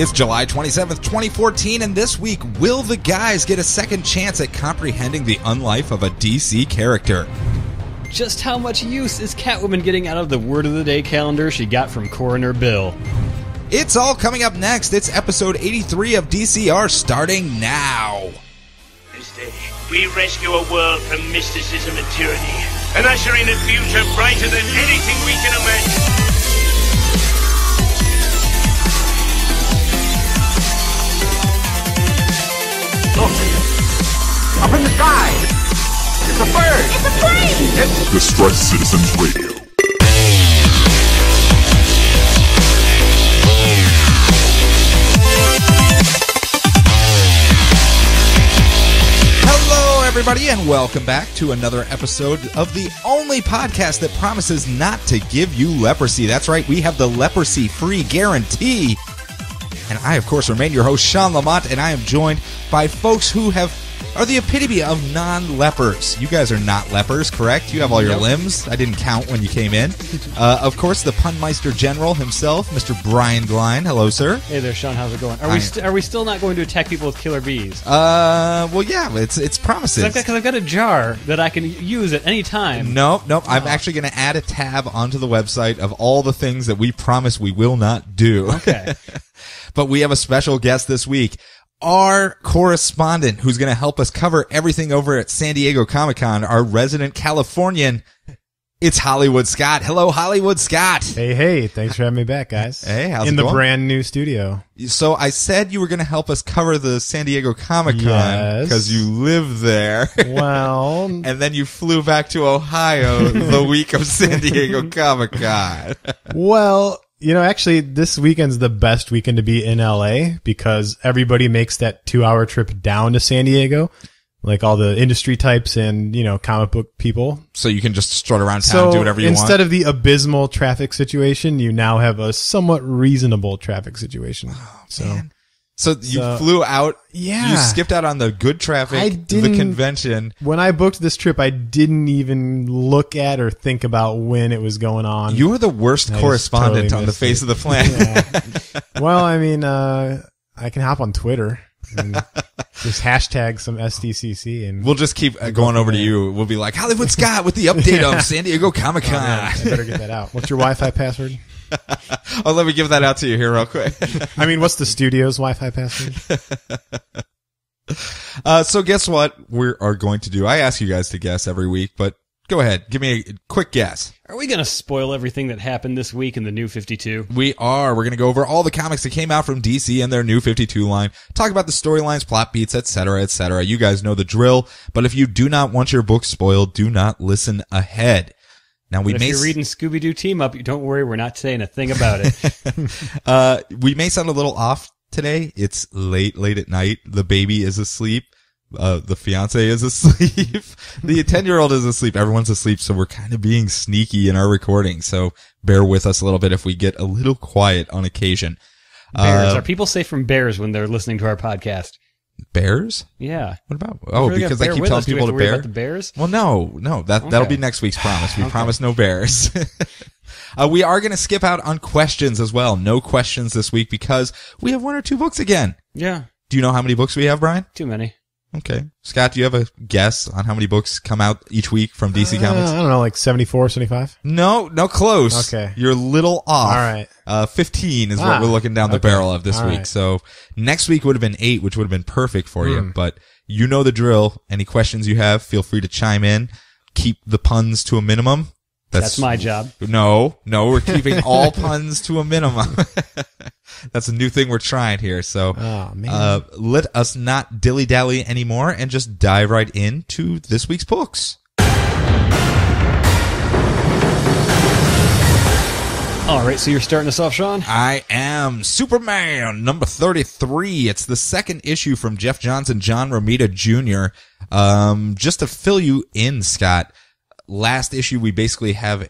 It's July 27th, 2014, and this week, will the guys get a second chance at comprehending the unlife of a DC character? Just how much use is Catwoman getting out of the Word of the Day calendar she got from Coroner Bill? It's all coming up next. It's episode 83 of DCR, starting now. This day, we rescue a world from mysticism and tyranny, and usher in a future brighter than anything we can imagine. Look! Up in the sky! It's a bird! It's a plane! It's Distressed Citizens Radio. Hello, everybody, and welcome back to another episode of the only podcast that promises not to give you leprosy. That's right, we have the leprosy-free guarantee. And I, of course, remain your host, Sean Lamont, and I am joined by folks who are the epitome of non-lepers. You guys are not lepers, correct? You have all your limbs. I didn't count when you came in. Of course, the Punmeister General himself, Mr. Brian Gline. Hello, sir. Hey there, Sean. How's it going? Are we still not going to attack people with killer bees? Well, yeah. It's promises. Because I've got a jar that I can use at any time. Nope. I'm actually going to add a tab onto the website of all the things that we promise we will not do. Okay. But we have a special guest this week, our correspondent who's going to help us cover everything over at San Diego Comic-Con, our resident Californian. It's Hollywood Scott. Hello, Hollywood Scott. Hey. Thanks for having me back, guys. Hey, how's it going? In the brand new studio. So I said you were going to help us cover the San Diego Comic-Con because you live there. Well. And then you flew back to Ohio the week of San Diego Comic-Con. Well. You know, actually, this weekend's the best weekend to be in LA because everybody makes that 2-hour trip down to San Diego, like all the industry types and, you know, comic book people. So you can just strut around town and do whatever you want. Instead of the abysmal traffic situation, you now have a somewhat reasonable traffic situation. Oh, man. So you flew out. Yeah. You skipped out on the good traffic, the convention. When I booked this trip, I didn't even look at or think about when it was going on. You were the worst correspondent totally on the face of the planet. Yeah. Well, I mean, I can hop on Twitter. And just hashtag some SDCC. And we'll just keep going over to you. We'll be like, Hollywood Scott with the update on San Diego Comic-Con. Oh, man, I better get that out. What's your Wi-Fi password? Oh, let me give that out to you here real quick. I mean, what's the studio's Wi-Fi password? So guess what we are going to do? I ask you guys to guess every week, but go ahead. Give me a quick guess. Are we going to spoil everything that happened this week in the New 52? We are. We're going to go over all the comics that came out from DC and their New 52 line, talk about the storylines, plot beats, etc., etc. You guys know the drill, but if you do not want your book spoiled, do not listen ahead. Now we if you're reading Scooby-Doo Team Up, don't worry, we're not saying a thing about it. We may sound a little off today. It's late at night. The baby is asleep. The fiance is asleep. The 10-year-old is asleep. Everyone's asleep, so we're kind of being sneaky in our recording. So bear with us a little bit if we get a little quiet on occasion. Bears. Are people safe from bears when they're listening to our podcast? Bears? Yeah. What about? Oh, because I keep telling people to bear. About the bears? Well, no. That'll be next week's promise. We promise no bears. We are going to skip out on questions as well. No questions this week because we have one or two books again. Yeah. Do you know how many books we have, Brian? Too many. Okay. Scott, do you have a guess on how many books come out each week from DC Comics? I don't know, like 74, 75? No, close. Okay. You're a little off. All right. 15 is what we're looking down the barrel of this week. Right. So next week would have been 8, which would have been perfect for you. But you know the drill. Any questions you have, feel free to chime in. Keep the puns to a minimum. That's my job. No, we're keeping all puns to a minimum. That's a new thing we're trying here. So let us not dilly-dally anymore and just dive right into this week's books. All right, so you're starting us off, Sean? I am. Superman, number 33. It's the second issue from Jeff Johns and John Romita Jr. Just to fill you in, Scott, last issue we basically have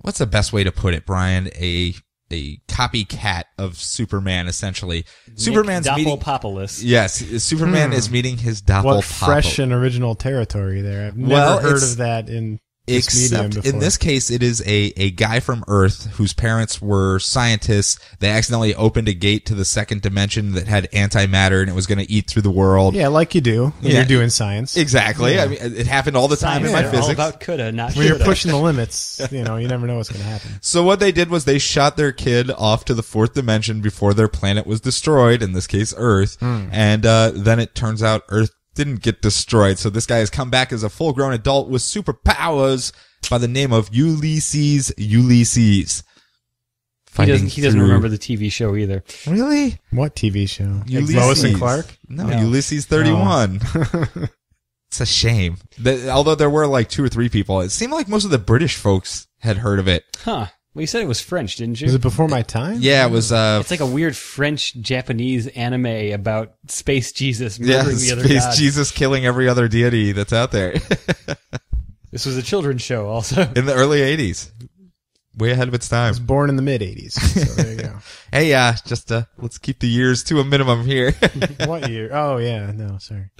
what's the best way to put it, Brian? A copycat of Superman, essentially. Superman's Doppelpopoulos. Yes, Superman is meeting his Doppelpopoulos. What fresh and original territory there. I've never heard of that in Except in this case, it is a guy from Earth whose parents were scientists. They accidentally opened a gate to the second dimension that had antimatter, and it was going to eat through the world. Yeah, like you do when you're doing science. Exactly. Yeah. I mean, it happened all the time in my physics. All about coulda, not shoulda. When you're pushing the limits, you know, you never know what's going to happen. So what they did was they shot their kid off to the fourth dimension before their planet was destroyed. In this case, Earth, and then it turns out Earth didn't get destroyed, so this guy has come back as a full-grown adult with superpowers by the name of Ulysses. He doesn't remember the TV show either. Really? What TV show? Ulysses. Lois and Clark? No. Ulysses 31. No. It's a shame. Although there were like 2 or 3 people. It seemed like most of the British folks had heard of it. Huh. Well, you said it was French, didn't you? Was it before my time? Yeah, it was. It's like a weird French-Japanese anime about Space Jesus murdering the other gods. Space Jesus killing every other deity that's out there. This was a children's show also. In the early 80s. Way ahead of its time. I was born in the mid-80s, so there you go. Hey, just let's keep the years to a minimum here. What year? Oh, yeah. No, sorry.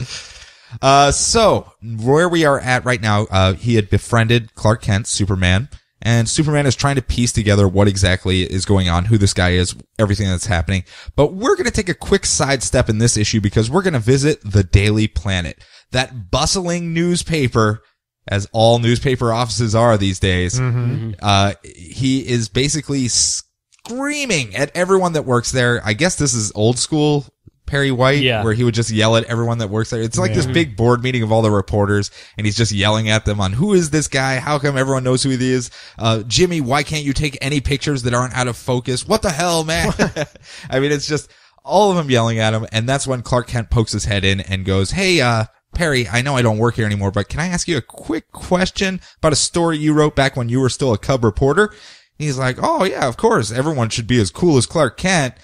So, where we are at right now, he had befriended Clark Kent, Superman. And Superman is trying to piece together what exactly is going on, who this guy is, everything that's happening. But we're going to take a quick sidestep in this issue because we're going to visit the Daily Planet, that bustling newspaper, as all newspaper offices are these days. Mm-hmm. He is basically screaming at everyone that works there. I guess this is old school Perry White, where he would just yell at everyone that works there. It's like this big board meeting of all the reporters, and he's just yelling at them on who is this guy? How come everyone knows who he is? Jimmy, why can't you take any pictures that aren't out of focus? What the hell, man? I mean, it's just all of them yelling at him, and that's when Clark Kent pokes his head in and goes, hey, Perry, I know I don't work here anymore, but can I ask you a quick question about a story you wrote back when you were still a cub reporter? And he's like, oh, yeah, of course. Everyone should be as cool as Clark Kent.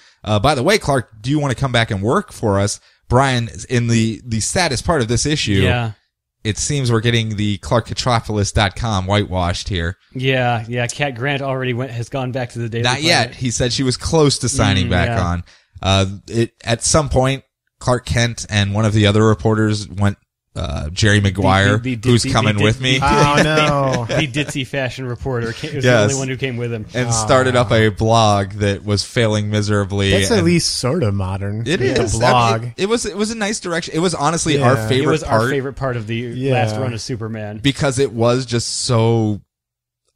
By the way, Clark, do you want to come back and work for us? Brian, in the saddest part of this issue, it seems we're getting the ClarkCatropolis.com whitewashed here. Yeah. Cat Grant already has gone back to the Daily Planet. Not yet. He said she was close to signing back on. At some point, Clark Kent and one of the other reporters went Jerry Maguire, who's coming with me. Oh, no. The ditzy fashion reporter was the only one who came with him. And started up a blog that was failing miserably. That's at least sort of modern. It is. A blog. I mean, it was a nice direction. It was honestly our favorite part. It was our favorite part of the last run of Superman. Because it was just so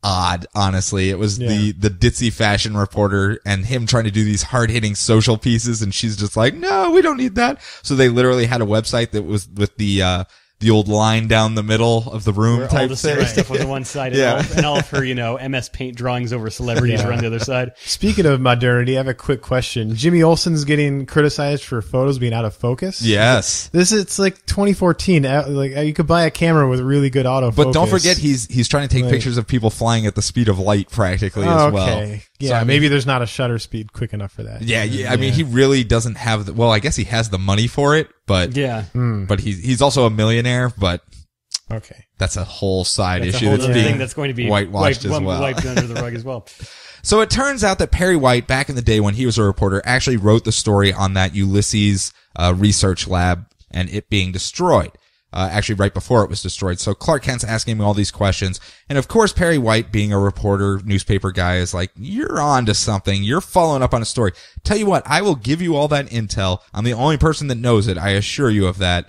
odd, honestly. It was the ditzy fashion reporter and him trying to do these hard-hitting social pieces, and she's just like, no, we don't need that. So they literally had a website that was with the old line down the middle of the room type thing. All the stuff on the one side and all of her, MS Paint drawings over celebrities are on the other side. Speaking of modernity, I have a quick question. Jimmy Olsen's getting criticized for photos being out of focus. Yes. It's like 2014. Like you could buy a camera with really good autofocus. But don't forget he's trying to take pictures of people flying at the speed of light practically as well. Okay. Yeah, so, I mean, maybe there's not a shutter speed quick enough for that. Yeah. I mean, he really doesn't have the, well, I guess he has the money for it, but but he's also a millionaire, but okay. That's a whole side issue that's being that's going to be whitewashed as well. Wiped under the rug as well. So it turns out that Perry White, back in the day when he was a reporter, actually wrote the story on that Ulysses research lab and it being destroyed. Actually right before it was destroyed. So Clark Kent's asking me all these questions. And of course, Perry White, being a reporter, newspaper guy, is like, you're on to something. You're following up on a story. Tell you what, I will give you all that intel. I'm the only person that knows it. I assure you of that.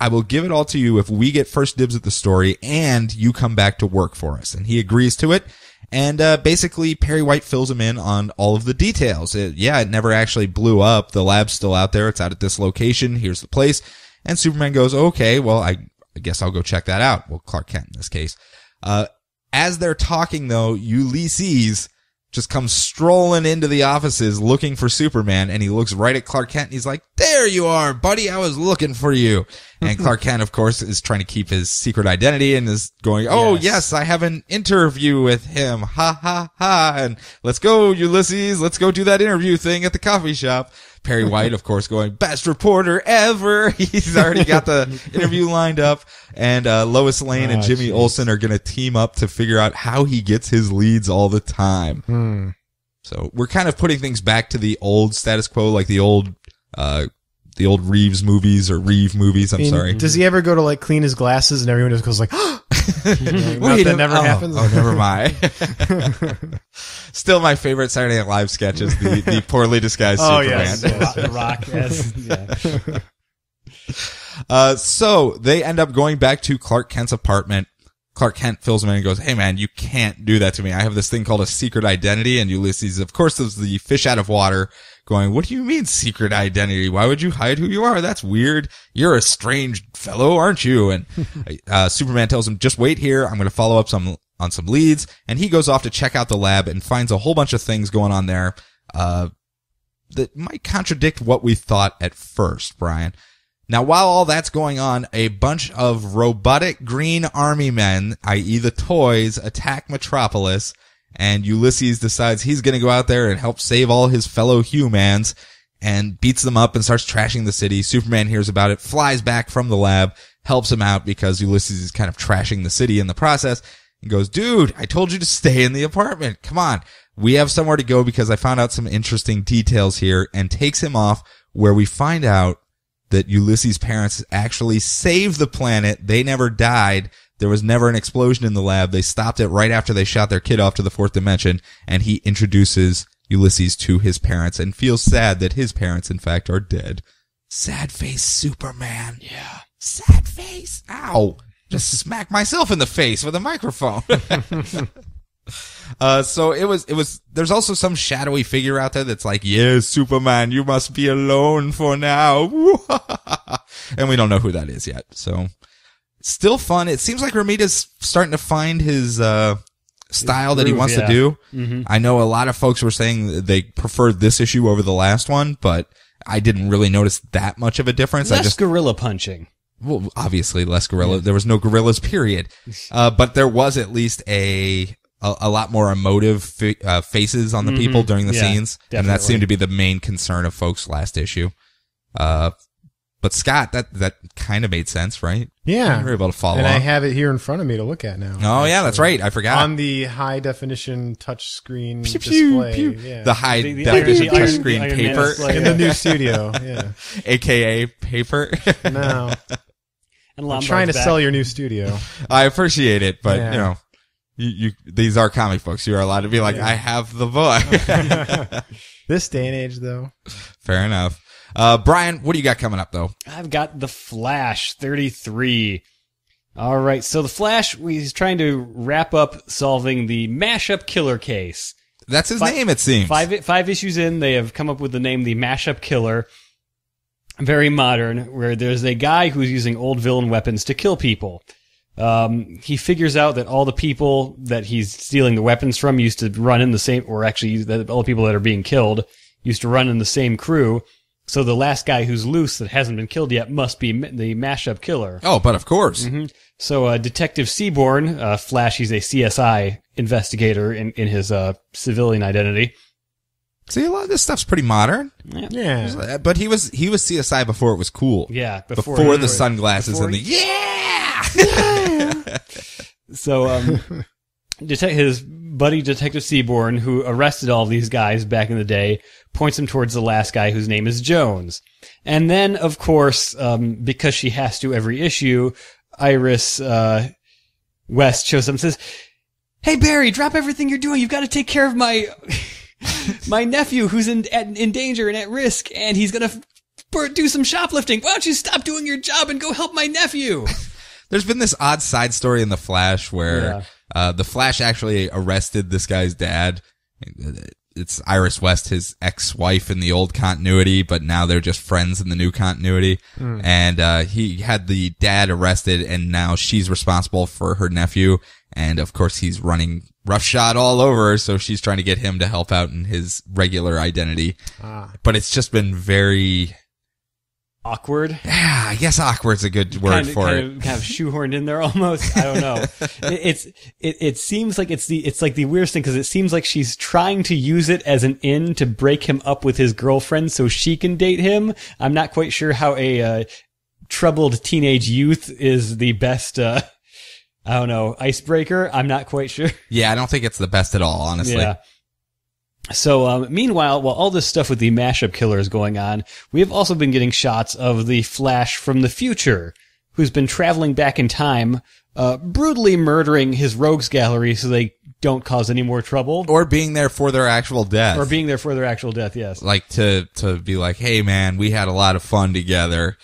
I will give it all to you if we get first dibs at the story and you come back to work for us. And he agrees to it. And basically, Perry White fills him in on all of the details. It never actually blew up. The lab's still out there. It's out at this location. Here's the place. And Superman goes, okay, well, I guess I'll go check that out. Well, Clark Kent in this case. As they're talking, though, Ulysses just comes strolling into the offices looking for Superman, and he looks right at Clark Kent, and he's like, there you are, buddy, I was looking for you. And Clark Kent, of course, is trying to keep his secret identity and is going, oh, yes, I have an interview with him, ha, ha, ha, and let's go, Ulysses, let's go do that interview thing at the coffee shop. Perry White, of course, going, best reporter ever. He's already got the interview lined up. And Lois Lane and Jimmy Olsen are going to team up to figure out how he gets his leads all the time. So we're kind of putting things back to the old status quo, like the old the old Reeve movies. I'm sorry. Does he ever go to like clean his glasses and everyone just goes like, Wait, that never happens. Oh, never mind. Still, my favorite Saturday Night Live sketch is the poorly disguised Superman. Oh, yes. The Rock. Yes. Yeah. So they end up going back to Clark Kent's apartment. Clark Kent fills him in and goes, "Hey, man, you can't do that to me. I have this thing called a secret identity." And Ulysses, of course, is the fish out of water, going, "What do you mean secret identity? Why would you hide who you are? That's weird. You're a strange fellow, aren't you?" And Superman tells him, "Just wait here. I'm going to follow up on some leads." And he goes off to check out the lab and finds a whole bunch of things going on there that might contradict what we thought at first, Brian. Now, while all that's going on, a bunch of robotic green army men, i.e. the toys, attack Metropolis, and Ulysses decides he's going to go out there and help save all his fellow humans and beats them up and starts trashing the city. Superman hears about it, flies back from the lab, helps him out because Ulysses is kind of trashing the city in the process, and goes, "Dude, I told you to stay in the apartment. Come on. We have somewhere to go because I found out some interesting details here," and takes him off, where we find out that Ulysses' parents actually saved the planet. They never died. There was never an explosion in the lab. They stopped it right after they shot their kid off to the fourth dimension, and he introduces Ulysses to his parents and feels sad that his parents, in fact, are dead. Sad face Superman. Yeah. Sad face. Ow. Just smacked myself in the face with a microphone. So it was, there's also some shadowy figure out there that's like, "Yes, Superman, you must be alone for now." And we don't know who that is yet. So still fun. It seems like Romita's starting to find his, style that he wants to do. Mm-hmm. I know a lot of folks were saying they preferred this issue over the last one, but I didn't really notice that much of a difference. Less gorilla punching. Well, obviously less gorilla. Yeah. There was no gorillas, period. But there was at least a lot more emotive faces on the people during the scenes. Definitely. And that seemed to be the main concern of folks last issue. But Scott, that kind of made sense, right? Yeah. You were able to follow up. And I have it here in front of me to look at now. Oh, yeah, that's right. I forgot. On the high-definition touchscreen display. Pew. Yeah. The high-definition touchscreen paper. In the new studio, yeah. AKA paper. No. And I'm trying to sell your new studio. I appreciate it, but, you know. You these are comic books. You are allowed to be like, "I have the book." This day and age, though. Fair enough. Brian, what do you got coming up, though? I've got The Flash 33. All right. So The Flash, he's trying to wrap up solving the mashup killer case. That's his name, it seems. Five issues in, they have come up with the name The Mashup Killer. Very modern, where there's a guy who's using old villain weapons to kill people. He figures out that all the people that he's stealing the weapons from used to run in the same, or actually all the people that are being killed used to run in the same crew. So the last guy who's loose that hasn't been killed yet must be the mashup killer. Oh, but of course. Mm-hmm. So, Detective Seaborn, Flash, he's a CSI investigator in his, civilian identity. See, a lot of this stuff's pretty modern. Yeah. But he was CSI before it was cool. Yeah. Before the sunglasses and the, So, his buddy Detective Seaborn, who arrested all these guys back in the day, points him towards the last guy, whose name is Jones. And then, of course, because she has to every issue, Iris West shows up and says, "Hey, Barry, drop everything you're doing. You've got to take care of my my nephew, who's in danger and at risk, and he's gonna do some shoplifting. Why don't you stop doing your job and go help my nephew?" There's been this odd side story in The Flash where The Flash actually arrested this guy's dad. It's Iris West, his ex-wife in the old continuity, but now they're just friends in the new continuity. Mm. And he had the dad arrested, and now she's responsible for her nephew. And, of course, he's running roughshod all over, so she's trying to get him to help out in his regular identity. But it's just been very... awkward? Yeah, I guess awkward's a good word kind of shoehorned in there almost. I don't know. It seems like it's like the weirdest thing because it seems like she's trying to use it as an in to break him up with his girlfriend so she can date him. I'm not quite sure how a troubled teenage youth is the best, I don't know, icebreaker. I'm not quite sure. Yeah, I don't think it's the best at all, honestly. Yeah. So meanwhile, while all this stuff with the mashup killer is going on, we have also been getting shots of the Flash from the future, who's been traveling back in time, brutally murdering his rogues gallery so they don't cause any more trouble. Or being there for their actual death. Or being there for their actual death, yes. Like to be like, hey man, we had a lot of fun together.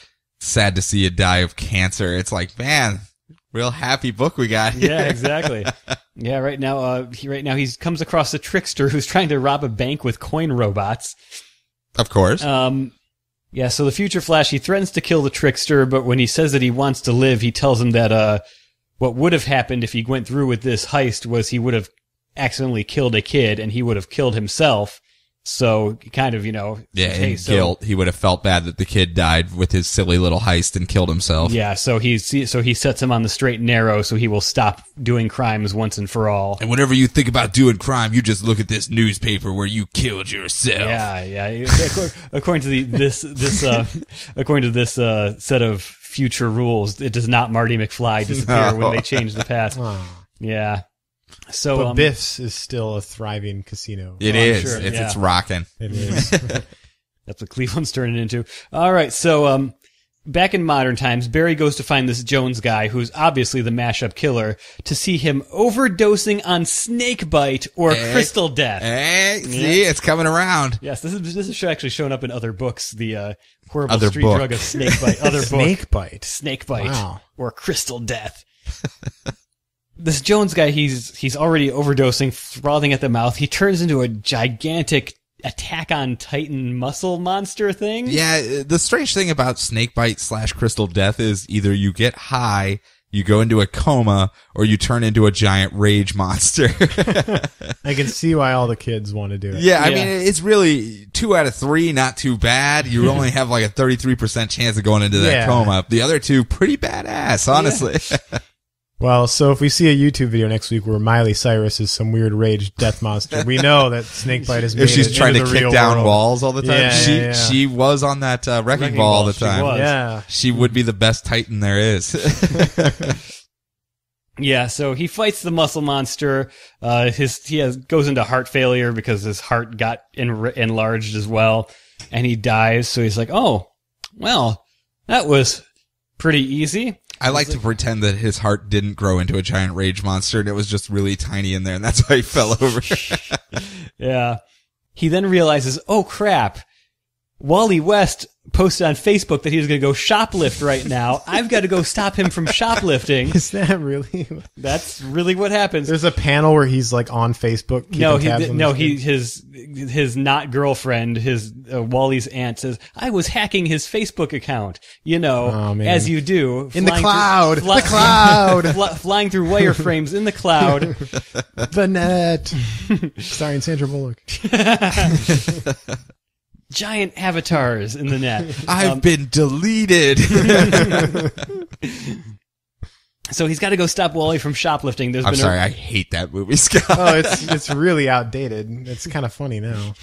Sad to see you die of cancer. It's like, man, real happy book we got here. Yeah, exactly. Yeah, right now he comes across a trickster who's trying to rob a bank with coin robots. Of course. Yeah, so the future Flash, he threatens to kill the trickster, but when he says that he wants to live, he tells him that what would have happened if he went through with this heist was he would have accidentally killed a kid and he would have killed himself. So kind of, yeah, hey, so, guilt. He would have felt bad that the kid died with his silly little heist and killed himself. Yeah, so he sets him on the straight and narrow, so he will stop doing crimes once and for all. And whenever you think about doing crime, you just look at this newspaper where you killed yourself. Yeah. According to this set of future rules, it does not Marty McFly disappear when they change the past. Oh. Yeah. So, but Biff's is still a thriving casino. It is. Sure. It's rocking. It is. That's what Cleveland's turning into. All right. So back in modern times, Barry goes to find this Jones guy, who's obviously the mashup killer, to see him overdosing on snake bite or crystal death. Hey, see, it's coming around. Yes, this is actually shown up in other books. The horrible other street book. Drug of snake bite. Other snake book. Bite. Snake bite. Wow. Or crystal death. This Jones guy, he's already overdosing, frothing at the mouth. He turns into a gigantic Attack on Titan muscle monster thing. Yeah, the strange thing about snakebite/crystal death is either you get high, you go into a coma, or you turn into a giant rage monster. I can see why all the kids want to do it. Yeah, I mean, it's really 2 out of 3, not too bad. You only have like a 33% chance of going into that coma. The other two, pretty badass, honestly. Yeah. Well, so if we see a YouTube video next week where Miley Cyrus is some weird rage death monster, we know that Snakebite is made if she's trying to kick down walls all the time. Yeah, she was on that wrecking ball all the time. She would be the best Titan there is. Yeah, so he fights the muscle monster. He goes into heart failure because his heart got enlarged as well, and he dies. So he's like, oh, well, that was pretty easy. I like to pretend that his heart didn't grow into a giant rage monster and it was just really tiny in there, and that's why he fell over. Yeah. He then realizes, oh, crap. Wally West posted on Facebook that he was going to go shoplift right now. I've got to go stop him from shoplifting. Is that really? That's really what happens. There's a panel where he's like on Facebook. His not girlfriend, his Wally's aunt says, I was hacking his Facebook account. As you do. In the cloud. Flying through wireframes in the cloud. The net. Starring Sandra Bullock. Giant avatars in the net. I've been deleted. So he's got to go stop Wally from shoplifting. I hate that movie, Scott. Oh, it's really outdated. It's kind of funny now.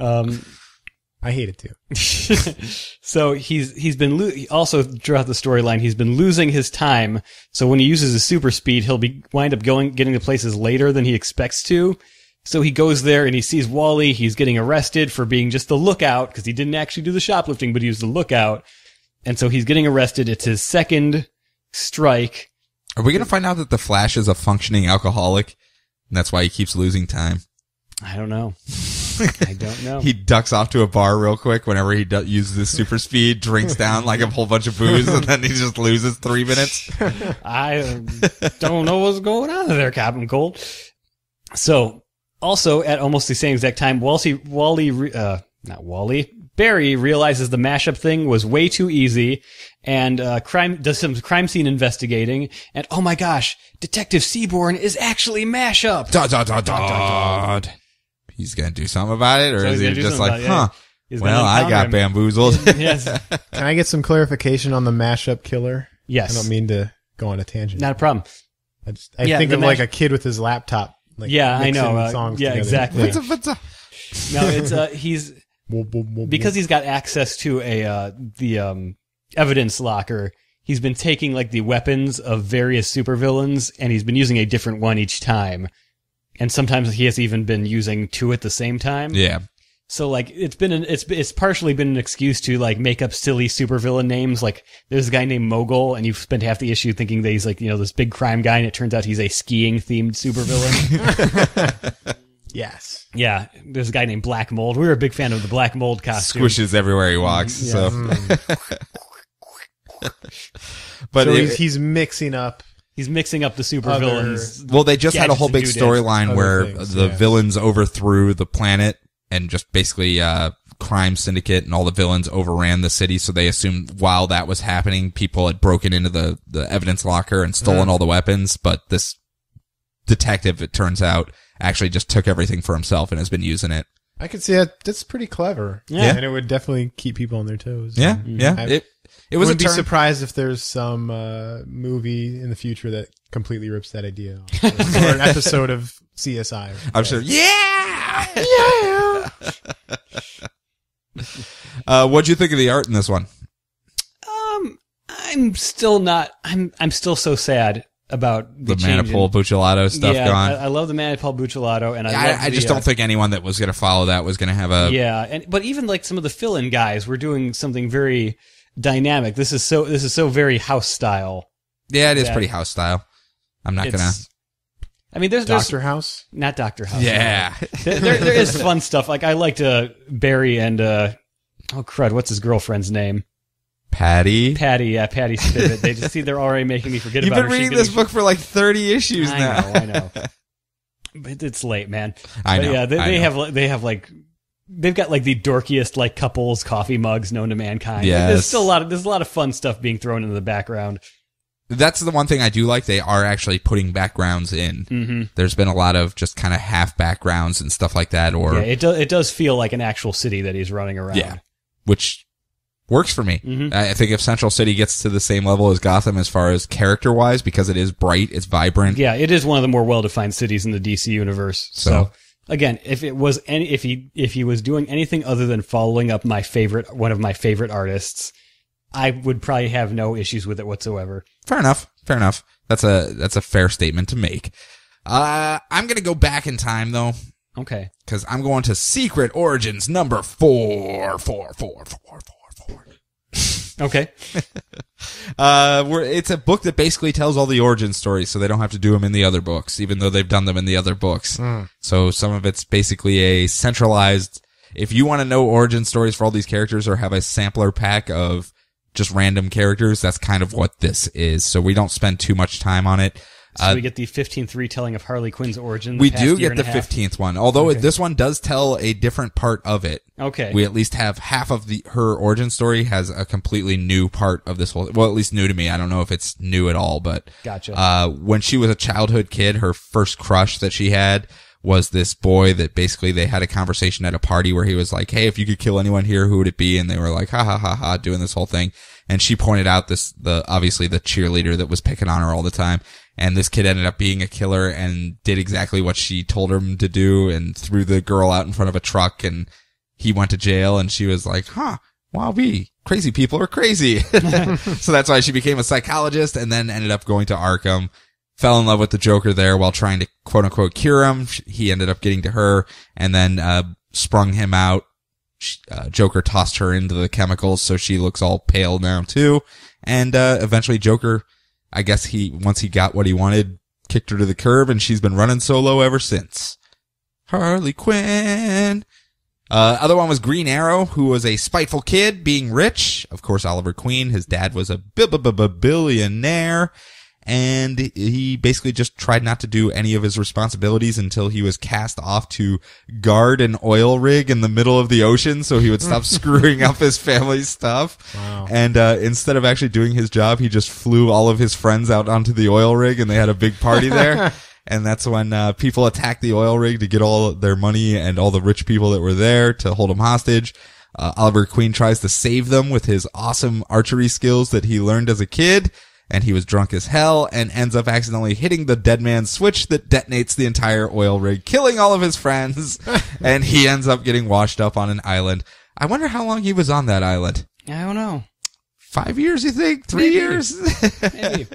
I hate it too. So he's been also throughout the storyline he's been losing his time. So when he uses his super speed, he'll wind up getting to places later than he expects to. So he goes there and he sees Wally. He's getting arrested for being just the lookout because he didn't actually do the shoplifting, but he was the lookout. And so he's getting arrested. It's his second strike. Are we going to find out that the Flash is a functioning alcoholic? And that's why he keeps losing time. I don't know. He ducks off to a bar real quick whenever he uses his super speed, drinks down like a whole bunch of booze, and then he just loses 3 minutes. I don't know what's going on there, Captain Cold. So... Also, at almost the same exact time, Barry realizes the mashup thing was way too easy and does some crime scene investigating. And, oh my gosh, Detective Seaborn is actually mashup. He's going to do something about it, or so is he just like, I got bamboozled. Yes. Can I get some clarification on the mashup killer? Yes. I don't mean to go on a tangent. Not a problem. I think of like a kid with his laptop. I know. Exactly. No, it's he's because he's got access to a the evidence locker. He's been taking like the weapons of various supervillains, and he's been using a different one each time. And sometimes he has even been using two at the same time. Yeah. So like it's partially been an excuse to like make up silly supervillain names. Like there's a guy named Mogul, and you've spent half the issue thinking that he's like, you know, this big crime guy, and it turns out he's a skiing themed supervillain. Yes. Yeah. There's a guy named Black Mold. We were a big fan of the Black Mold costume. Squishes everywhere he walks. Yeah. So. But so he's mixing up. He's mixing up the super villains. Well, they just had a whole big storyline where the villains overthrew the planet and just basically crime syndicate and all the villains overran the city. So they assumed while that was happening, people had broken into the evidence locker and stolen all the weapons. But this detective, it turns out, actually just took everything for himself and has been using it. I could see that. That's pretty clever. Yeah. And it would definitely keep people on their toes. Yeah. Yeah. It wouldn't be surprised if there's some movie in the future that completely rips that idea off. Or an episode of CSI. I'm sure. Yeah! Yeah! What'd you think of the art in this one? I'm still so sad about the Manipal Bucciolato stuff gone. I love the Manipal Bucciolato, and I just don't think anyone that was going to follow that was going to have a... Yeah, but even like some of the fill-in guys were doing something very... dynamic. This is so very house style. Yeah, it is pretty house style. I'm not gonna. I mean, there's Dr. House, not Dr. House. Yeah, no. there is fun stuff. Like I liked Barry and oh crud, what's his girlfriend's name? Patty. Patty, yeah, Patty Spivot. They just see they're already making me forget about her. You've been reading this book for like 30 issues now. I know. But it's late, man. I know. But yeah, they have like. They've got like the dorkiest like couples coffee mugs known to mankind. Yes. Like, there's a lot of fun stuff being thrown into the background. That's the one thing I do like. They are actually putting backgrounds in. Mm-hmm. There's been a lot of just kind of half backgrounds and stuff like that. Or it does feel like an actual city that he's running around. Yeah, which works for me. Mm-hmm. I think if Central City gets to the same level as Gotham as far as character wise, because it is bright, it's vibrant. Yeah, it is one of the more well defined cities in the DC universe. So. Again, if he was doing anything other than following up one of my favorite artists, I would probably have no issues with it whatsoever. Fair enough. That's a fair statement to make. I'm gonna go back in time though. Okay. Because I'm going to Secret Origins number 44444. Okay. It's a book that basically tells all the origin stories, so they don't have to do them in the other books, even though they've done them in the other books. Mm. So some of it's basically a centralized... If you want to know origin stories for all these characters or have a sampler pack of just random characters, that's kind of what this is. So we don't spend too much time on it. So we get the 15th retelling of Harley Quinn's origin. We do get the 15th one, although this one does tell a different part of it. Okay. We at least have half of her origin story has a completely new part of this whole, well, at least new to me. I don't know if it's new at all, but gotcha. When she was a childhood kid, her first crush that she had was this boy that basically they had a conversation at a party where he was like, hey, if you could kill anyone here, who would it be? And they were like, ha ha ha ha, doing this whole thing. And she pointed out obviously the cheerleader that was picking on her all the time. And this kid ended up being a killer and did exactly what she told him to do and threw the girl out in front of a truck, and he went to jail, and she was like, huh, wow, we crazy people are crazy. So that's why she became a psychologist and then ended up going to Arkham, fell in love with the Joker there while trying to quote unquote cure him. He ended up getting to her and then sprung him out. Joker tossed her into the chemicals, so she looks all pale now too. And eventually Joker... I guess once he got what he wanted, kicked her to the curb, and she's been running solo ever since. Harley Quinn. Other one was Green Arrow, who was a spiteful kid being rich. Of course, Oliver Queen, his dad was a billionaire, and he basically just tried not to do any of his responsibilities until he was cast off to guard an oil rig in the middle of the ocean so he would stop screwing up his family's stuff. Wow. And instead of actually doing his job, he just flew all of his friends out onto the oil rig, and they had a big party there. And that's when people attacked the oil rig to get all their money and all the rich people that were there to hold them hostage. Oliver Queen tries to save them with his awesome archery skills that he learned as a kid. And he was drunk as hell and ends up accidentally hitting the dead man's switch that detonates the entire oil rig, killing all of his friends. And he ends up getting washed up on an island. I wonder how long he was on that island. I don't know. 5 years, you think? 3 years? Maybe.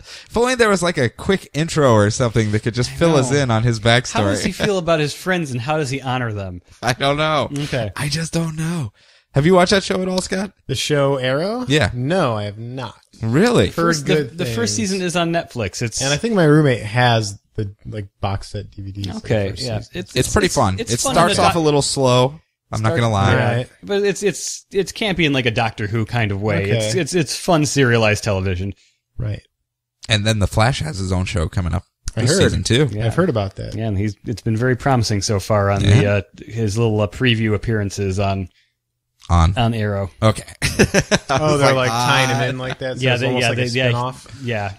If only there was like a quick intro or something that could just fill us in on his backstory. How does he feel about his friends and how does he honor them? I don't know. Okay. I just don't know. Have you watched that show at all, Scott? The show Arrow? Yeah. No, I have not. Really? The first season is on Netflix. And I think my roommate has the box set DVDs. Okay. Yeah. It's pretty fun. It starts off a little slow. I'm not gonna lie, right. But it's campy in like a Doctor Who kind of way. Okay. It's fun serialized television, right? And then the Flash has his own show coming up this season too. Yeah. I've heard about that. Yeah, and it's been very promising so far on his little preview appearances on Arrow. Okay. Oh, they're like tying him in like that. So yeah, it's almost like a spinoff. Yeah.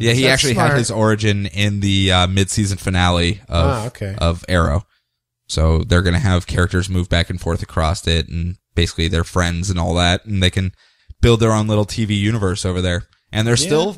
Yeah, he actually had his origin in the mid-season finale of Arrow. So they're going to have characters move back and forth across it, and basically they're friends and all that, and they can build their own little TV universe over there. And they're still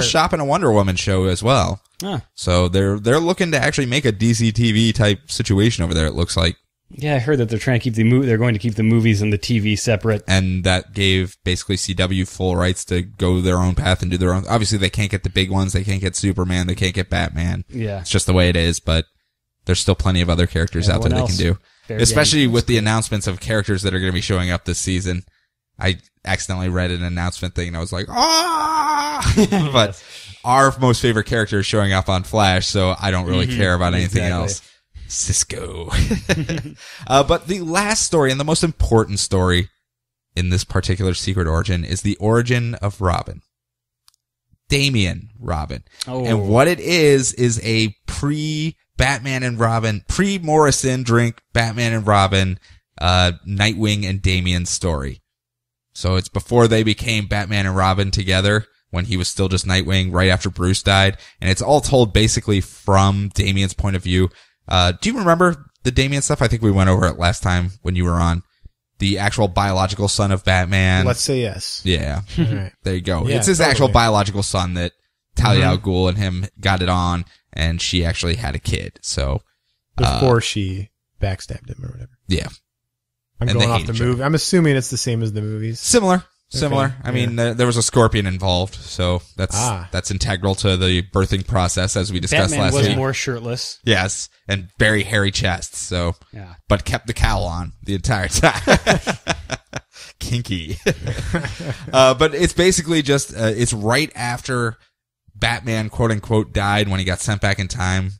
shopping a Wonder Woman show as well. Huh. So they're looking to actually make a DC TV type situation over there. It looks like. Yeah, I heard that they're trying to keep they're going to keep the movies and the TV separate, and that gave basically CW full rights to go their own path and do their own. Obviously, they can't get the big ones. They can't get Superman. They can't get Batman. Yeah, it's just the way it is, but. There's still plenty of other characters out there they can do, especially with the announcements of characters that are going to be showing up this season. I accidentally read an announcement thing and I was like, ah! But our most favorite character is showing up on Flash, so I don't really care about anything else. Cisco. But the last story and the most important story in this particular secret origin is the origin of Robin. Damian Robin. Oh. And what it is a Batman and Robin, pre-Morrison drink, Batman and Robin, Nightwing and Damian's story. So it's before they became Batman and Robin together, when he was still just Nightwing, right after Bruce died. And it's all told basically from Damian's point of view. Do you remember the Damian stuff? I think we went over it last time when you were on. The actual biological son of Batman. Let's say yes. Yeah. Right. There you go. Yeah, it's his actual biological son that Talia al Ghul and him got it on. And she actually had a kid, so before she backstabbed him or whatever. Yeah, I'm going off the movie. I'm assuming it's the same as the movies. Similar. I mean, there was a scorpion involved, so that's integral to the birthing process, as we discussed last week. Batman was more shirtless. Yes, and very hairy chest. So, but kept the cowl on the entire time. Kinky. But it's basically just it's right after. Batman, quote unquote, died when he got sent back in time,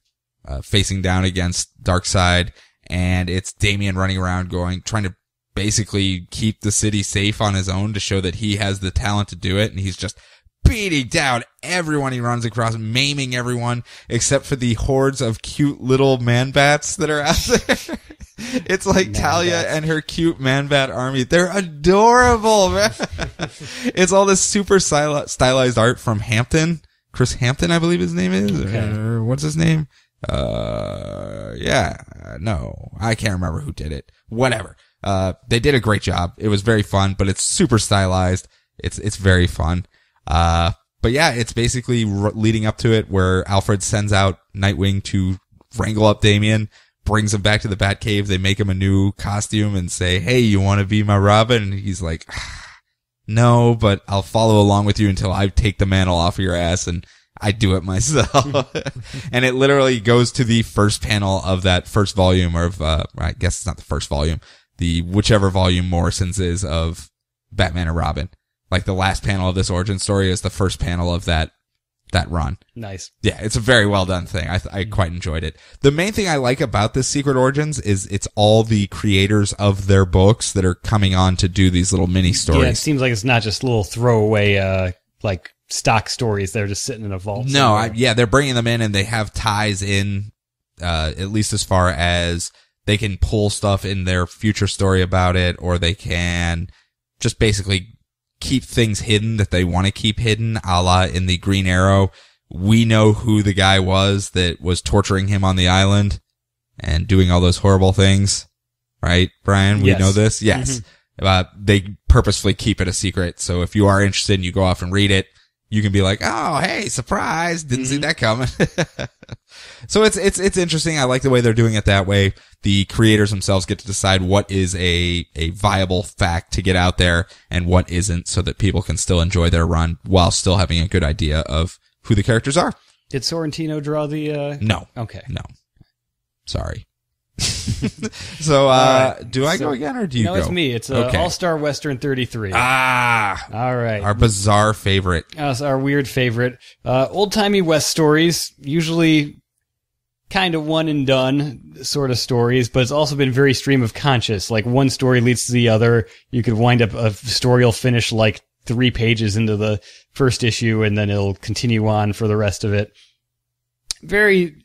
facing down against Darkseid, and it's Damian running around trying to basically keep the city safe on his own to show that he has the talent to do it, and he's just beating down everyone he runs across, maiming everyone except for the hordes of cute little man-bats that are out there. It's like Talia and her cute man-bat army. They're adorable, man. It's all this super stylized art from Hampton. Chris Hampton, I believe his name is. Okay. Or what's his name? No, I can't remember who did it. Whatever. They did a great job. It was very fun, but it's super stylized. It's very fun. But yeah, it's basically leading up to it where Alfred sends out Nightwing to wrangle up Damian, brings him back to the Batcave. They make him a new costume and say, "Hey, you want to be my Robin?" And he's like, "No, but I'll follow along with you until I take the mantle off of your ass and I do it myself." And it literally goes to the first panel of that first volume of, I guess it's not the first volume, whichever volume Morrison's is of Batman and Robin. Like the last panel of this origin story is the first panel of that run. Nice. Yeah, it's a very well done thing. I quite enjoyed it. The main thing I like about this Secret Origins is it's all the creators of their books that are coming on to do these little mini stories. Yeah, it seems like it's not just little throwaway like stock stories. They're just sitting in a vault. No, they're bringing them in and they have ties in at least as far as they can pull stuff in their future story about it, or they can just basically keep things hidden that they want to keep hidden, a la in the Green Arrow. We know who the guy was that was torturing him on the island and doing all those horrible things. Right, Brian? We know this? Yes. They purposefully keep it a secret. So if you are interested and you go off and read it, you can be like, "Oh, hey, surprise. Didn't see that coming." So it's interesting. I like the way they're doing it that way. The creators themselves get to decide what is a viable fact to get out there and what isn't, so that people can still enjoy their run while still having a good idea of who the characters are. Did Sorrentino draw the... No. Okay. No. Sorry. So, do I go again or do you go? No, it's me. It's okay. All-Star Western 33. Ah! All right. Our bizarre favorite. Our weird favorite. Old-timey West stories, usually kind of one and done sort of stories, but it's also been very stream of conscious. Like, one story leads to the other. You could wind up a story will finish like 3 pages into the first issue, and then it'll continue on for the rest of it. Very,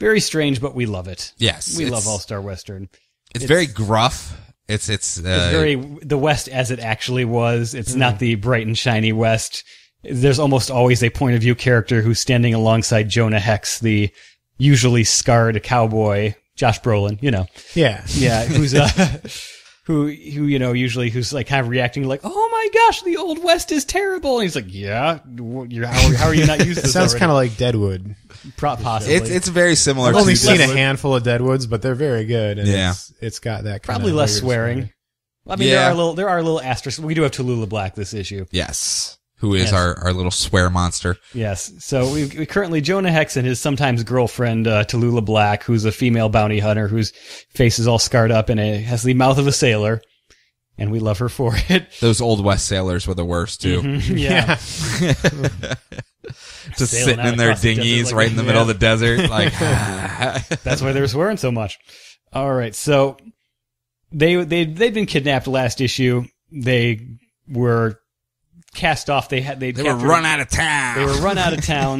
very strange, but we love it. Yes. We love All-Star Western. It's very gruff. It's very the West as it actually was. It's not the bright and shiny West. There's almost always a point of view character who's standing alongside Jonah Hex, the usually scarred cowboy, Josh Brolin, you know. Yeah. Yeah. Who's who you know, usually who's like kind of reacting like, oh my gosh, the old West is terrible. And he's like, yeah, how are you not used to this? Sounds kind of like Deadwood. Possibly. It's very similar. I've only seen a handful of Deadwoods, but they're very good. And yeah. It's got that kind probably of less swearing. Story. I mean, yeah. there are little asterisks. We do have Tallulah Black this issue. Yes. Who is our little swear monster. Yes. So we currently, Jonah Hex and his sometimes girlfriend, Tallulah Black, who's a female bounty hunter whose face is all scarred up and has the mouth of a sailor. And we love her for it. Those Old West sailors were the worst, too. Mm-hmm. Yeah. Just sailing sitting in their dinghies like, right in the middle of the desert. Like, that's why they were swearing so much. All right. So they've been kidnapped last issue. They were... cast off. They were run out of town. They were run out of town.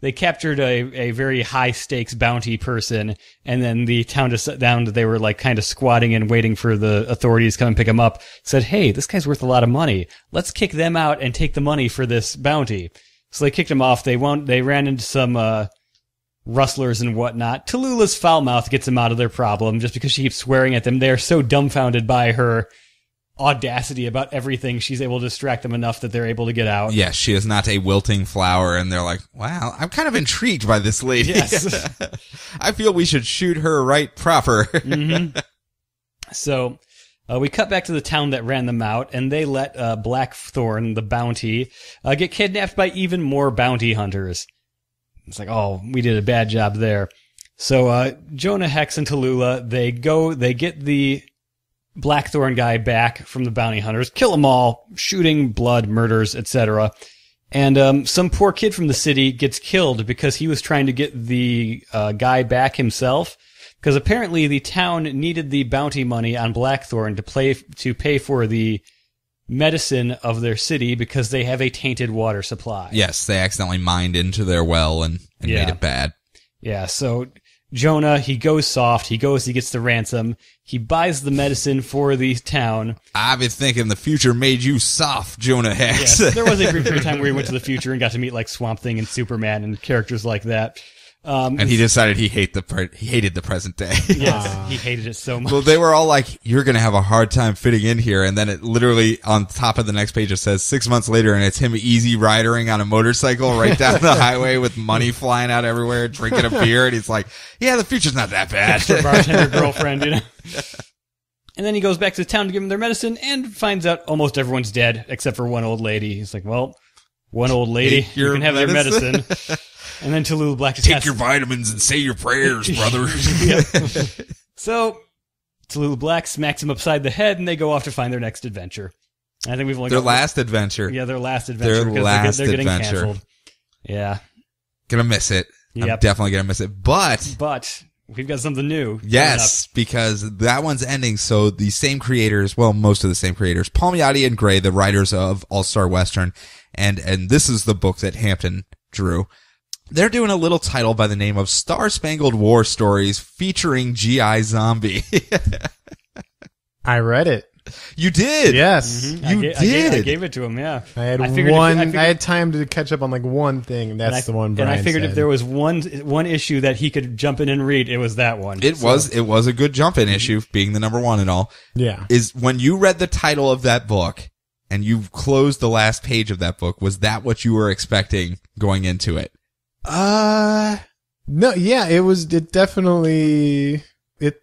They captured a very high stakes bounty person, and then the town they were like kind of squatting and waiting for the authorities to come and pick him up. Said, hey, this guy's worth a lot of money. Let's kick them out and take the money for this bounty. So they kicked him off. They ran into some rustlers and whatnot. Tallulah's foul mouth gets them out of their problem just because she keeps swearing at them. They are so dumbfounded by her audacity about everything, she's able to distract them enough that they're able to get out. Yes, she is not a wilting flower, and they're like, wow, I'm kind of intrigued by this lady. Yes. I feel we should shoot her right proper. Mm-hmm. So we cut back to the town that ran them out, and they let Blackthorn, the bounty, get kidnapped by even more bounty hunters. It's like, oh, we did a bad job there. So Jonah Hex and Tallulah, they get the Blackthorn guy back from the bounty hunters, kill them all, shooting, blood, murders, etc. And some poor kid from the city gets killed because he was trying to get the guy back himself, because apparently the town needed the bounty money on Blackthorn to pay for the medicine of their city, because they have a tainted water supply. Yes, they accidentally mined into their well and made it bad. Yeah, so... Jonah, he goes soft. He gets the ransom. He buys the medicine for the town. I've been thinking the future made you soft, Jonah Hex. Yes, there was a brief period of time where he went to the future and got to meet like Swamp Thing and Superman and characters like that. And he decided he hated the present day. Yes, he hated it so much. Well, they were all like, you're going to have a hard time fitting in here. And then it literally on top of the next page, it says 6 months later, and it's him easy ridering on a motorcycle right down the highway with money flying out everywhere, drinking a beer. And he's like, yeah, the future's not that bad. For bartender girlfriend, you know. And then he goes back to the town to give them their medicine and finds out almost everyone's dead except for one old lady. He's like, well, one old lady, you can have their medicine. And then Tallulah Black just take your vitamins and say your prayers, brother. So Tallulah Black smacks him upside the head, and they go off to find their next adventure. I think we've only their last adventure. Yeah, their last adventure. Their last they're getting adventure. Canceled. Yeah, gonna miss it. Yep. I'm definitely gonna miss it. But we've got something new. Yes, because that one's ending. So the same creators, well, most of the same creators, Palmiotti and Gray, the writers of All Star Western, and this is the book that Hampton drew. They're doing a little title by the name of Star Spangled War Stories featuring G.I. Zombie. I read it. You did? Yes. Mm-hmm. I gave it to him, yeah. I had time to catch up on like one thing, and that's the one Brian And I figured said. If there was one issue that he could jump in and read, it was that one. It was a good jump-in issue, being the #1 and all. Yeah. Is when you read the title of that book, and you closed the last page of that book, was that what you were expecting going into it? No, yeah, it definitely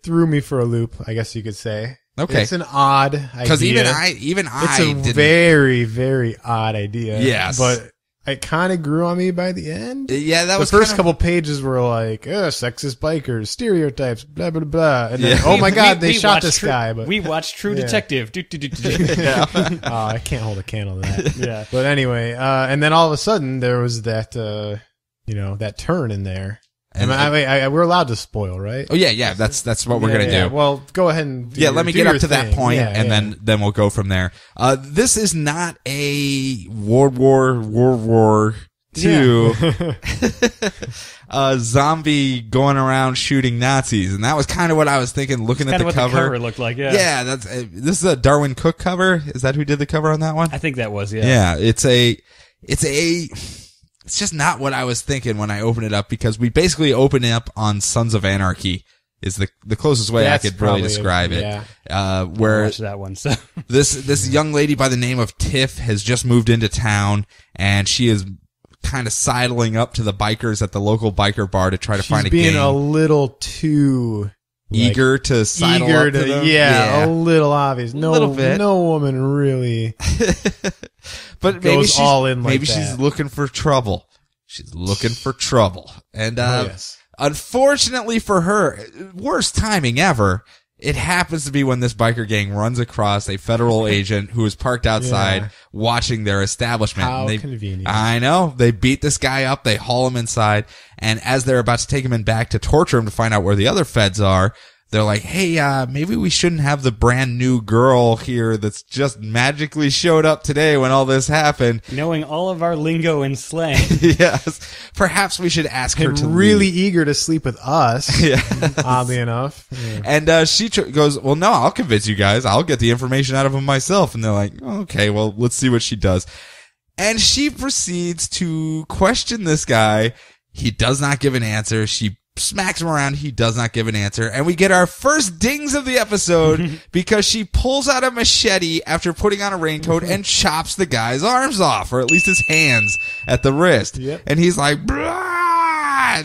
threw me for a loop, I guess you could say. Okay. It's an odd idea. Because even I didn't. It's a very, very odd idea. Yes. But it kind of grew on me by the end. Yeah, that was the first couple pages were like, oh, sexist bikers, stereotypes, blah blah blah, and then oh my god, they shot this guy. But we watched True Detective. I can't hold a candle to that. Yeah, but anyway, and then all of a sudden there was that, you know, that turn in there. And I mean, we're allowed to spoil, right? Oh yeah, yeah. That's what we're gonna do. Well, go ahead and do let me get up to that point, and then we'll go from there. This is not a World War II zombie going around shooting Nazis, and that was kind of what I was thinking. Looking at the cover, the cover looked like that's this is a Darwin Cook cover. Is that who did the cover on that one? I think that was yeah. It's just not what I was thinking when I opened it up, because we basically open it up on Sons of Anarchy is the closest way I could really describe it. Yeah. Where that one, so. this young lady by the name of Tiff has just moved into town, and she is kind of sidling up to the bikers at the local biker bar to try to find a game. She's being a little too eager to sidle up to them. Yeah, a little obvious. No woman really but goes all in like maybe that. She's looking for trouble. She's looking for trouble. And unfortunately for her, worst timing ever, it happens to be when this biker gang runs across a federal agent who is parked outside watching their establishment. How convenient. I know. They beat this guy up. They haul him inside. And as they're about to take him in back to torture him to find out where the other feds are, they're like, hey, maybe we shouldn't have the brand new girl here that's just magically showed up today when all this happened. Knowing all of our lingo and slang. Yes. Perhaps we should ask her to really leave. Eager to sleep with us, oddly enough. Yeah. And she goes, well, no, I'll convince you guys. I'll get the information out of him myself. And they're like, okay, well, let's see what she does. And she proceeds to question this guy. He does not give an answer. She smacks him around. He does not give an answer. And we get our first dings of the episode because she pulls out a machete after putting on a raincoat and chops the guy's arms off, or at least his hands at the wrist. Yep. And he's like, "Blah!"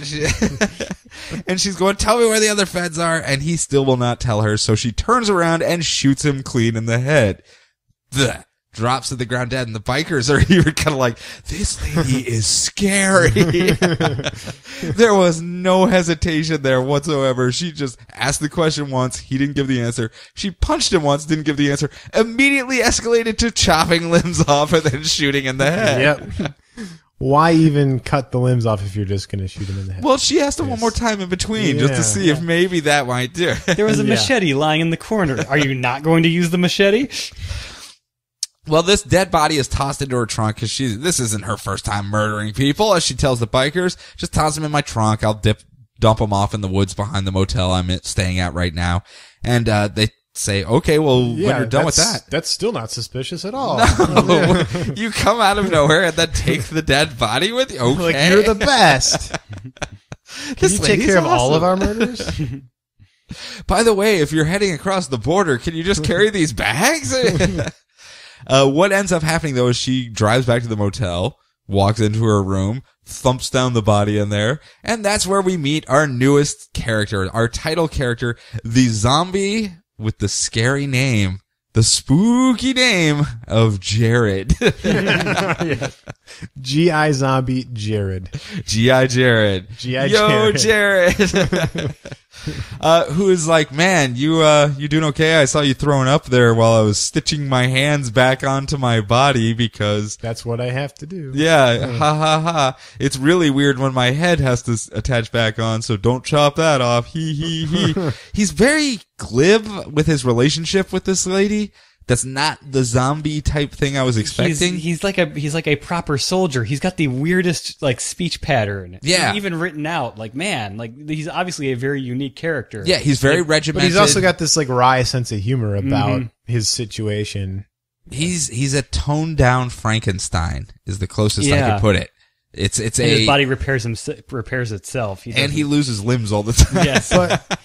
And she's going, tell me where the other feds are. And he still will not tell her. So she turns around and shoots him clean in the head. Blech. Drops to the ground dead, and the bikers are even kind of like, this lady is scary. There was no hesitation there whatsoever. She just asked the question once. He didn't give the answer. She punched him once, didn't give the answer. Immediately escalated to chopping limbs off and then shooting in the head. Yep. Why even cut the limbs off if you're just going to shoot him in the head? Well, she asked him one more time in between just to see if maybe that might do. There was a machete lying in the corner. Are you not going to use the machete? Well, this dead body is tossed into her trunk because this isn't her first time murdering people. As she tells the bikers, just toss them in my trunk. I'll dump them off in the woods behind the motel I'm staying at right now. And they say, okay, well, when you're done with that. That's still not suspicious at all. No. You come out of nowhere and then take the dead body with you. Okay. Like, you're the best. Can you take care of all of our murders? By the way, if you're heading across the border, can you just carry these bags? What ends up happening, though, is she drives back to the motel, walks into her room, thumps down the body in there, and that's where we meet our newest character, our title character, the zombie with the scary name, the spooky name of Jared. G.I. Zombie Jared. G.I. Jared. G.I. Jared. Yo, Jared. Who is like, man, you doing okay? I saw you throwing up there while I was stitching my hands back onto my body because that's what I have to do. Yeah, ha ha ha. It's really weird when my head has to attach back on, so don't chop that off. He he. He's very glib with his relationship with this lady. That's not the zombie type thing I was expecting. He's like a proper soldier. He's got the weirdest like speech pattern. Yeah, even written out. Like, man, like he's obviously a very unique character. Yeah, he's very regimented. But he's also got this like wry sense of humor about his situation. He's a toned down Frankenstein is the closest I could put it. His body repairs itself. And he loses limbs all the time. Yes.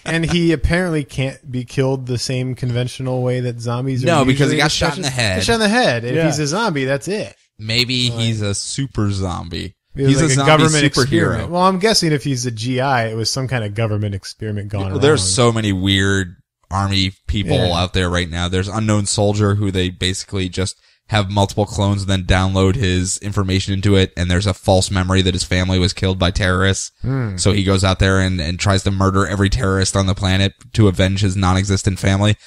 And he apparently can't be killed the same conventional way that zombies are. No, because he got shot in the head. Shot in the head. Yeah. If he's a zombie, that's it. Maybe he's a super zombie. He's like a government superhero. Well, I'm guessing if he's a GI, it was some kind of government experiment gone wrong. There's so many weird army people out there right now. There's Unknown Soldier who they basically just have multiple clones and then download his information into it, and there's a false memory that his family was killed by terrorists. Mm. So he goes out there and tries to murder every terrorist on the planet to avenge his non-existent family.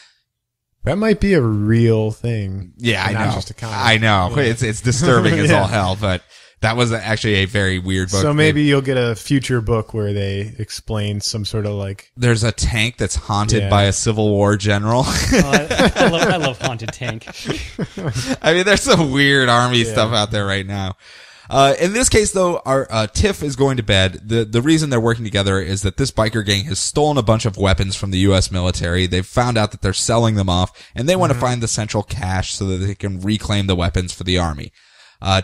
That might be a real thing. Yeah, I know. Just a comic. I know. Yeah. It's disturbing as all hell, but that was actually a very weird book. So maybe you'll get a future book where they explain some sort of like... There's a tank that's haunted by a Civil War general. I love haunted tank. I mean, there's some weird army stuff out there right now. In this case, though, our Tiff is going to bed. The reason they're working together is that this biker gang has stolen a bunch of weapons from the U.S. military. They've found out that they're selling them off, and they want to find the central cache so that they can reclaim the weapons for the army.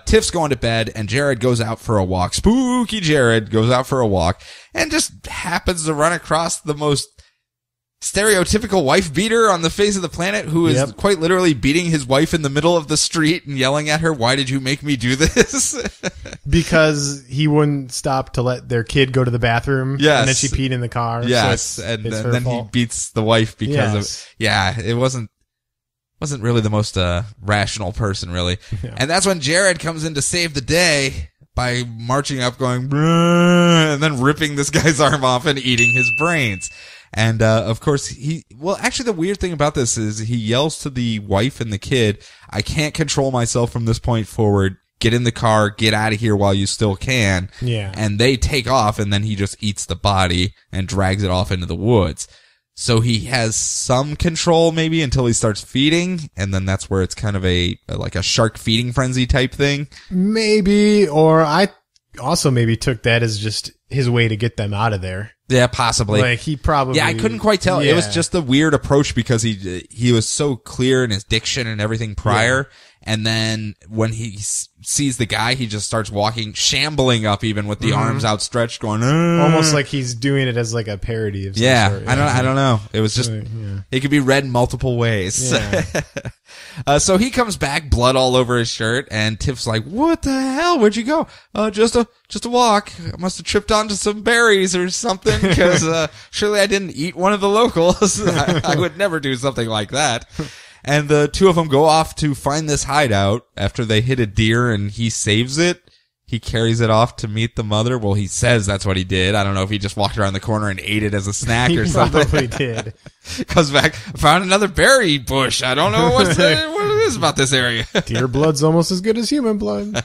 Tiff's going to bed, and Jared goes out for a walk. Spooky Jared goes out for a walk and just happens to run across the most stereotypical wife beater on the face of the planet, who is quite literally beating his wife in the middle of the street and yelling at her, "Why did you make me do this?" Because he wouldn't stop to let their kid go to the bathroom. Yes. And then she peed in the car. Yes. So it's then fault. He beats the wife because of... Yeah, it wasn't really the most rational person, really. Yeah. And that's when Jared comes in to save the day by marching up, going, and then ripping this guy's arm off and eating his brains. And of course, actually, the weird thing about this is he yells to the wife and the kid, "I can't control myself from this point forward. Get in the car. Get out of here while you still can." Yeah. And they take off, and then he just eats the body and drags it off into the woods. So he has some control, maybe, until he starts feeding, and then that's where it's kind of like a shark feeding frenzy type thing. Maybe, or I also maybe took that as just his way to get them out of there. Yeah, possibly. Like, he probably... Yeah, I couldn't quite tell. Yeah. It was just a weird approach because he was so clear in his diction and everything prior, and then when he sees the guy, he just starts walking, shambling up even with the arms outstretched, going... Almost like he's doing it as like a parody of some sort. Yeah, I don't know. It was just... It could be read multiple ways. Yeah. So he comes back, blood all over his shirt, and Tiff's like, "What the hell? Where'd you go?" Just a walk. I must have tripped onto some berries or something, because surely I didn't eat one of the locals. I would never do something like that. And the two of them go off to find this hideout after they hit a deer, and he saves it. He carries it off to meet the mother. Well, he says that's what he did. I don't know if he just walked around the corner and ate it as a snack or something. He probably did. Comes back, found another berry bush. I don't know what it is about this area. Deer blood's almost as good as human blood.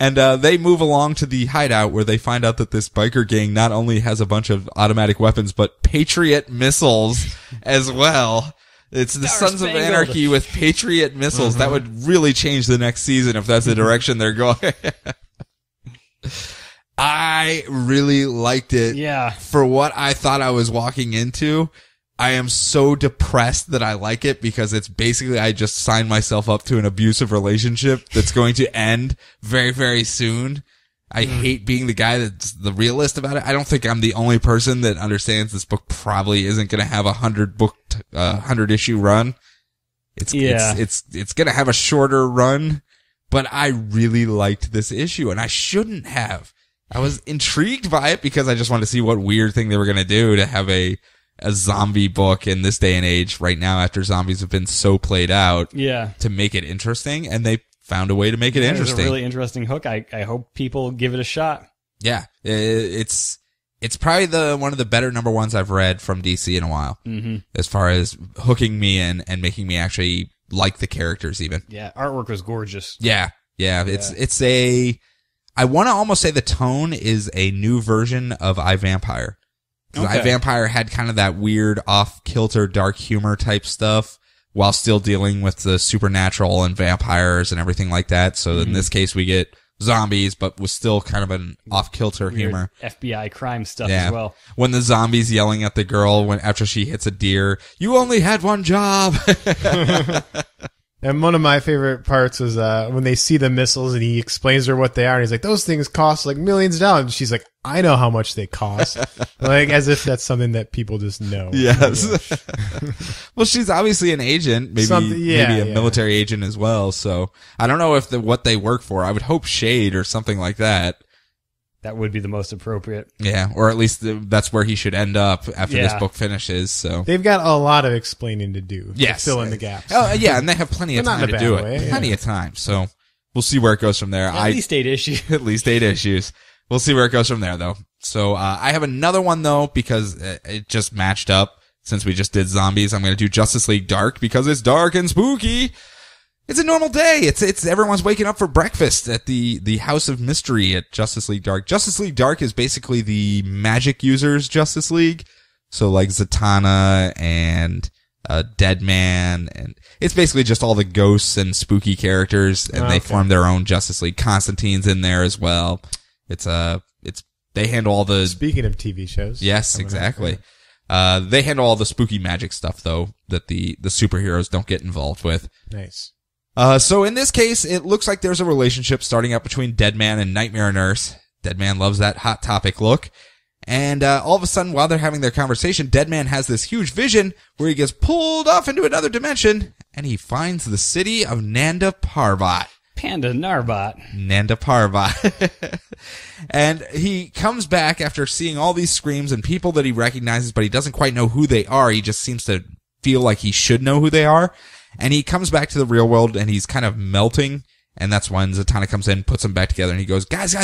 And they move along to the hideout, where they find out that this biker gang not only has a bunch of automatic weapons, but Patriot missiles as well. It's the Sons of Anarchy with Patriot missiles. That would really change the next season if that's the direction they're going. I really liked it. Yeah. For what I thought I was walking into, I am so depressed that I like it, because it's basically I just signed myself up to an abusive relationship that's going to end very, very soon. I hate being the guy that's the realist about it. I don't think I'm the only person that understands this book probably isn't going to have 100 issue run. It's going to have a shorter run, but I really liked this issue, and I shouldn't have. I was intrigued by it because I just wanted to see what weird thing they were going to do to have a zombie book in this day and age right now, after zombies have been so played out, to make it interesting, and they found a way to make it interesting. It's a really interesting hook. I hope people give it a shot. Yeah. It's probably one of the better number ones I've read from DC in a while, as far as hooking me in and making me actually like the characters even. Yeah. Artwork was gorgeous. Yeah. Yeah. I want to almost say the tone is a new version of I, Vampire. Okay. I, Vampire had kind of that weird off-kilter dark humor type stuff, while still dealing with the supernatural and vampires and everything like that. So in this case, we get zombies, but with still kind of an off-kilter humor. FBI crime stuff as well. When the zombie's yelling at the girl after she hits a deer, "You only had one job." And one of my favorite parts was when they see the missiles and he explains to her what they are. And he's like, "Those things cost like millions of dollars." And she's like, "I know how much they cost." Like, as if that's something that people just know. Yes. Well, she's obviously an agent, maybe a military agent as well. So I don't know if what they work for. I would hope Shade or something like that. that would be the most appropriate. Yeah, or at least that's where he should end up after this book finishes. So they've got a lot of explaining to do. Yes, to fill in the gaps. Oh yeah, and they have plenty of time to do it. Plenty of time. So we'll see where it goes from there. At least 8 issues. At least 8 issues. We'll see where it goes from there, though. So I have another one though, because it just matched up. Since we just did zombies, I'm going to do Justice League Dark because it's dark and spooky. It's a normal day. It's everyone's waking up for breakfast at the House of Mystery at Justice League Dark. Justice League Dark is basically the magic users Justice League. So like Zatanna and Deadman, and it's basically just all the ghosts and spooky characters, and they form their own Justice League. Constantine's in there as well. They handle all the... Speaking of TV shows. Yes, exactly. They handle all the spooky magic stuff though that the superheroes don't get involved with. Nice. So in this case, it looks like there's a relationship starting up between Deadman and Nightmare Nurse. Deadman loves that Hot Topic look. And all of a sudden, while they're having their conversation, Deadman has this huge vision where he gets pulled off into another dimension, and he finds the city of Nanda Parbat. Nanda Parbat. And he comes back after seeing all these screams and people that he recognizes, but he doesn't quite know who they are. He just seems to feel like he should know who they are. And he comes back to the real world, and he's kind of melting. And that's when Zatanna comes in, puts him back together, and he goes, guys,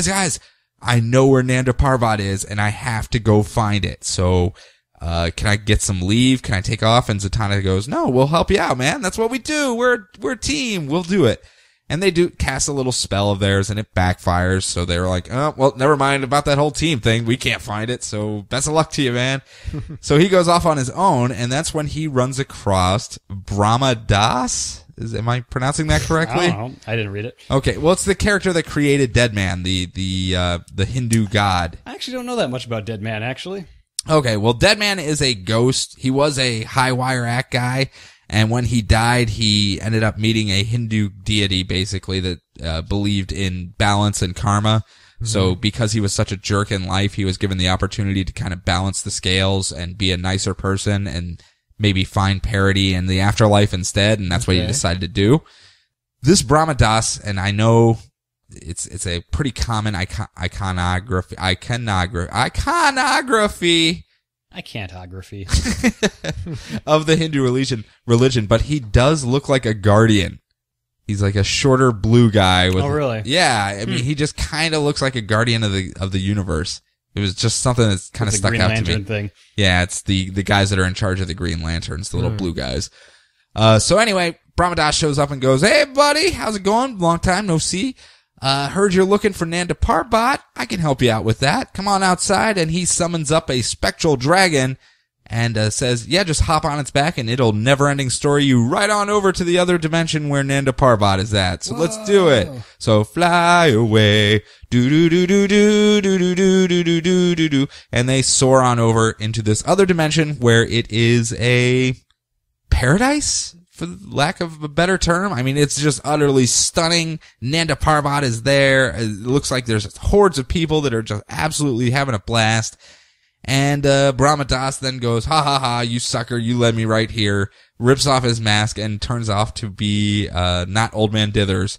I know where Nanda Parbat is, and I have to go find it. So can I get some leave? Can I take off? And Zatanna goes, no, we'll help you out, man. That's what we do. We're a team. We'll do it. And they do cast a little spell of theirs, and it backfires. So they're like, oh, well, never mind about that whole team thing. We can't find it. So best of luck to you, man. So he goes off on his own, and that's when he runs across Brahma Das. Am I pronouncing that correctly? I don't know. I didn't read it. Okay. Well, it's the character that created Deadman, the Hindu god. I actually don't know that much about Deadman, actually. Okay. Well, Deadman is a ghost. He was a high wire act guy. And when he died, he ended up meeting a Hindu deity, basically, that believed in balance and karma. Mm-hmm. So because he was such a jerk in life, he was given the opportunity to kind of balance the scales and be a nicer person and maybe find parity in the afterlife instead. And that's what he decided to do. This Brahma Das, and I know it's a pretty common iconography. Of the Hindu religion, but he does look like a guardian. He's like a shorter blue guy. Oh, really? Yeah. I mean, he just kind of looks like a guardian of the universe. It was just something that's kind of stuck out to me. Green Lantern thing. Yeah, it's the guys that are in charge of the Green Lanterns, the little blue guys. So anyway, Brahma Das shows up and goes, hey, buddy, how's it going? Long time, no see. Heard you're looking for Nanda Parbat. I can help you out with that. Come on outside. And he summons up a spectral dragon and says, yeah, just hop on its back and it'll never-ending story you right on over to the other dimension where Nanda Parbat is at. So let's do it. So fly away. Do-do-do-do-do-do-do-do-do-do-do-do. And they soar on over into this other dimension where it is a paradise? For lack of a better term. I mean, it's just utterly stunning. Nanda Parbat is there. It looks like there's hordes of people that are just absolutely having a blast. And Brahma Das then goes, ha, ha, ha, you sucker. You led me right here. Rips off his mask and turns off to be not Old Man Dithers,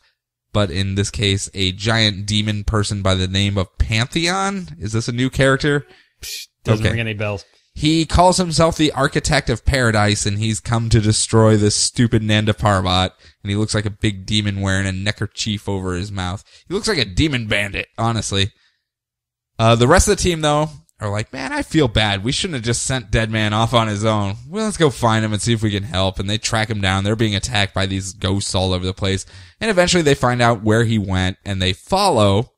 but in this case, a giant demon person by the name of Pantheon. Is this a new character? Doesn't ring any bells. He calls himself the Architect of Paradise, and he's come to destroy this stupid Nanda Parbat, and he looks like a big demon wearing a neckerchief over his mouth. He looks like a demon bandit, honestly. The rest of the team, though, are like, man, I feel bad. We shouldn't have just sent Deadman off on his own. Well, let's go find him and see if we can help, and they track him down. They're being attacked by these ghosts all over the place, and eventually they find out where he went, and they follow.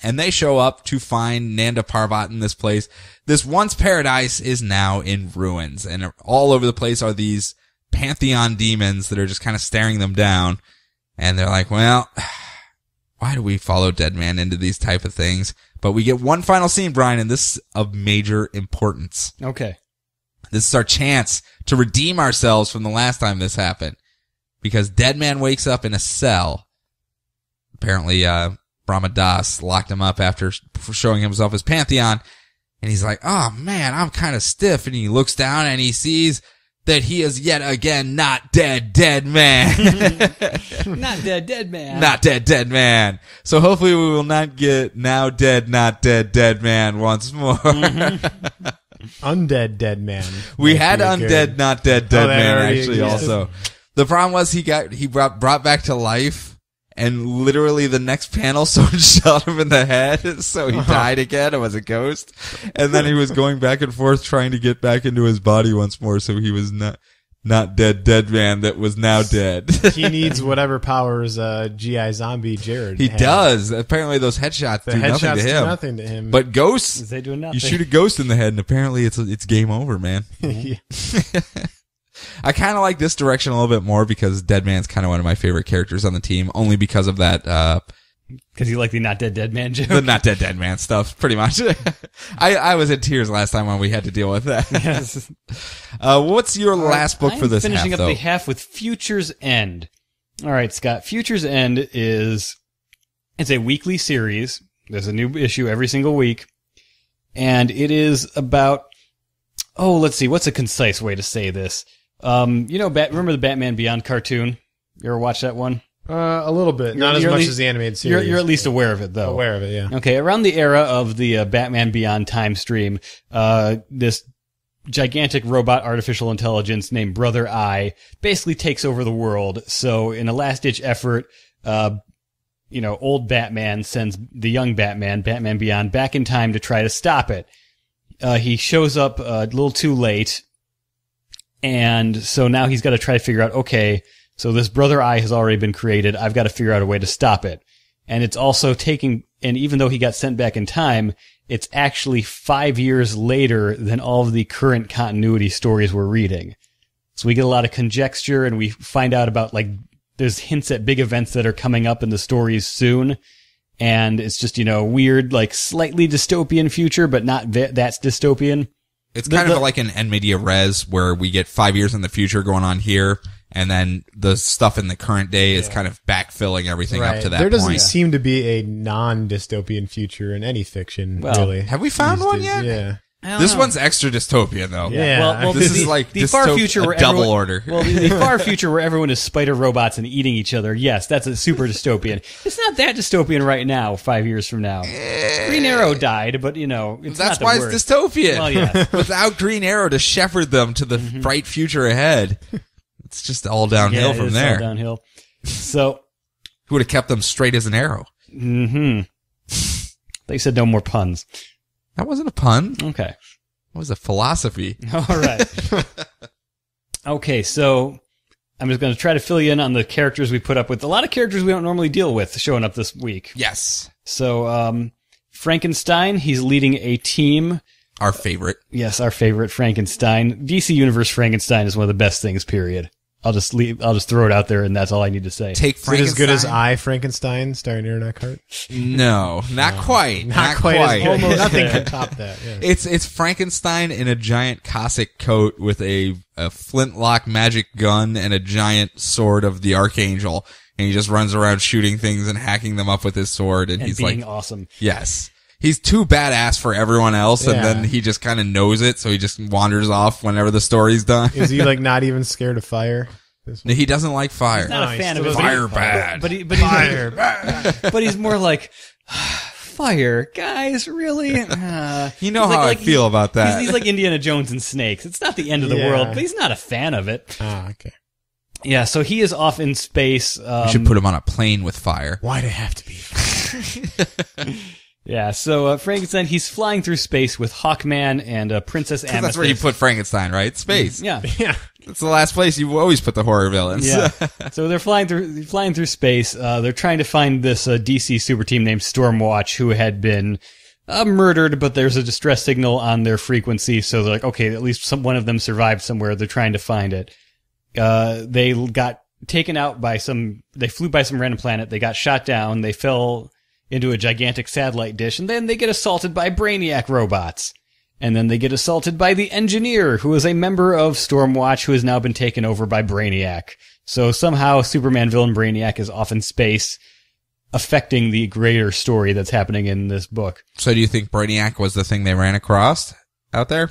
And they show up to find Nanda Parbat in this place. This once paradise is now in ruins. And all over the place are these Pantheon demons that are just kind of staring them down. And they're like, well, why do we follow Deadman into these type of things? But we get one final scene, Brian, and this is of major importance. Okay. This is our chance to redeem ourselves from the last time this happened. Because Deadman wakes up in a cell. Apparently, Brahma Das locked him up after showing himself as Pantheon. And he's like, oh, man, I'm kind of stiff. And he looks down and he sees that he is yet again not dead, dead man. Not dead, dead man. Not dead, dead man. So hopefully we will not get now dead, not dead, dead man once more. Mm-hmm. Undead dead man. We had undead, good. Not dead, dead man actually existed. Also. The problem was he brought back to life. And literally the next panel, someone shot him in the head, so he died again. It was a ghost. And then he was going back and forth trying to get back into his body once more, so he was not dead, dead man that was now dead. He needs whatever powers G.I. Zombie Jared He had. Does. Apparently those headshots do nothing to him. But ghosts, they do nothing. You shoot a ghost in the head, and apparently it's game over, man. Yeah. I kind of like this direction a little bit more because Deadman's kind of one of my favorite characters on the team, only because of that. Because you like the not dead dead man joke, the not dead dead man stuff, pretty much. I was in tears last time when we had to deal with that. Yes. What's your last book for this? Finishing half, up though. The half with Future's End. All right, Scott. Future's End it's a weekly series. There's a new issue every single week, and it is about. Oh, let's see. What's a concise way to say this? Remember the Batman Beyond cartoon? You ever watch that one? A little bit. Not as much as the animated series. You're at least aware of it, though. Aware of it, yeah. Okay, around the era of the Batman Beyond time stream, this gigantic robot artificial intelligence named Brother Eye basically takes over the world. So in a last-ditch effort, old Batman sends the young Batman, Batman Beyond, back in time to try to stop it. He shows up a little too late. And so now he's got to try to figure out, okay, so this Brother Eye has already been created. I've got to figure out a way to stop it. And it's also even though he got sent back in time, it's actually 5 years later than all of the current continuity stories we're reading. So we get a lot of conjecture and we find out about, there's hints at big events that are coming up in the stories soon. And it's just, weird, slightly dystopian future, but not that's dystopian. It's kind of like an End Media Res where we get 5 years in the future going on here, and then the stuff in the current day is kind of backfilling everything up to that point. There doesn't seem to be a non-dystopian future in any fiction, really. Have we found one yet? Yeah. This one's extra dystopian, though. Yeah. Well, this is like the far future where double order. Well, the far future where everyone is spider robots and eating each other. Yes, that's a super dystopian. It's not that dystopian right now. 5 years from now, Green Arrow died, but that's why it's dystopian. Well, yeah. Without Green Arrow to shepherd them to the bright future ahead, it's just all downhill from there. All downhill. So, who would have kept them straight as an arrow? They said no more puns. That wasn't a pun. Okay. That was a philosophy. All right. Okay, so I'm just going to try to fill you in on the characters we put up with. A lot of characters we don't normally deal with showing up this week. Yes. So Frankenstein, he's leading a team. Our favorite. Yes, our favorite, Frankenstein. DC Universe Frankenstein is one of the best things, period. I'll just throw it out there, and that's all I need to say. Take Frankenstein. Is it as good as I, Frankenstein, starring Aaron Eckhart? No, not quite. Not quite. Almost nothing can top that. Yeah. It's Frankenstein in a giant Cossack coat with a flintlock magic gun and a giant sword of the Archangel, and he just runs around shooting things and hacking them up with his sword, and he's being awesome. Yes. He's too badass for everyone else, and then he just kind of knows it, so he just wanders off whenever the story's done. Is he, not even scared of fire? No, he doesn't like fire. He's not a fan of it. Fire bad. But he's more like, fire, guys, really? You know how I feel about that. He's like Indiana Jones and snakes. It's not the end of the world, but he's not a fan of it. Ah, okay. Yeah, so he is off in space. We should put him on a plane with fire. Why'd it have to be fire? Yeah, so Frankenstein, he's flying through space with Hawkman and Princess Amethyst. That's where you put Frankenstein, right? Space. Yeah. That's the last place you always put the horror villains. Yeah. So they're flying through space. They're trying to find this DC super team named Stormwatch who had been murdered, but there's a distress signal on their frequency. So they're like, okay, at least one of them survived somewhere. They're trying to find it. They got taken out by they flew by some random planet. They got shot down. They fell into a gigantic satellite dish, and then they get assaulted by Brainiac robots. And then they get assaulted by the Engineer, who is a member of Stormwatch, who has now been taken over by Brainiac. So somehow Superman villain Brainiac is off in space, affecting the greater story that's happening in this book. So do you think Brainiac was the thing they ran across out there?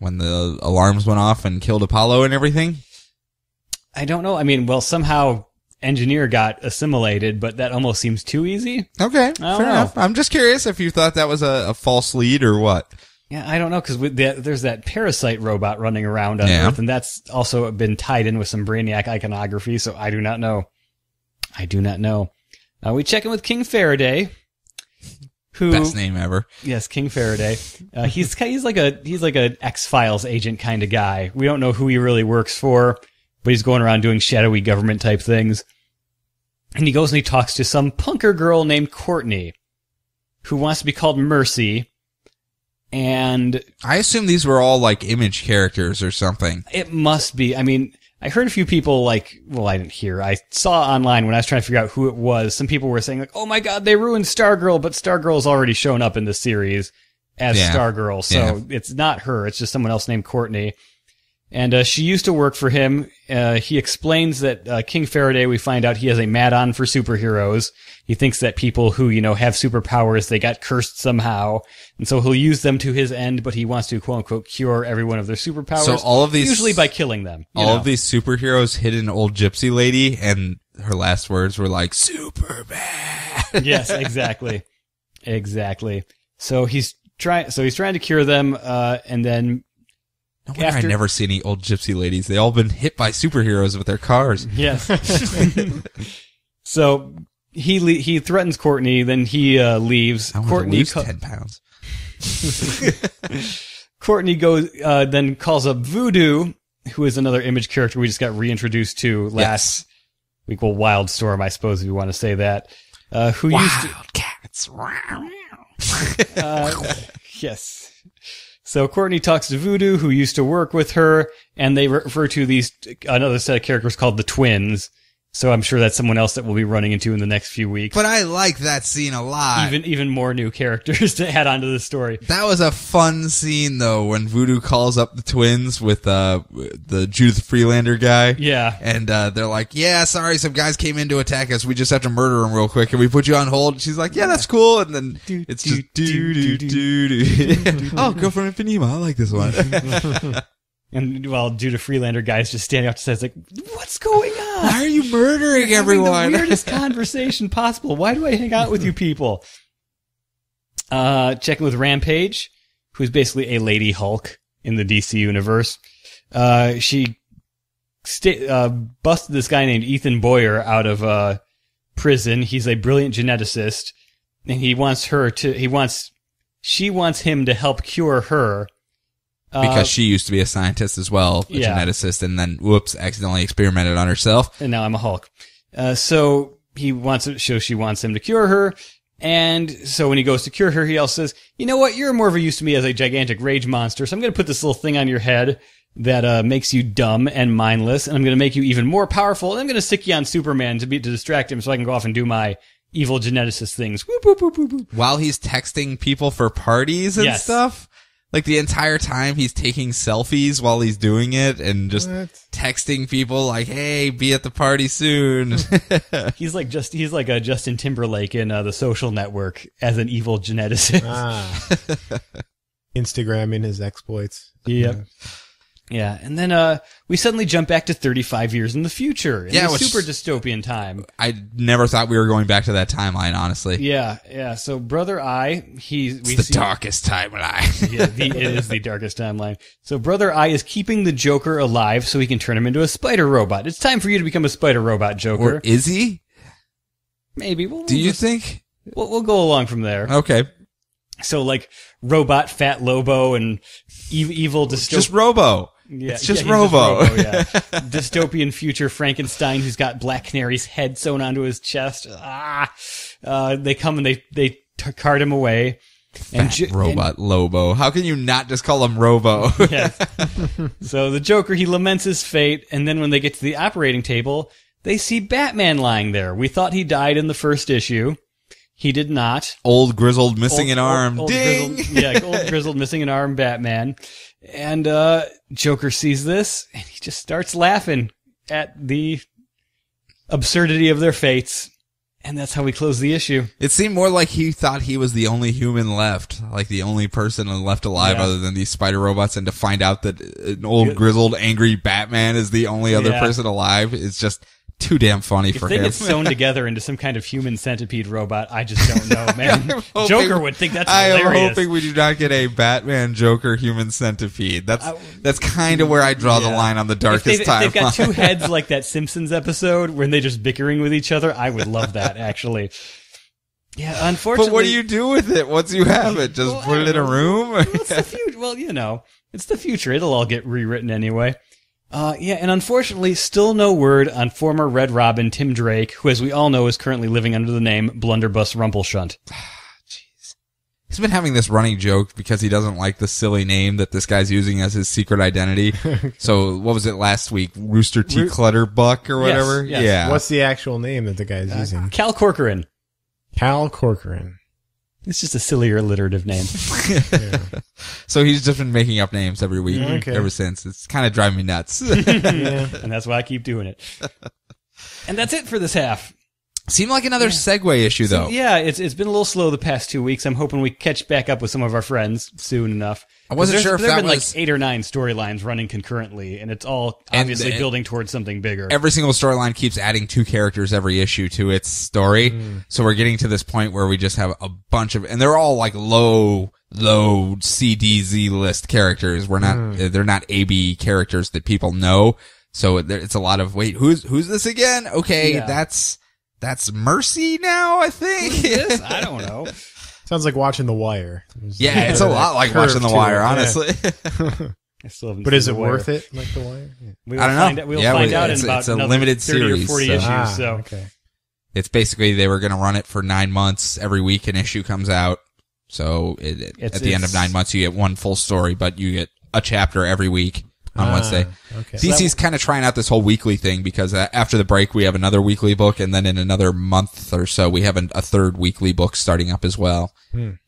when the alarms went off and killed Apollo and everything? I don't know. I mean, well, somehow Engineer got assimilated, but that almost seems too easy. Okay, fair enough. I'm just curious if you thought that was a false lead or what. Yeah, I don't know, because there's that parasite robot running around on Earth, and that's also been tied in with some Brainiac iconography, so I do not know. I do not know. We check in with King Faraday, who... Best name ever. Yes, King Faraday. He's like an X-Files agent kind of guy. We don't know who he really works for, but he's going around doing shadowy government-type things. And he goes and he talks to some punker girl named Courtney, who wants to be called Mercy. And I assume these were all like image characters or something. It must be. I mean, I heard a few people I saw online when I was trying to figure out who it was. Some people were saying like, oh my God, they ruined Stargirl, but Stargirl's already shown up in the series as Stargirl. So it's not her. It's just someone else named Courtney. And she used to work for him. He explains that King Faraday, we find out he has a mad-on for superheroes. He thinks that people who, have superpowers, they got cursed somehow. And so he'll use them to his end, but he wants to, quote-unquote, cure everyone of their superpowers. So all of these... Usually by killing them. All of these superheroes hit an old gypsy lady, and her last words were like, Superbad! Yes, exactly. Exactly. So he's trying to cure them, and then... No wonder I never see any old gypsy ladies. They all been hit by superheroes with their cars. Yes. So he threatens Courtney, then he leaves. I want to lose 10 pounds. Courtney goes then calls up Voodoo, who is another image character we just got reintroduced to last week. Well, Wildstorm, I suppose if you want to say that. Who Wildcats. Used to... yes. So Courtney talks to Voodoo, who used to work with her, and they refer to another set of characters called the Twins. So I'm sure that's someone else that we'll be running into in the next few weeks. But I like that scene a lot. Even more new characters to add onto the story. That was a fun scene, though, when Voodoo calls up the Twins with the Judith Freelander guy. Yeah. And they're like, yeah, sorry, some guys came in to attack us. We just have to murder them real quick. And we put you on hold. And she's like, yeah, that's cool. And then it's just do. Oh, Girl from Ipanema. I like this one. And while Judith Freelander guy's just standing up to say, it's like, what's going on? Why are you murdering everyone? Having the weirdest conversation possible. Why do I hang out with you people? Checking with Rampage, who's basically a Lady Hulk in the DC universe. She busted this guy named Ethan Boyer out of prison. He's a brilliant geneticist, and she wants him to help cure her. Because she used to be a scientist as well, a geneticist, and then, whoops, accidentally experimented on herself. And now I'm a Hulk. So she wants him to cure her. And so when he goes to cure her, he also says, you know what, you're more of a use to me as a gigantic rage monster, so I'm going to put this little thing on your head that makes you dumb and mindless, and I'm going to make you even more powerful, and I'm going to stick you on Superman to distract him so I can go off and do my evil geneticist things. Whoop, whoop, whoop, whoop, whoop. While he's texting people for parties and stuff? Like, the entire time he's taking selfies while he's doing it and just texting people like, hey, be at the party soon. he's like a Justin Timberlake in The Social Network as an evil geneticist. Instagramming his exploits. Yep. Yeah, and then we suddenly jump back to 35 years in the future. Which super dystopian time. I never thought we were going back to that timeline, honestly. Yeah. So Brother Eye, it's the darkest timeline. It is the darkest timeline. So Brother Eye is keeping the Joker alive so he can turn him into a spider robot. It's time for you to become a spider robot, Joker. Or is he? Maybe. Do you think? We'll go along from there. Okay. So like Robot Fat Lobo and evil dystopian. Just Robo. Yeah, it's just Robo. Dystopian future Frankenstein who's got Black Canary's head sewn onto his chest. They come and they cart him away. Fat robot Lobo. How can you not just call him Robo? Yes. So the Joker, he laments his fate, and then when they get to the operating table, they see Batman lying there. We thought he died in the first issue. He did not. Old grizzled missing an arm. Ding! Old grizzled missing an arm Batman. And Joker sees this, and he just starts laughing at the absurdity of their fates. And that's how we close the issue. It seemed more like he thought he was the only human left, like the only person left alive other than these spider robots, and to find out that an old, grizzled, angry Batman is the only other person alive is just too damn funny for him. If they get sewn together into some kind of human centipede robot, I just don't know, man. Joker would think that's hilarious. I am hoping we do not get a Batman Joker human centipede. That's kind of where I draw the line on the darkest timeline. If they've got two heads like that Simpsons episode when they're just bickering with each other, I would love that, actually. Yeah, unfortunately. But what do you do with it once you have it? Just put it in a room? Well, it's the future. Well, you know, it's the future. It'll all get rewritten anyway. Yeah, and unfortunately, still no word on former Red Robin Tim Drake, who, as we all know, is currently living under the name Blunderbuss Rumpelshunt. Jeez. He's been having this running joke because he doesn't like the silly name that this guy's using as his secret identity. So, what was it last week? Rooster T. Clutterbuck or whatever? Yes, yes. Yeah. What's the actual name that the guy's using? Cal Corcoran. Cal Corcoran. It's just a sillier alliterative name. So he's just been making up names every week ever since. It's kind of driving me nuts. And that's why I keep doing it. And that's it for this half. Seemed like another segue issue, though. Yeah, it's been a little slow the past 2 weeks. I'm hoping we catch back up with some of our friends soon enough. I wasn't sure if that was... There have been like 8 or 9 storylines running concurrently, and it's all obviously building towards something bigger. Every single storyline keeps adding 2 characters every issue to its story, so we're getting to this point where we just have a bunch of... And they're all like low CDZ list characters. We're not... They're not AB characters that people know, so it's a lot of, wait, who's this again? Okay, that's Mercy now, I think. Who's this? I don't know. Sounds like watching The Wire. Yeah, it's a lot like watching The Wire, honestly. I still haven't. But is it worth it, like The Wire? I don't know. We'll find out in about another 30 or 40 issues. So. Okay. It's basically they were going to run it for 9 months. Every week an issue comes out. So at the end of 9 months, you get one full story, but you get a chapter every week on Wednesday. Okay. DC's kind of trying out this whole weekly thing because after the break, we have another weekly book. And then in another month or so, we have a third weekly book starting up as well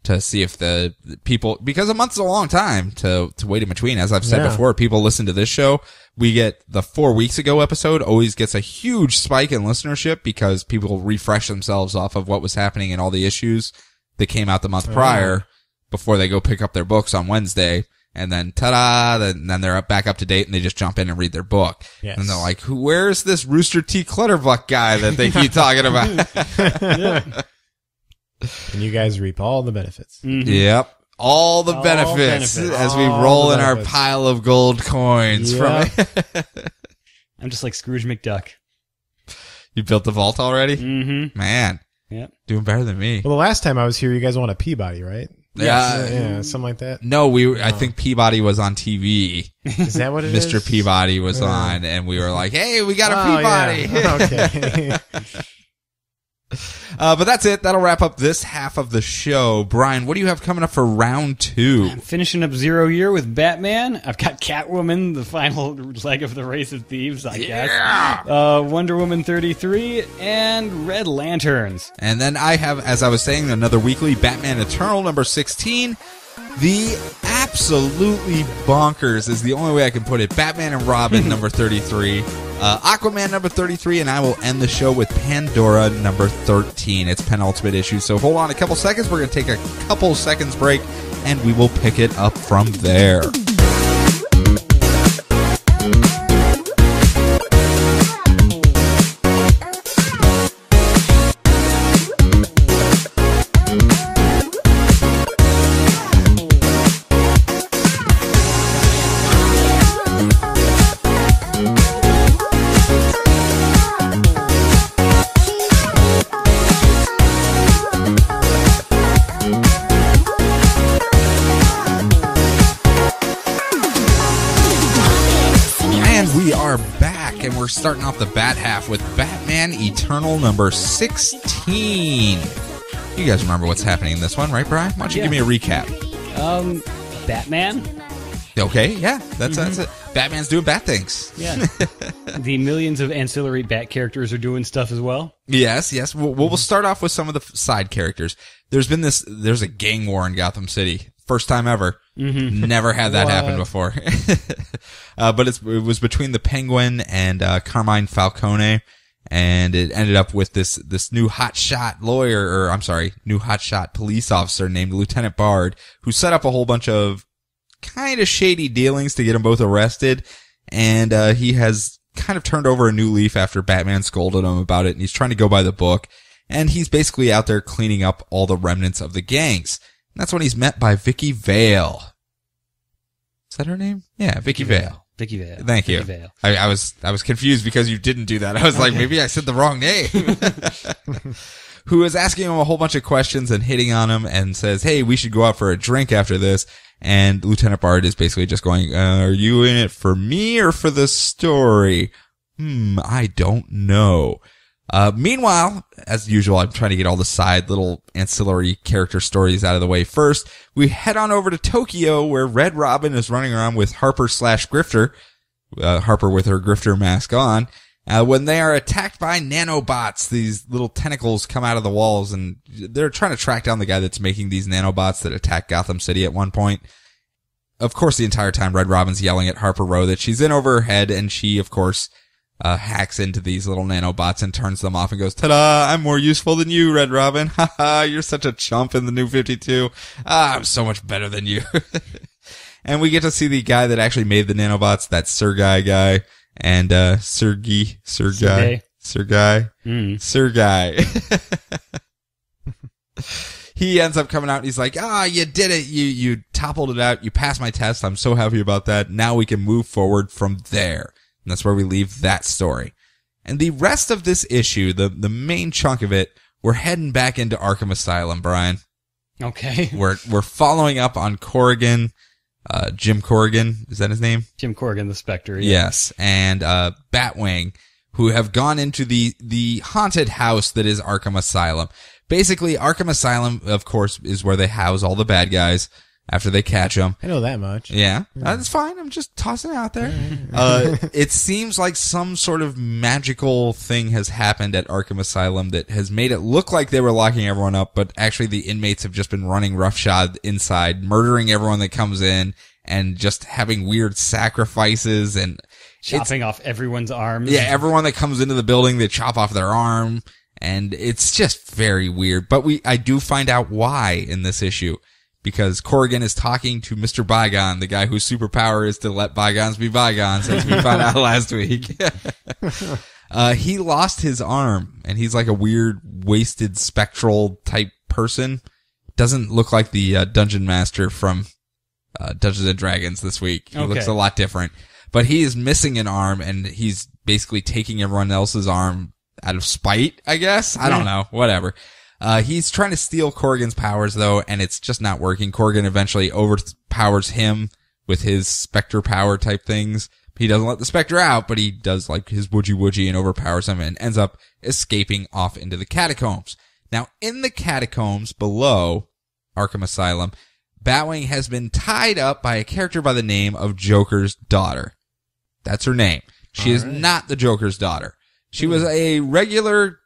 to see if the people, because a month's a long time to wait in between. As I've said before, people listen to this show. We get the 4 weeks ago episode always gets a huge spike in listenership because people refresh themselves off of what was happening in all the issues that came out the month prior before they go pick up their books on Wednesday. And then, ta-da, and then they're back up to date, and they just jump in and read their book. Yes. And they're like, where's this Rooster T. Clutterbuck guy that they keep talking about? And you guys reap all the benefits. Mm-hmm. Yep. All the benefits as we roll in our pile of gold coins. Yeah. I'm just like Scrooge McDuck. You built the vault already? Mm-hmm. Man. Yep. Doing better than me. Well, the last time I was here, you guys won a Peabody, right? Yeah, something like that. No, I think Peabody was on TV. Is that what it is? Mr. Peabody was on, and we were like, hey, we got a Peabody. Yeah. Okay. But that's it. That'll wrap up this half of the show. Brian, what do you have coming up for round 2? I'm finishing up Zero Year with Batman. I've got Catwoman, the final leg of the Race of Thieves, I guess. Wonder Woman 33, and Red Lanterns. And then I have, as I was saying, another weekly Batman Eternal, number 16. The absolutely bonkers is the only way I can put it. Batman and Robin, number 33. Aquaman number 33, and I will end the show with Pandora number 13. It's penultimate issue, so hold on a couple seconds. We're going to take a couple seconds break, and we will pick it up from there. We're starting off the bat half with Batman Eternal number 16. You guys remember what's happening in this one, right, Brian? Why don't you give me a recap? Batman. Okay, yeah, that's it. Batman's doing bat things. Yeah. The millions of ancillary bat characters are doing stuff as well. Yes. We'll start off with some of the side characters. There's a gang war in Gotham City. First time ever. Never had that happen before. But it was between the Penguin and Carmine Falcone. And it ended up with this new hotshot lawyer, or I'm sorry, new hotshot police officer named Lieutenant Bard, who set up a whole bunch of kind of shady dealings to get them both arrested. And he has kind of turned over a new leaf after Batman scolded him about it, and he's trying to go by the book. And he's basically out there cleaning up all the remnants of the gangs. And that's when he's met by Vicky Vale. Is that her name? Yeah, Vicky Vale. Vicky Vale. Thank you. Vale. I was confused because you didn't do that. I was like, maybe I said the wrong name. Who is asking him a whole bunch of questions and hitting on him and says, hey, we should go out for a drink after this. And Lieutenant Bard is basically just going, are you in it for me or for the story? I don't know. Meanwhile, as usual, I'm trying to get all the side little ancillary character stories out of the way first. We head on over to Tokyo, where Red Robin is running around with Harper/Grifter, Harper with her Grifter mask on, when they are attacked by nanobots. These little tentacles come out of the walls, and they're trying to track down the guy that's making these nanobots that attack Gotham City at one point. Of course, the entire time, Red Robin's yelling at Harper Row that she's in over her head, and she, of course, hacks into these little nanobots and turns them off and goes, ta-da, I'm more useful than you, Red Robin. Ha-ha, you're such a chump in the New 52. Ah, I'm so much better than you. And we get to see the guy that actually made the nanobots, that Sergei guy, and Sergei. He ends up coming out and he's like, you did it. You toppled it out. You passed my test. I'm so happy about that. Now we can move forward from there. And that's where we leave that story. And the rest of this issue, the main chunk of it, we're heading back into Arkham Asylum, Brian. Okay. We're following up on Corrigan, Jim Corrigan. Is that his name? Jim Corrigan, the Spectre. Yeah. Yes. And, Batwing, who have gone into the haunted house that is Arkham Asylum. Basically, Arkham Asylum, of course, is where they house all the bad guys. After they catch him. I know that much. Yeah. That's fine. I'm just tossing it out there. It seems like some sort of magical thing has happened at Arkham Asylum that has made it look like they were locking everyone up, but actually the inmates have just been running roughshod inside, murdering everyone that comes in, and just having weird sacrifices and chopping off everyone's arms. Yeah, everyone that comes into the building, they chop off their arm, and it's just very weird. But I do find out why in this issue. Because Corrigan is talking to Mr. Bygone, the guy whose superpower is to let bygones be bygones, as we found out last week. He lost his arm, and he's like a weird, wasted, spectral-type person. Doesn't look like the Dungeon Master from Dungeons & Dragons this week. He looks a lot different. But he is missing an arm, and he's basically taking everyone else's arm out of spite, I guess? I don't know. Whatever. He's trying to steal Corrigan's powers, though, and it's just not working. Corrigan eventually overpowers him with his Spectre power type things. He doesn't let the Spectre out, but he does like his woodgy and overpowers him and ends up escaping off into the catacombs. Now, in the catacombs below Arkham Asylum, Batwing has been tied up by a character by the name of Joker's daughter. That's her name. She is not the Joker's daughter. She was a regular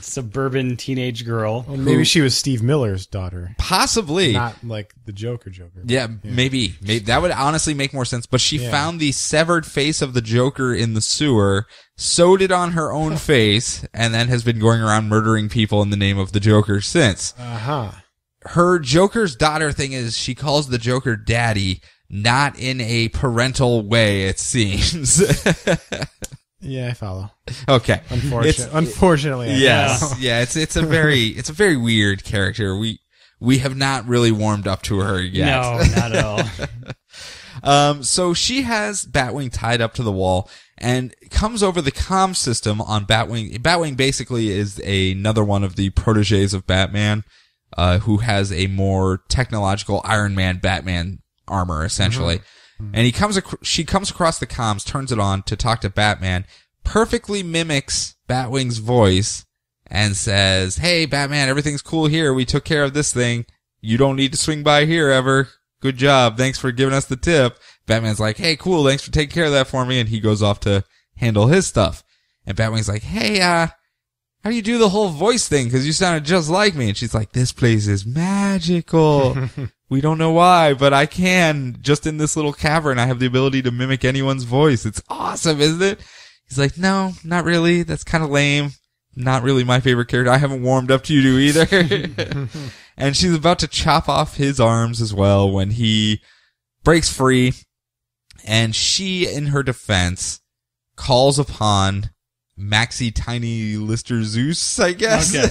suburban teenage girl. Well, maybe she was Steve Miller's daughter. Possibly. Not like the Joker. Yeah. Maybe. That would honestly make more sense. But she found the severed face of the Joker in the sewer, sewed it on her own face, and then has been going around murdering people in the name of the Joker since. Her Joker's daughter thing is she calls the Joker daddy, not in a parental way, it seems. Yeah, I follow. Okay. Unfortunately. Yes. Yeah, it's a very weird character. We have not really warmed up to her yet. No, not at all. So she has Batwing tied up to the wall and comes over the comm system on Batwing. Batwing basically is another one of the proteges of Batman, who has a more technological Iron Man Batman armor, essentially. And she comes across the comms, turns it on to talk to Batman, perfectly mimics Batwing's voice, and says, hey, Batman, everything's cool here. We took care of this thing. You don't need to swing by here ever. Good job. Thanks for giving us the tip. Batman's like, hey, cool. Thanks for taking care of that for me. And he goes off to handle his stuff. And Batwing's like, hey, how do you do the whole voice thing? Because you sounded just like me. And she's like, this place is magical. We don't know why, but I can. Just in this little cavern, I have the ability to mimic anyone's voice. It's awesome, isn't it? He's like, no, not really. That's kind of lame. Not really my favorite character. I haven't warmed up to you either. And she's about to chop off his arms as well when he breaks free. And she, in her defense, calls upon Maxi Tiny Lister Zeus, I guess. Okay.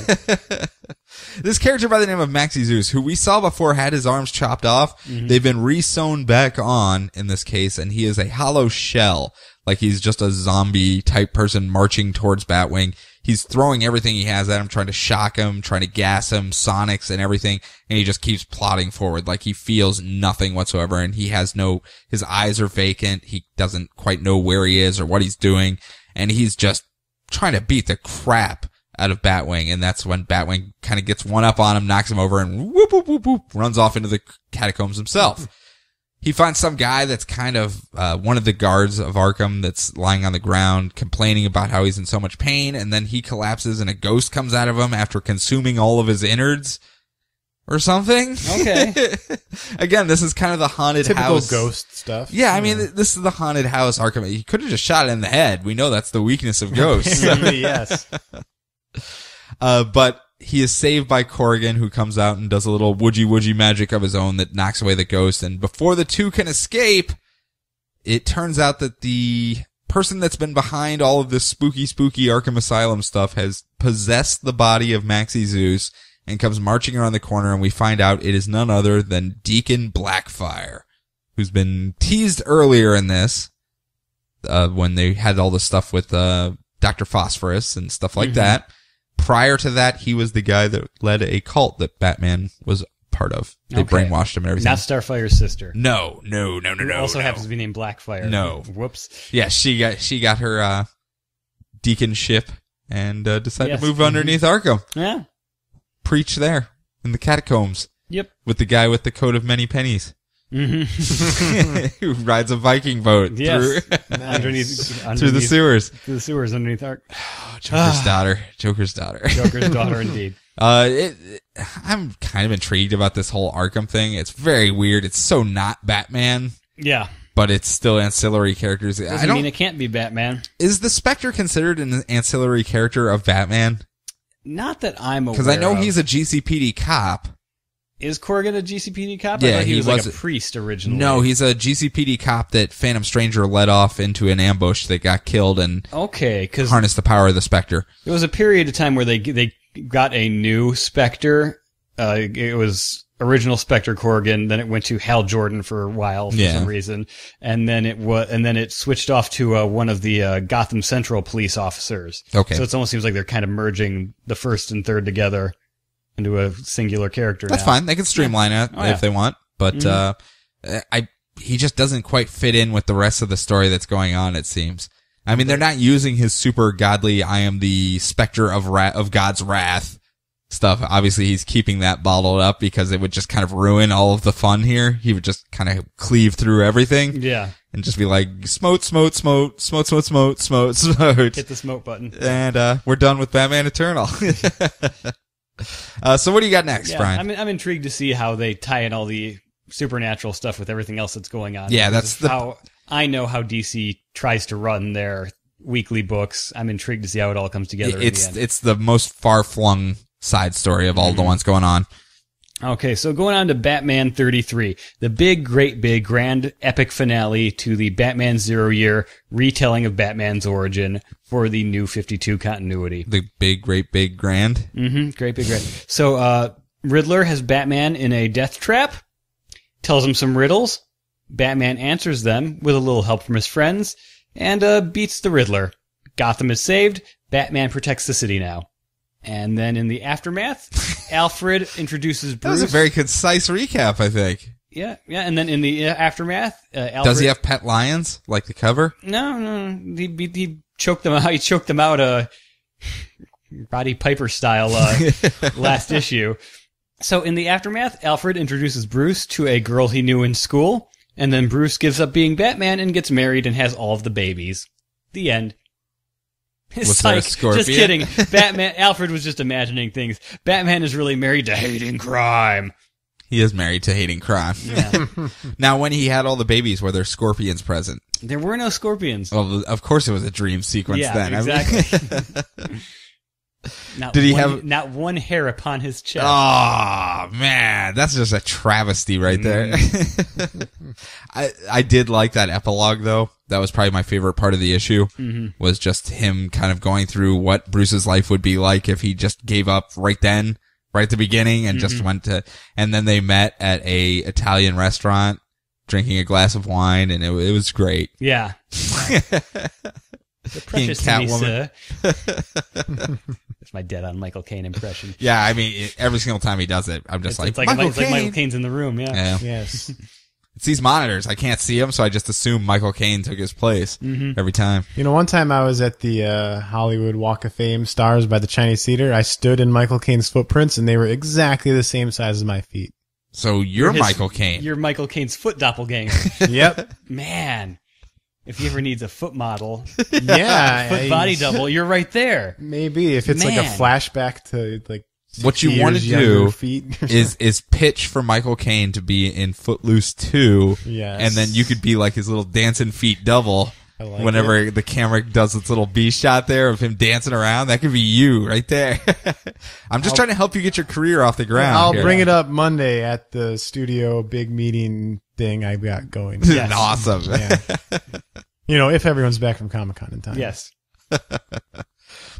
This character by the name of Maxi Zeus, who we saw before had his arms chopped off. Mm-hmm. They've been re-sewn back on in this case, and he is a hollow shell. Like he's just a zombie type person marching towards Batwing. He's throwing everything he has at him, trying to shock him, trying to gas him, sonics and everything. And he just keeps plodding forward. Like he feels nothing whatsoever. And he has no, his eyes are vacant. He doesn't quite know where he is or what he's doing. And he's just trying to beat the crap out of Batwing. And that's when Batwing kind of gets one up on him, knocks him over and whoop, whoop, whoop, whoop, runs off into the catacombs himself. He finds some guy that's kind of one of the guards of Arkham that's lying on the ground complaining about how he's in so much pain, and then he collapses and a ghost comes out of him after consuming all of his innards or something. Okay. Again, this is kind of the haunted house. Typical ghost stuff. Yeah, I mean, this is the haunted house Arkham. He could have just shot it in the head. We know that's the weakness of ghosts. Yes. But he is saved by Corrigan, who comes out and does a little woodgy magic of his own that knocks away the ghost. And before the two can escape, it turns out that the person that's been behind all of this spooky Arkham Asylum stuff has possessed the body of Maxi Zeus and comes marching around the corner. And we find out it is none other than Deacon Blackfire, who's been teased earlier in this, when they had all the stuff with, Dr. Phosphorus and stuff like that. Prior to that, he was the guy that led a cult that Batman was part of. They brainwashed him and everything. Not Starfire's sister. No. Who also happens to be named Blackfire. No. Whoops. Yeah, she got her deacon ship and decided to move underneath Arkham. Yeah. Preach there in the catacombs. Yep. With the guy with the coat of many pennies. Who rides a Viking boat through the sewers. Through the sewers underneath Arkham. Joker's daughter. Joker's daughter, indeed. I'm kind of intrigued about this whole Arkham thing. It's very weird. It's so not Batman. Yeah. But it's still ancillary characters. I mean, it can't be Batman. Is the Spectre considered an ancillary character of Batman? Not that I'm aware of. Because I know he's a GCPD cop. Is Corrigan a GCPD cop? Yeah, he was like a priest originally. No, he's a GCPD cop that Phantom Stranger led off into an ambush that got killed and harnessed the power of the Spectre. There was a period of time where they got a new Spectre. It was original Spectre Corrigan, then it went to Hal Jordan for a while for some reason, and then it switched off to one of the Gotham Central police officers. Okay, so it almost seems like they're kind of merging the first and third together into a singular character. That's fine. They can streamline it if they want, but he just doesn't quite fit in with the rest of the story that's going on, it seems. I mean, they're not using his super godly I am the Spectre of God's Wrath stuff. Obviously, he's keeping that bottled up because it would just kind of ruin all of the fun here. He would just kind of cleave through everything. Yeah. And just be like, smote. Hit the smote button. And we're done with Batman Eternal. So what do you got next, Brian? I'm intrigued to see how they tie in all the supernatural stuff with everything else that's going on. Yeah, that's how I know how DC tries to run their weekly books. I'm intrigued to see how it all comes together. It's the most far-flung side story of all the ones going on. Okay, so going on to Batman 33, the big, great, big, grand, epic finale to the Batman Zero-Year retelling of Batman's origin for the New 52 continuity. The big, great, big, grand? Mm-hmm, great, big, grand. So Riddler has Batman in a death trap, tells him some riddles, Batman answers them with a little help from his friends, and beats the Riddler. Gotham is saved, Batman protects the city now. And then in the aftermath, Alfred introduces Bruce. That was a very concise recap, I think. Yeah. And then in the aftermath, Alfred... Does he have pet lions, like the cover? No. He choked them out. He choked them out, Roddy Piper style, last issue. So in the aftermath, Alfred introduces Bruce to a girl he knew in school. And then Bruce gives up being Batman and gets married and has all of the babies. The end. It's like, just kidding. Batman. Alfred was just imagining things. Batman is really married to hating crime. He is married to hating crime. Yeah. Now, when he had all the babies, were there scorpions present? There were no scorpions. Well, of course it was a dream sequence then. Exactly. Not one hair upon his chest. Oh, man. That's just a travesty right there. I did like that epilogue, though. That was probably my favorite part of the issue, was just him kind of going through what Bruce's life would be like if he just gave up right then, right at the beginning, and just went to... And then they met at a Italian restaurant, drinking a glass of wine, and it was great. Yeah. The precious to me, sir. That's my dead on Michael Caine impression. Yeah, I mean, every single time he does it, I'm just it's like Michael Caine's in the room. Yeah, yeah. Yes. It's these monitors. I can't see him, so I just assume Michael Caine took his place every time. You know, one time I was at the Hollywood Walk of Fame Stars by the Chinese Theater. I stood in Michael Caine's footprints, and they were exactly the same size as my feet. So you're Michael Caine. You're Michael Caine's foot doppelganger. Yep. Man. If he ever needs a foot model, foot body double, you're right there. Maybe if it's like a flashback to like what you want to do is pitch for Michael Caine to be in Footloose 2, and then you could be like his little dancing feet double. Like whenever the camera does its little B shot there of him dancing around, that could be you right there. I'm just trying to help you get your career off the ground. I'll bring it up Monday at the studio big meeting thing I've got going. Yes. Awesome. Yeah. You know, if everyone's back from Comic-Con in time. Yes. But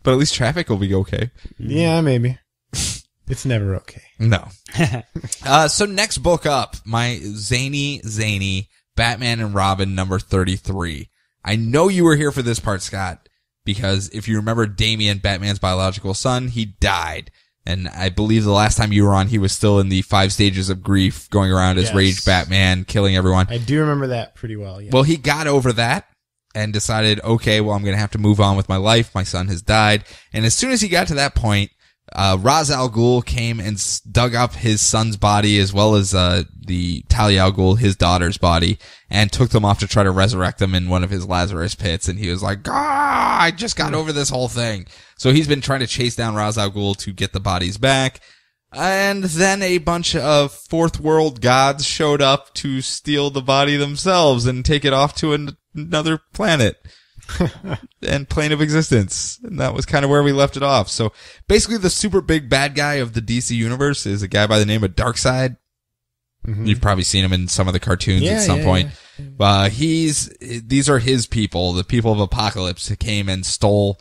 at least traffic will be okay. Yeah, maybe. It's never okay. No. So next book up, my zany Batman and Robin number 33. I know you were here for this part, Scott, because if you remember Damian, Batman's biological son, he died. And I believe the last time you were on, he was still in the 5 stages of grief, going around as Rage Batman, killing everyone. I do remember that pretty well. Yeah. Well, he got over that and decided, okay, well, I'm going to have to move on with my life. My son has died. And as soon as he got to that point, Ra's al Ghul came and dug up his son's body, as well as the Talia al Ghul, his daughter's body, and took them off to try to resurrect them in one of his Lazarus pits. And he was like, ah, I just got over this whole thing. So he's been trying to chase down Ra's al Ghul to get the bodies back. And then a bunch of fourth world gods showed up to steal the body themselves and take it off to another planet. And plane of existence, and that was kind of where we left it off. So basically, the super big bad guy of the DC universe is a guy by the name of Darkseid. You've probably seen him in some of the cartoons at some point. Yeah. These are his people, the people of Apocalypse, who came and stole.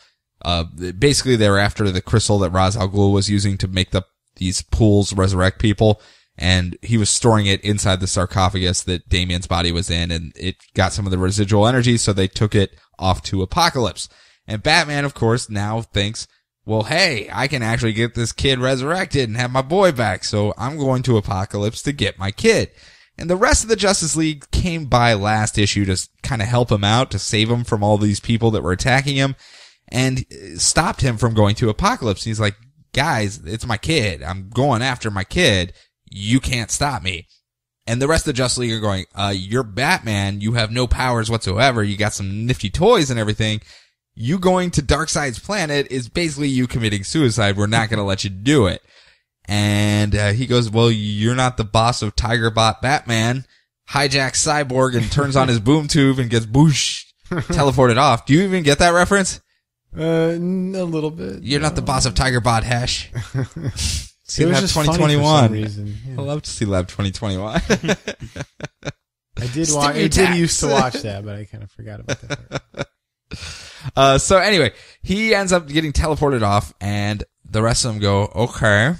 Basically, they were after the crystal that Ra's al Ghul was using to make these pools resurrect people. And he was storing it inside the sarcophagus that Damian's body was in, and it got some of the residual energy, so they took it off to Apocalypse. And Batman, of course, now thinks, well, hey, I can actually get this kid resurrected and have my boy back, so I'm going to Apocalypse to get my kid. And the rest of the Justice League came by last issue to kind of help him out, to save him from all these people that were attacking him, and stopped him from going to Apocalypse. He's like, guys, it's my kid. I'm going after my kid. You can't stop me. And the rest of the Justice League are going, you're Batman. You have no powers whatsoever. You got some nifty toys and everything. You going to Darkseid's planet is basically you committing suicide. We're not going to let you do it. And he goes, well, you're not the boss of Tigerbot Batman. Hijacks Cyborg and turns on his boom tube and gets boosh, teleported off. Do you even get that reference? A little bit. You're not the boss of Tigerbot Hash. See Lab 2021. Yeah. I love to see Lab 2021. I did used to watch that, but I kind of forgot about that part. So anyway, he ends up getting teleported off, and the rest of them go, okay,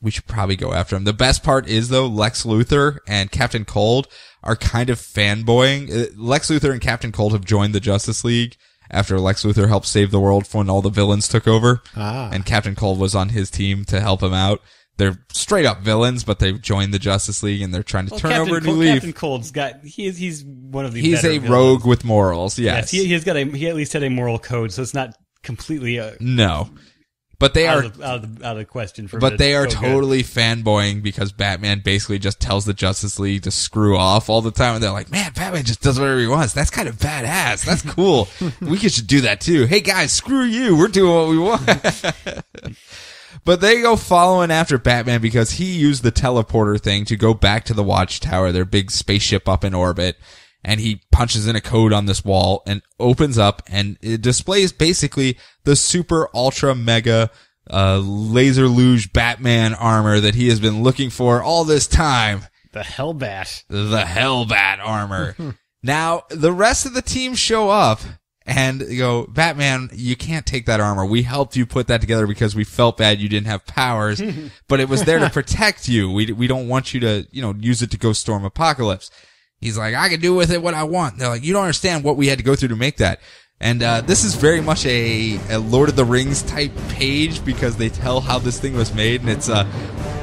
we should probably go after him. The best part is, though, Lex Luthor and Captain Cold are kind of fanboying. Lex Luthor and Captain Cold have joined the Justice League after Lex Luthor helped save the world when all the villains took over. And Captain Cold was on his team to help him out. They're straight up villains, but they've joined the Justice League and they're trying to turn over a new leaf. Captain Cold's he's one of the better villains. Rogue with morals, yes. He at least had a moral code, so it's not completely no. But they are out of the question for. But they are totally fanboying because Batman basically just tells the Justice League to screw off all the time, and they're like, "Man, Batman just does whatever he wants. That's kind of badass. That's cool. We should do that too. Hey guys, screw you. We're doing what we want." But they go following after Batman because he used the teleporter thing to go back to the Watchtower, their big spaceship up in orbit. And he punches in a code on this wall and opens up, and it displays basically the super ultra mega laser luge Batman armor that he has been looking for all this time. The Hellbat. The Hellbat armor. Now, the rest of the team show up and go, Batman, you can't take that armor. We helped you put that together because we felt bad you didn't have powers, but it was there to protect you. We don't want you to, you know, use it to go storm Apocalypse. He's like, I can do with it what I want. They're like, you don't understand what we had to go through to make that. And this is very much a Lord of the Rings type page because they tell how this thing was made, and it's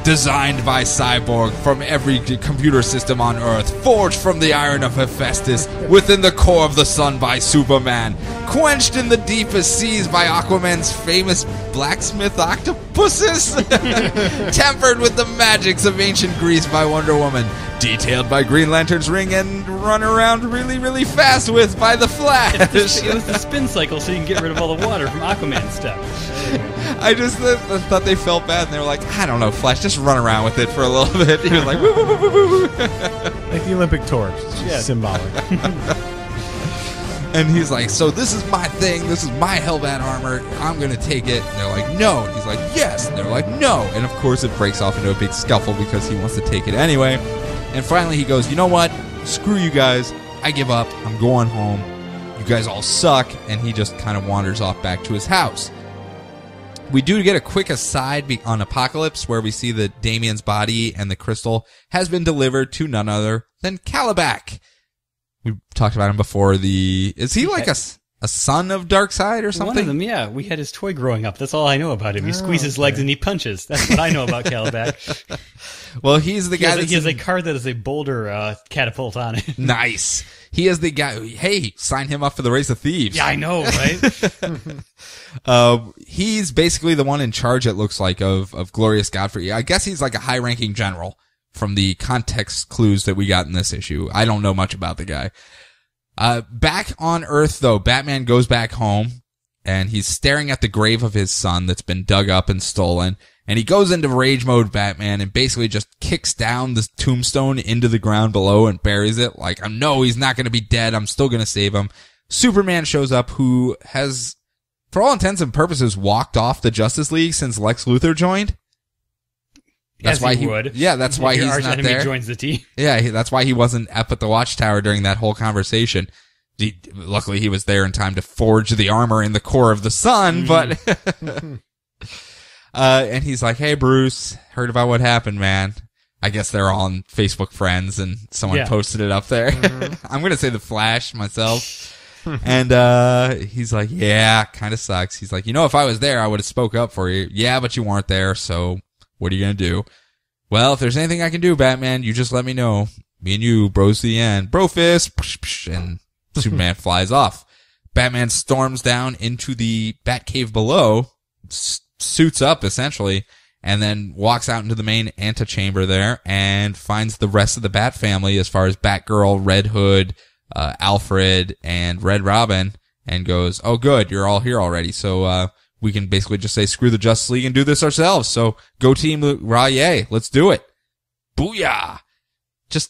designed by Cyborg from every computer system on Earth, forged from the iron of Hephaestus, within the core of the sun by Superman, quenched in the deepest seas by Aquaman's famous blacksmith octopuses, tempered with the magics of ancient Greece by Wonder Woman, detailed by Green Lantern's ring, and run around really, really fast with by the Flash. It was the spin cycle so you can get rid of all the water from Aquaman stuff. I just thought they felt bad, and they were like, I don't know, Flash, just run around with it for a little bit. He was like, woo, woo, woo, woo, woo, woo. Like the Olympic torch. Yeah. Symbolic. And he's like, so this is my thing. This is my Hellbat armor. I'm going to take it. And they're like, no. And he's like, yes. And they're like, no. And, of course, it breaks off into a big scuffle because he wants to take it anyway. And finally he goes, you know what? Screw you guys. I give up. I'm going home. You guys all suck. And he just kind of wanders off back to his house. We do get a quick aside on Apocalypse where we see that Damian's body and the crystal has been delivered to none other than Kalibak. We talked about him before. Is he like a son of Darkseid or something? One of them, yeah. We had his toy growing up. That's all I know about him. He squeezes legs and he punches. That's what I know about Kalibak. Well, he's the guy that he has a car that has a boulder catapult on it. Nice. He is the guy. Hey, sign him up for the Race of Thieves. Yeah, I know, right? He's basically the one in charge, it looks like, of Glorious Godfrey. I guess he's like a high-ranking general, from the context clues that we got in this issue. I don't know much about the guy. Back on Earth, though, Batman goes back home, and he's staring at the grave of his son that's been dug up and stolen, and he goes into rage mode Batman and basically just kicks down the tombstone into the ground below and buries it. Like, no, he's not going to be dead. I'm still going to save him. Superman shows up, who has, for all intents and purposes, walked off the Justice League since Lex Luthor joined. That's why he would. Yeah, that's why he's not there. Joins the team. Yeah, that's why he wasn't up at the Watchtower during that whole conversation. Luckily, he was there in time to forge the armor in the core of the sun. But and he's like, "Hey, Bruce, heard about what happened, man." I guess they're all on Facebook friends, and someone posted it up there. I'm gonna say the Flash myself. And he's like, "Yeah, kind of sucks." He's like, "You know, if I was there, I would have spoke up for you." Yeah, but you weren't there, so. What are you going to do? Well, if there's anything I can do, Batman, you just let me know. Me and you, bros to the end. Bro fist. And Superman flies off. Batman storms down into the Batcave below, suits up, essentially, and then walks out into the main antechamber there and finds the rest of the Bat family, as far as Batgirl, Red Hood, Alfred, and Red Robin, and goes, oh, good, you're all here already, so... we can basically just say, screw the Justice League and do this ourselves. So go Team Rayé. Let's do it. Booyah. Just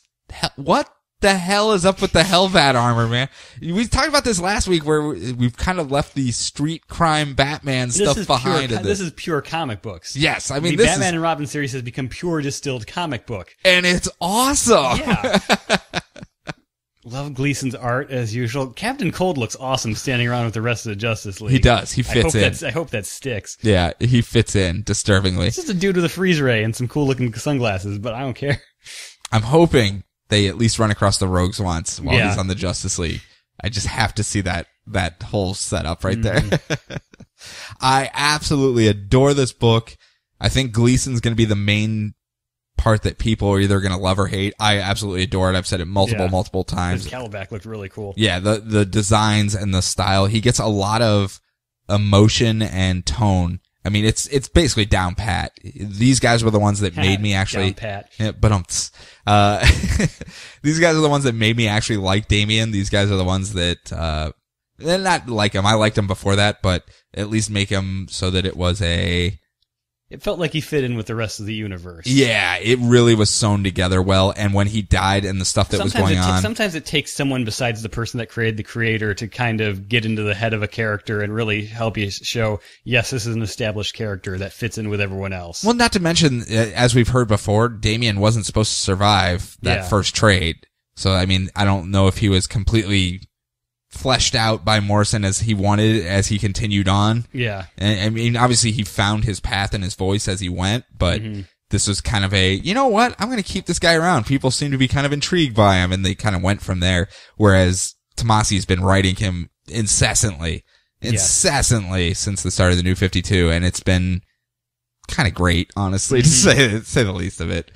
what the hell is up with the Hellbat armor, man? We talked about this last week where we've kind of left the street crime Batman stuff behind. This is pure comic books. Yes. I mean, the Batman and Robin series has become pure distilled comic book. And it's awesome. Yeah. Love Gleason's art, as usual. Captain Cold looks awesome standing around with the rest of the Justice League. He does. He fits in. I hope that sticks. Yeah, he fits in, disturbingly. It's just a dude with a freeze ray and some cool-looking sunglasses, but I don't care. I'm hoping they at least run across the Rogues once while he's on the Justice League. I just have to see that whole setup right there. I absolutely adore this book. I think Gleason's going to be the main... part that people are either going to love or hate. I absolutely adore it. I've said it multiple times. His Kalibak looked really cool. Yeah, the designs and the style. He gets a lot of emotion and tone. I mean, it's basically down pat. These guys were the ones that made me actually... Down pat. But these guys are the ones that made me actually like Damian. These guys are the ones that... they're not like him. I liked him before that, but at least make him so that it was a... It felt like he fit in with the rest of the universe. Yeah, it really was sewn together well. And when he died and the stuff that was going on. Sometimes it takes someone besides the person that created the creator to kind of get into the head of a character and really help you show, yes, this is an established character that fits in with everyone else. Well, not to mention, as we've heard before, Damien wasn't supposed to survive that first trade. So, I mean, I don't know if he was completely fleshed out by Morrison as he wanted as he continued on. Yeah. And, I mean, obviously he found his path and his voice as he went, but this was kind of a, you know what? I'm going to keep this guy around. People seem to be kind of intrigued by him, and they kind of went from there. Whereas Tomasi's been writing him incessantly since the start of the New 52, and it's been kind of great, honestly, to say the least of it.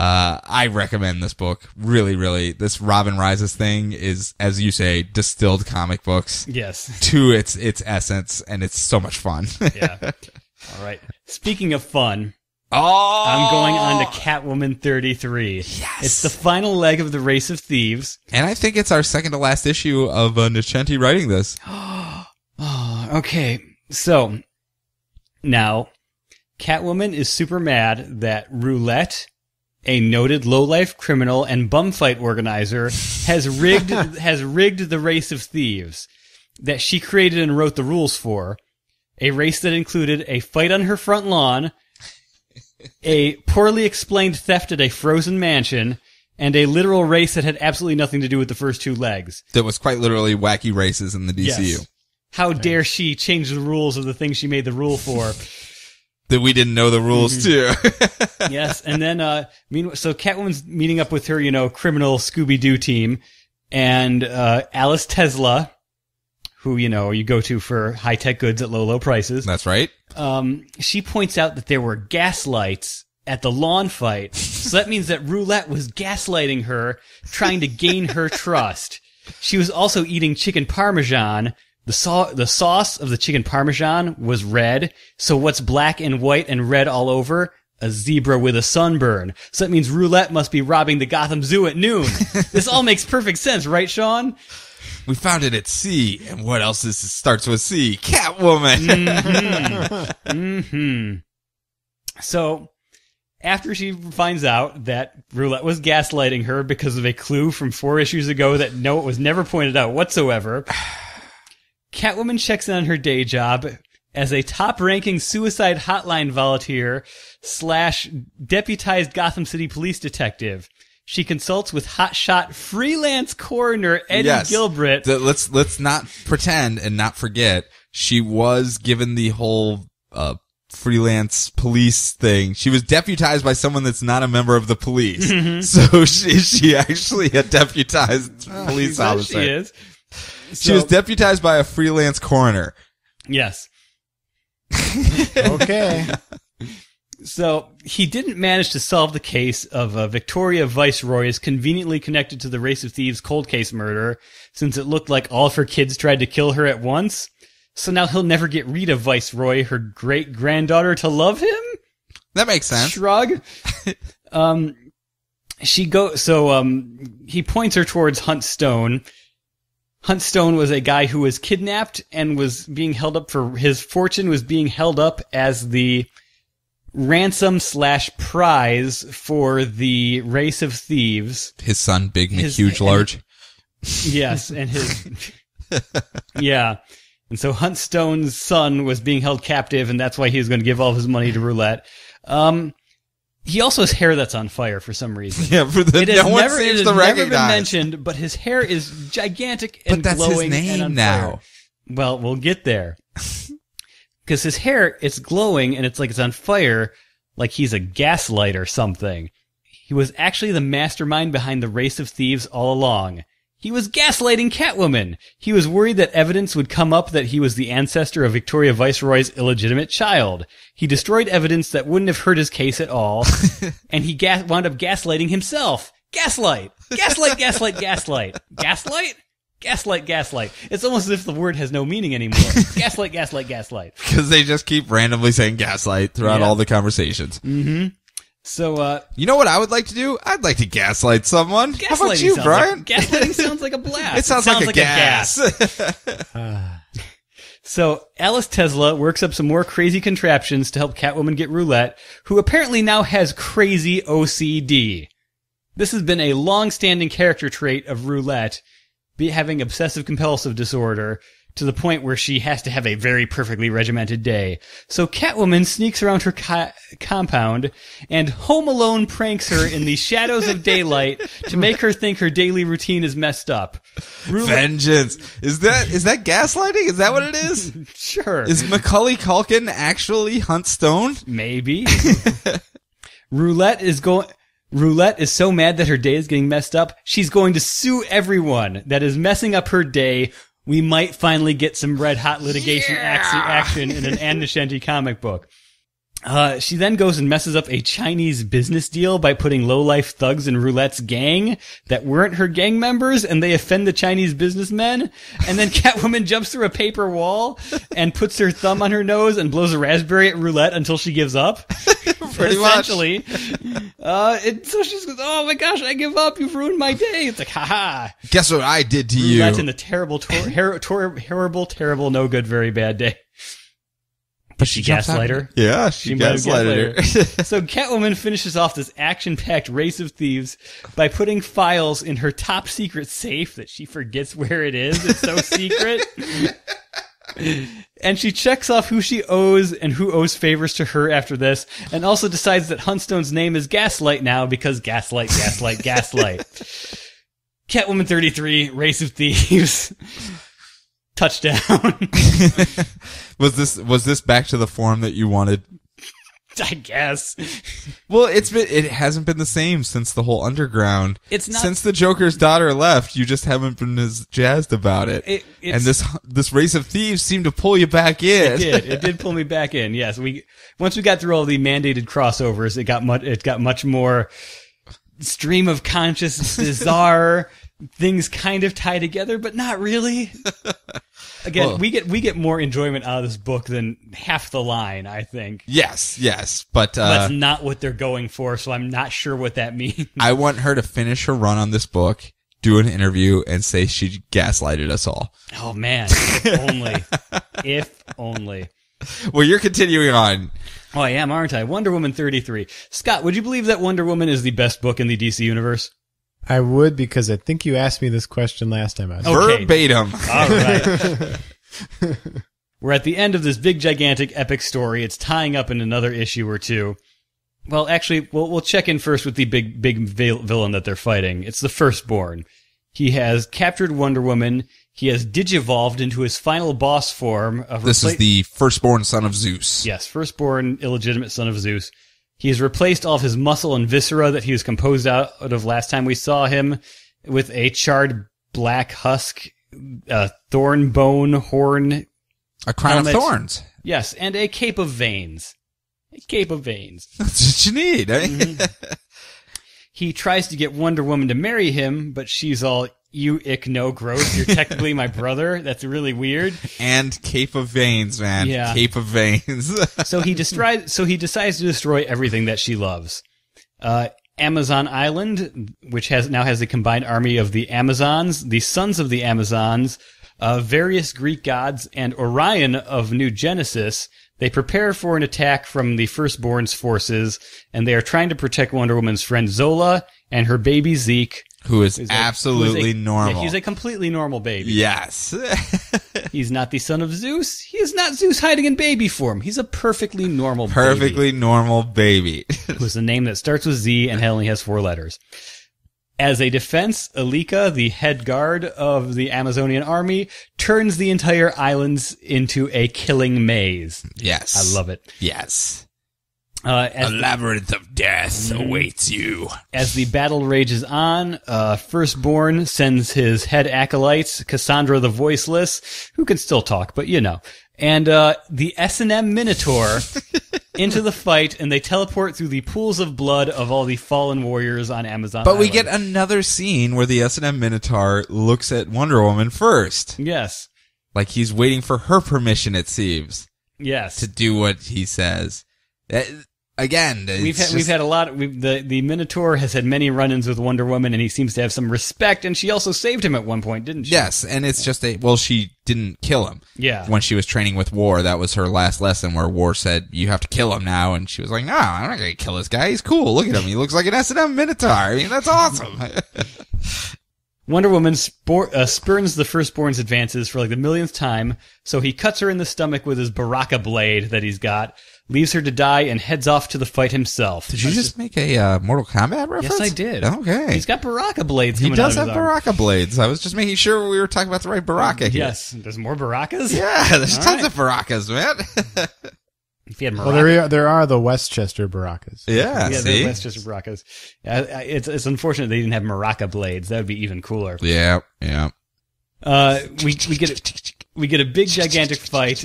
I recommend this book. Really, really. This Robin Rises thing is, as you say, distilled comic books. Yes. To its essence, and it's so much fun. Yeah. All right. Speaking of fun. Oh! I'm going on to Catwoman 33. Yes! It's the final leg of the Race of Thieves. And I think it's our second to last issue of Nascenti writing this. Oh, okay. So, now, Catwoman is super mad that Roulette, a noted lowlife criminal and bumfight organizer, has rigged the Race of Thieves that she created and wrote the rules for, a race that included a fight on her front lawn, a poorly explained theft at a frozen mansion, and a literal race that had absolutely nothing to do with the first two legs. That was quite literally wacky races in the DCU. Yes. How dare she change the rules of the thing she made the rule for? That we didn't know the rules too. Yes, and then so Catwoman's meeting up with her, criminal Scooby-Doo team, and Alice Tesla, who you go to for high-tech goods at low prices. That's right. She points out that there were gaslights at the lawn fight, so that means that Roulette was gaslighting her, trying to gain her trust. She was also eating chicken parmesan. The sauce of the chicken parmesan was red, so what's black and white and red all over? A zebra with a sunburn. So that means Roulette must be robbing the Gotham Zoo at noon. This all makes perfect sense, right, Sean? We found it at C, and what else starts with C? Catwoman! So, after she finds out that Roulette was gaslighting her because of a clue from 4 issues ago that it was never pointed out whatsoever... Catwoman checks in on her day job as a top-ranking suicide hotline volunteer / deputized Gotham City police detective. She consults with hotshot freelance coroner Eddie Gilbert. Let's not pretend and not forget she was given the whole freelance police thing. She was deputized by someone that's not a member of the police. So she actually a deputized police officer. She is. She was deputized by a freelance coroner. Yes. Okay. So he didn't manage to solve the case of Victoria Viceroy is conveniently connected to the Race of Thieves cold case murder, since it looked like all of her kids tried to kill her at once. So now he'll never get rid of Viceroy, her great-granddaughter, to love him? That makes sense. Shrug. He points her towards Hunt Stone. Hunt Stone was a guy who was kidnapped and was being held up for his fortune was being held up as the ransom / prize for the Race of Thieves. His son, Big McHuge Large. Yes. And his, yeah. And so Hunt Stone's son was being held captive, and that's why he was going to give all of his money to Roulette. He also has hair that's on fire for some reason. Yeah, it has never been mentioned, but his hair is gigantic and glowing. But that's his name now. Well, we'll get there. Because his hair, it's glowing, and it's like it's on fire, like he's a gaslight or something. He was actually the mastermind behind the Race of Thieves all along. He was gaslighting Catwoman. He was worried that evidence would come up that he was the ancestor of Victoria Viceroy's illegitimate child. He destroyed evidence that wouldn't have hurt his case at all, and he wound up gaslighting himself. Gaslight! Gaslight, gaslight, gaslight. Gaslight? Gaslight, gaslight. It's almost as if the word has no meaning anymore. Gaslight, gaslight, gaslight. Because they just keep randomly saying gaslight throughout all the conversations. Mm-hmm. So, you know what I would like to do? I'd like to gaslight someone. How about you, Brian? Gaslighting sounds like a blast. It sounds like a gas. So Alice Tesla works up some more crazy contraptions to help Catwoman get roulette, who apparently now has crazy OCD. This has been a long-standing character trait of Roulette, having obsessive-compulsive disorder, to the point where she has to have a very perfectly regimented day. So Catwoman sneaks around her compound and Home Alone pranks her in the shadows of daylight to make her think her daily routine is messed up. Vengeance. Is that gaslighting? Is that what it is? Sure. Is Macaulay Culkin actually Hunt Stone? Maybe. Roulette is so mad that her day is getting messed up, she's going to sue everyone that is messing up her day. We might finally get some red-hot litigation action in an Ann Neshanti comic book. She then goes and messes up a Chinese business deal by putting low-life thugs in Roulette's gang that weren't her gang members, and they offend the Chinese businessmen. And then Catwoman jumps through a paper wall and puts her thumb on her nose and blows a raspberry at Roulette until she gives up. Pretty essentially. Much. So she goes, oh my gosh, I give up. You've ruined my day. It's like, haha. Guess what I did to you. That's in the terrible, no good, very bad day. But she gaslighted her. Yeah, she gaslighted her. So Catwoman finishes off this action-packed race of thieves by putting files in her top-secret safe that she forgets where it is. It's so secret. And she checks off who she owes and who owes favors to her after this, and also decides that Huntstone's name is Gaslight now because gaslight, gaslight, gaslight. Catwoman 33, Race of Thieves, touchdown. Was this back to the form that you wanted? I guess. Well, it hasn't been the same since the whole underground. It's not, since the Joker's daughter left, you just haven't been as jazzed about it. And this race of thieves seemed to pull you back in. It did pull me back in. Yes, once we got through all the mandated crossovers, it got much more stream of conscious bizarre things kind of tie together, but not really. Again, we get more enjoyment out of this book than half the line, I think. Yes, but that's not what they're going for, so I'm not sure what that means. I want her to finish her run on this book, do an interview, and say she gaslighted us all. Oh man, if only. If only. Well, you're continuing on. Oh, I am, aren't I? Wonder Woman 33. Scott, would you believe that Wonder Woman is the best book in the DC universe? I would, because I think you asked me this question last time. Okay. Verbatim. All right. We're at the end of this big, gigantic, epic story. It's tying up in another issue or two. Well, actually, we'll check in first with the big villain that they're fighting. It's the Firstborn. He has captured Wonder Woman. He has digivolved into his final boss form. This is the Firstborn son of Zeus. Yes, Firstborn, illegitimate son of Zeus. He has replaced all of his muscle and viscera that he was composed out of last time we saw him with a charred black husk, thorn bone horn. A crown of thorns. Yes, and a cape of veins. A cape of veins. That's what you need, eh? Mm-hmm. He tries to get Wonder Woman to marry him, but she's all, you ick, no, gross. You're technically my brother. That's really weird. And cape of veins, man. Yeah. Cape of veins. So he decides to destroy everything that she loves. Amazon Island, which now has the combined army of the Amazons, the sons of the Amazons, various Greek gods, and Orion of New Genesis. They prepare for an attack from the Firstborn's forces, and they are trying to protect Wonder Woman's friend Zola and her baby Zeke. Who is absolutely normal. Yeah, he's a completely normal baby. Yes. He's not the son of Zeus. He is not Zeus hiding in baby form. He's a perfectly normal baby. Perfectly normal baby. Who's a name that starts with Z and only has 4 letters. As a defense, Alika, the head guard of the Amazonian army, turns the entire islands into a killing maze. Yes. I love it. Yes. A labyrinth of death awaits you. As the battle rages on, Firstborn sends his head acolytes, Cassandra the Voiceless, who can still talk, but you know, and the S&M Minotaur into the fight, and they teleport through the pools of blood of all the fallen warriors on Amazon Island. But we get another scene where the S&M Minotaur looks at Wonder Woman first. Yes. Like he's waiting for her permission, it seems. Yes. To do what he says. Again, we've had a lot. The Minotaur has had many run-ins with Wonder Woman, and he seems to have some respect. And she also saved him at one point, didn't she? Yes, and it's just she didn't kill him. Yeah, when she was training with War, that was her last lesson, where War said, "You have to kill him now," and she was like, "No, I'm not gonna kill this guy. He's cool. Look at him. He looks like an S&M Minotaur. I mean, that's awesome." Wonder Woman spurns the Firstborn's advances for like the millionth time, so he cuts her in the stomach with his Baraka blade that he's got. Leaves her to die and heads off to the fight himself. Did you just make a Mortal Kombat reference? Yes, I did. Okay. He's got Baraka blades. He does have Baraka blades. I was just making sure we were talking about the right Baraka here. Yes. There's more Barakas? Yeah, there's tons of Barakas, man. If he had Baraka. Well, there are the Westchester Barakas. Yeah, see? The Westchester Barakas. It's unfortunate they didn't have Baraka blades. That would be even cooler. Yeah, yeah. We get a big, gigantic fight.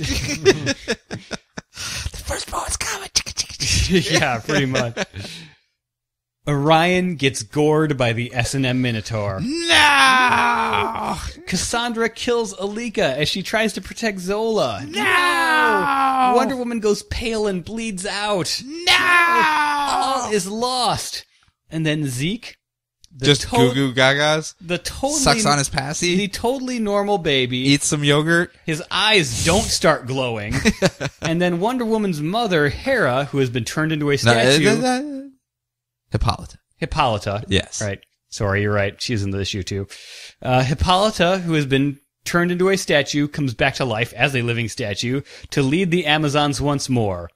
Firstborn's coming. Yeah, pretty much. Orion gets gored by the S&M Minotaur. No! Cassandra kills Alika as she tries to protect Zola. No! Wonder Woman goes pale and bleeds out. No! All is lost. And then Zeke. Just goo-goo gagas? Sucks on his passy? The totally normal baby. Eats some yogurt? His eyes don't start glowing. And then Wonder Woman's mother, Hera, who has been turned into a statue. Hippolyta. Hippolyta. Yes. Right. Sorry, you're right. She's in the issue, too. Hippolyta, who has been turned into a statue, comes back to life as a living statue to lead the Amazons once more.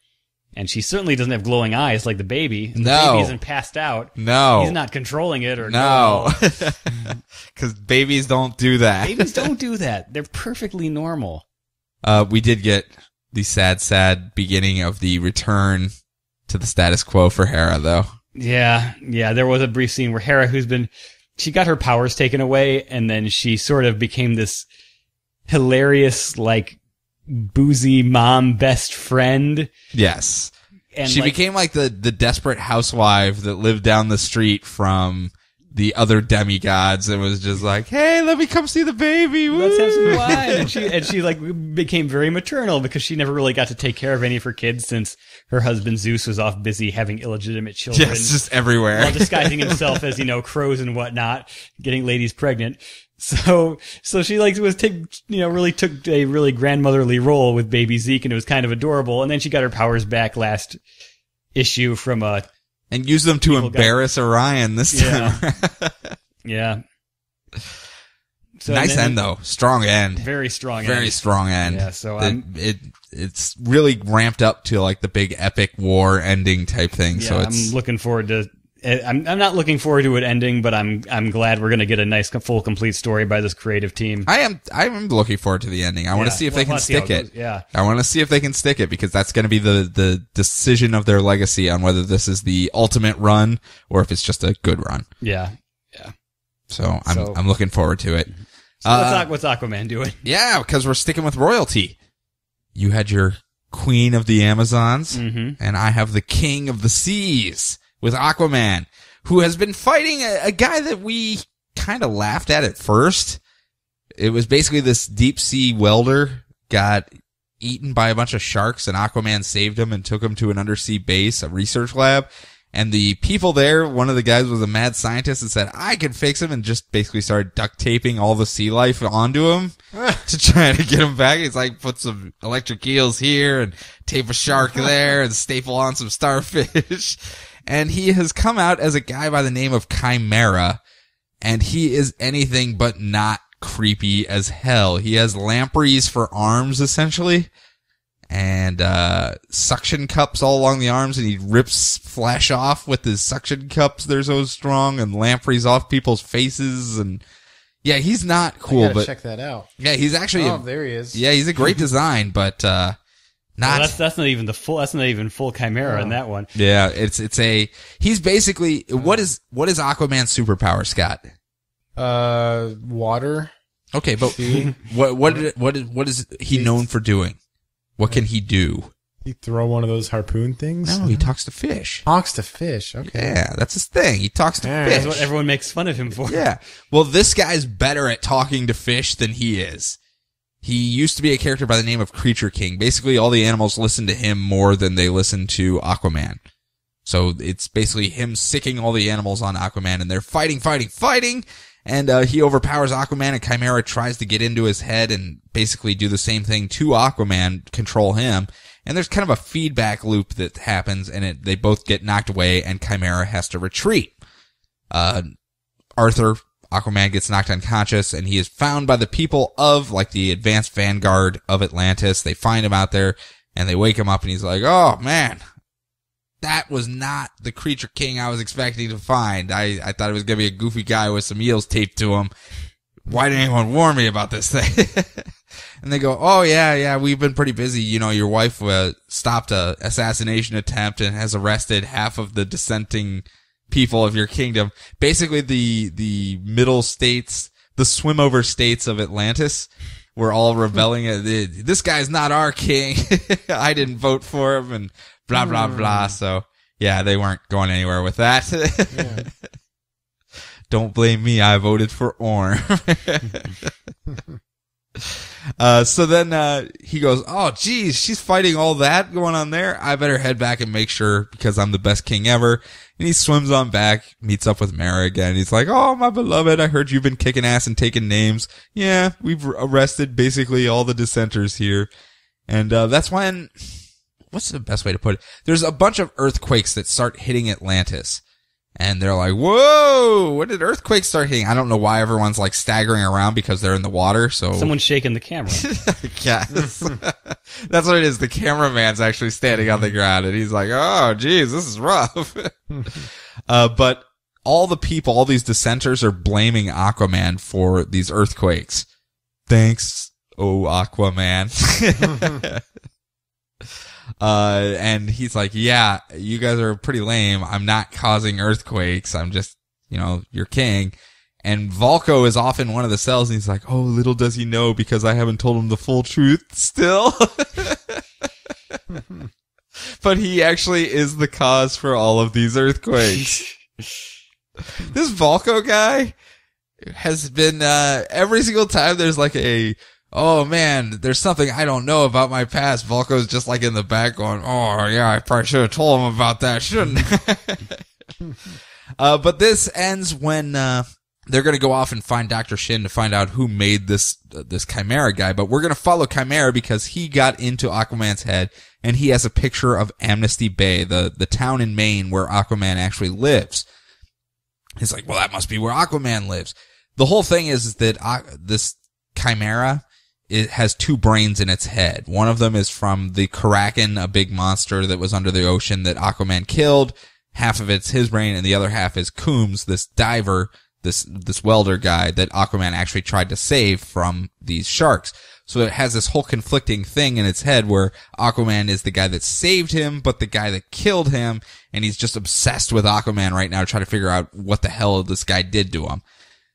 And she certainly doesn't have glowing eyes like the baby. And the baby isn't passed out. No. He's not controlling it or no. Because babies don't do that. Babies don't do that. They're perfectly normal. We did get the sad, sad beginning of the return to the status quo for Hera, though. Yeah. Yeah. There was a brief scene where Hera, she got her powers taken away, and then she sort of became this hilarious, like, boozy mom best friend. Yes. And she became like the desperate housewife that lived down the street from the other demigods and was just like, hey, let me come see the baby. Woo! Let's have some wine. And she like became very maternal because she never really got to take care of any of her kids since her husband Zeus was off busy having illegitimate children. Yes, just everywhere. While disguising himself as, crows and whatnot, getting ladies pregnant. So she like really took a really grandmotherly role with baby Zeke, and it was kind of adorable. And then she got her powers back last issue from and used them to embarrass Orion this time. Yeah. So nice end though, strong end, very strong, very strong end. Yeah. So it's really ramped up to like the big epic war ending type thing. Yeah, so I'm looking forward to. I'm not looking forward to it ending, but I'm glad we're going to get a nice full complete story by this creative team. I'm looking forward to the ending. I want to see if they can stick it. Yeah. I want to see if they can stick it because that's going to be the decision of their legacy on whether this is the ultimate run or if it's just a good run. Yeah. Yeah. So I'm looking forward to it. So what's Aquaman doing? Yeah, because we're sticking with royalty. You had your Queen of the Amazons, and I have the King of the Seas. With Aquaman, who has been fighting a guy that we kind of laughed at first. It was basically this deep-sea welder got eaten by a bunch of sharks, and Aquaman saved him and took him to an undersea base, a research lab. And the people there, one of the guys was a mad scientist and said, I can fix him, and just basically started duct taping all the sea life onto him to try to get him back. He's like, put some electric eels here and tape a shark there and staple on some starfish. And he has come out as a guy by the name of Chimera, and he is anything but not creepy as hell. He has lampreys for arms, essentially, and suction cups all along the arms, and he rips flesh off with his suction cups. They're so strong, and lampreys off people's faces, and yeah, he's not cool. I gotta check that out. Yeah, he's actually there he is. Yeah, he's a great design, but that's not even full Chimera in that one. Yeah, he's basically what is Aquaman's superpower, Scott? Water. Okay, but what is he known for doing? What can he do? He throw one of those harpoon things? No, he talks to fish. Talks to fish. Okay. Yeah, that's his thing. He talks to fish. That's what everyone makes fun of him for. Yeah. Well, this guy's better at talking to fish than he is. He used to be a character by the name of Creature King. Basically, all the animals listen to him more than they listen to Aquaman. So it's basically him sicking all the animals on Aquaman, and they're fighting. And he overpowers Aquaman, and Chimera tries to get into his head and basically do the same thing to Aquaman, control him. And there's kind of a feedback loop that happens, and they both get knocked away, and Chimera has to retreat. Arthur, Aquaman, gets knocked unconscious, and he is found by the people of, like, the advanced vanguard of Atlantis. They find him out there, and they wake him up, and he's like, oh, man, that was not the creature king I was expecting to find. I thought it was going to be a goofy guy with some eels taped to him. Why didn't anyone warn me about this thing? And they go, oh, yeah, we've been pretty busy. You know, your wife stopped a assassination attempt and has arrested half of the dissenting people of your kingdom. Basically, the middle states, the swim-over states of Atlantis, were all rebelling at this guy's not our king. I didn't vote for him, and blah, blah, blah. So, yeah, they weren't going anywhere with that. Yeah. Don't blame me. I voted for Orm. So then he goes, oh, geez, she's fighting all that going on there. I better head back and make sure, because I'm the best king ever. And he swims on back, meets up with Mara again. He's like, oh, my beloved, I heard you've been kicking ass and taking names. Yeah, we've arrested basically all the dissenters here. And that's when... What's the best way to put it? There's a bunch of earthquakes that start hitting Atlantis. And they're like, whoa, when did earthquakes start hitting? I don't know why everyone's like staggering around because they're in the water. So someone's shaking the camera. Yeah, that's what it is. The cameraman's actually standing on the ground, and he's like, oh, geez, this is rough. But all the people, all these dissenters, are blaming Aquaman for these earthquakes. Thanks, oh, Aquaman. And he's like, yeah, you guys are pretty lame. I'm not causing earthquakes. I'm just, you know, your king. And Volko is off in one of the cells, and he's like, oh, little does he know, because I haven't told him the full truth still. But he actually is the cause for all of these earthquakes. This Volko guy has been, every single time there's like a, oh man, there's something I don't know about my past, Volko's just like in the back going, oh yeah, I probably should have told him about that, shouldn't I? But this ends when they're going to go off and find Dr. Shin to find out who made this Chimera guy. But we're going to follow Chimera because he got into Aquaman's head, and he has a picture of Amnesty Bay, the town in Maine where Aquaman actually lives. He's like, well, that must be where Aquaman lives. The whole thing is that this Chimera... It has two brains in its head. One of them is from the Kraken, a big monster that was under the ocean that Aquaman killed. Half of it's his brain, and the other half is Coombs, this diver, this welder guy that Aquaman actually tried to save from these sharks. So it has this whole conflicting thing in its head where Aquaman is the guy that saved him, but the guy that killed him, and he's just obsessed with Aquaman right now, trying to figure out what the hell this guy did to him.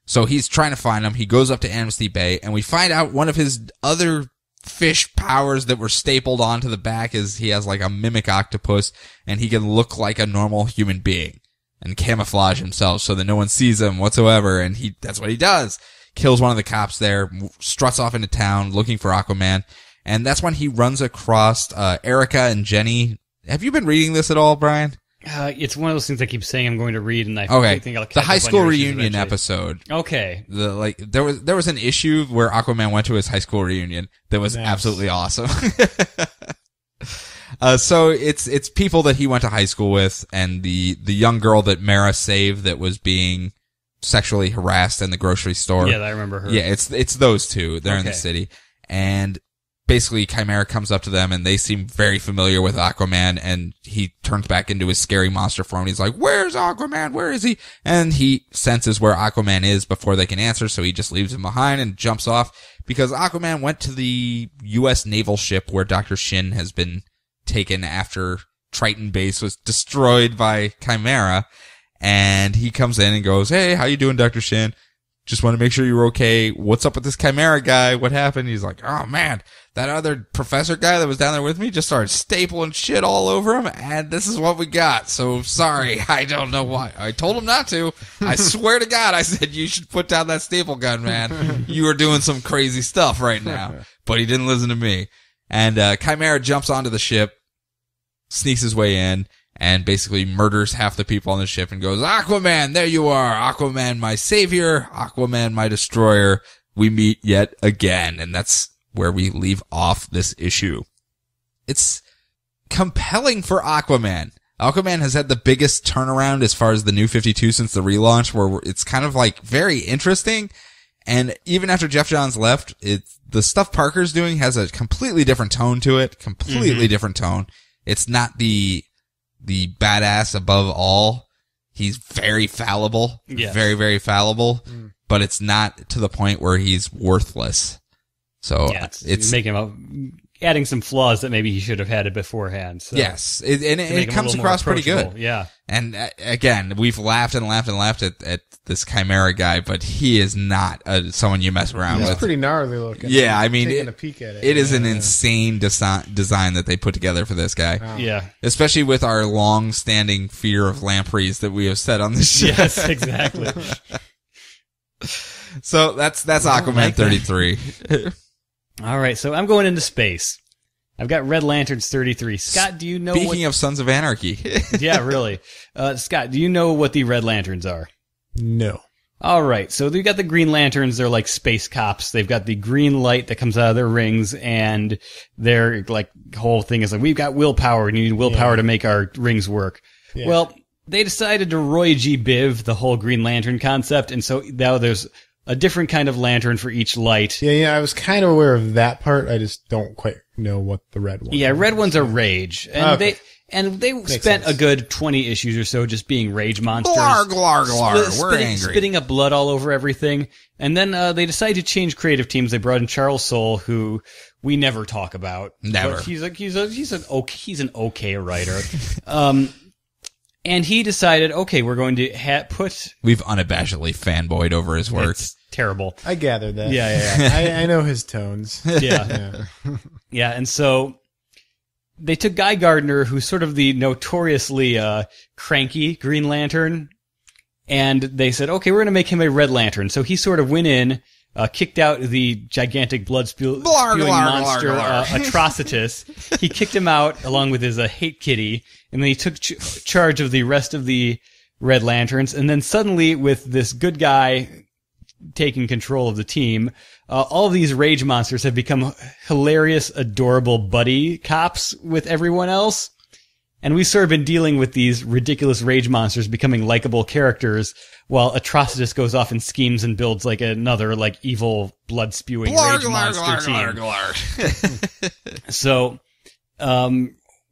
So he's trying to find him. He goes up to Amnesty Bay, and we find out one of his other fish powers that were stapled onto the back is he has like a mimic octopus, and he can look like a normal human being and camouflage himself so that no one sees him whatsoever. And that's what he does. Kills one of the cops there, struts off into town looking for Aquaman. And that's when he runs across Erica and Jenny. Have you been reading this at all, Brian? It's one of those things I keep saying I'm going to read, and I think I'll catch the high school reunion episode. Okay, there was an issue where Aquaman went to his high school reunion that was absolutely awesome. So it's people that he went to high school with, and the young girl that Mara saved that was being sexually harassed in the grocery store. Yeah, I remember her. Yeah, it's those two. They're in the city, and basically Chimera comes up to them, and they seem very familiar with Aquaman, and he turns back into his scary monster form. He's like, where's Aquaman? Where is he? And he senses where Aquaman is before they can answer, so he just leaves him behind and jumps off, because Aquaman went to the U.S. naval ship where Dr. Shin has been taken after Triton Base was destroyed by Chimera, and he comes in and goes, hey, how you doing, Dr. Shin? Just want to make sure you're okay. What's up with this Chimera guy? What happened? He's like, oh, man, that other professor guy that was down there with me just started stapling shit all over him, and this is what we got. So, sorry, I don't know why. I told him not to. I swear to God, I said, you should put down that staple gun, man. You are doing some crazy stuff right now. But he didn't listen to me. And Chimera jumps onto the ship, sneaks his way in, and basically murders half the people on the ship and goes, Aquaman, there you are. Aquaman, my savior. Aquaman, my destroyer. We meet yet again. And that's where we leave off this issue. It's compelling for Aquaman. Aquaman has had the biggest turnaround as far as the New 52 since the relaunch, where it's kind of like very interesting. And even after Jeff Johns left, it's the stuff Parker's doing has a completely different tone to it. Completely different tone. It's not the badass above all. He's very fallible. Yes. Very, very fallible. But it's not to the point where he's worthless. So yeah, it's making him adding some flaws that maybe he should have had it beforehand. So. Yes, it comes across pretty good. Yeah, and again, we've laughed and laughed and laughed at this Chimera guy, but he is not someone you mess around with. He's pretty gnarly looking. Yeah, I mean, taking a peek at it. It is an insane design that they put together for this guy. Wow. Yeah, especially with our long-standing fear of lampreys that we have said on this show. Yes, exactly. So that's Aquaman 33. All right, so I'm going into space. I've got Red Lanterns 33. Scott, do you know? Speaking of Sons of Anarchy. Yeah, really. Scott, do you know what the Red Lanterns are? No. All right, so they've got the Green Lanterns. They're like space cops. They've got the green light that comes out of their rings, and their like whole thing is like, we've got willpower, and you need willpower to make our rings work. Yeah. Well, they decided to Roy G. Biv the whole Green Lantern concept, and so now there's a different kind of lantern for each light. Yeah, I was kind of aware of that part. I just don't quite know what the red one is. Yeah, red one's a rage. And they spent a good 20 issues or so just being rage monsters. Glar, glar, glar. We're angry. Spitting up blood all over everything. And then they decided to change creative teams. They brought in Charles Soule, who we never talk about. Never. But he's an okay writer. And he decided, okay, we're going to put... We've unabashedly fanboyed over his work. It's terrible. I gather that. Yeah. I know his tones. Yeah, and so they took Guy Gardner, who's sort of the notoriously cranky Green Lantern, and they said, okay, we're going to make him a Red Lantern. So he sort of went in, kicked out the gigantic blood-spewing monster, Atrocitus. He kicked him out along with his hate kitty, and then he took charge of the rest of the Red Lanterns. And then suddenly, with this good guy taking control of the team, all of these rage monsters have become hilarious, adorable buddy cops with everyone else. And we've sort of been dealing with these ridiculous rage monsters becoming likable characters, while Atrocitus goes off and schemes and builds like another like evil blood-spewing rage monster team. So,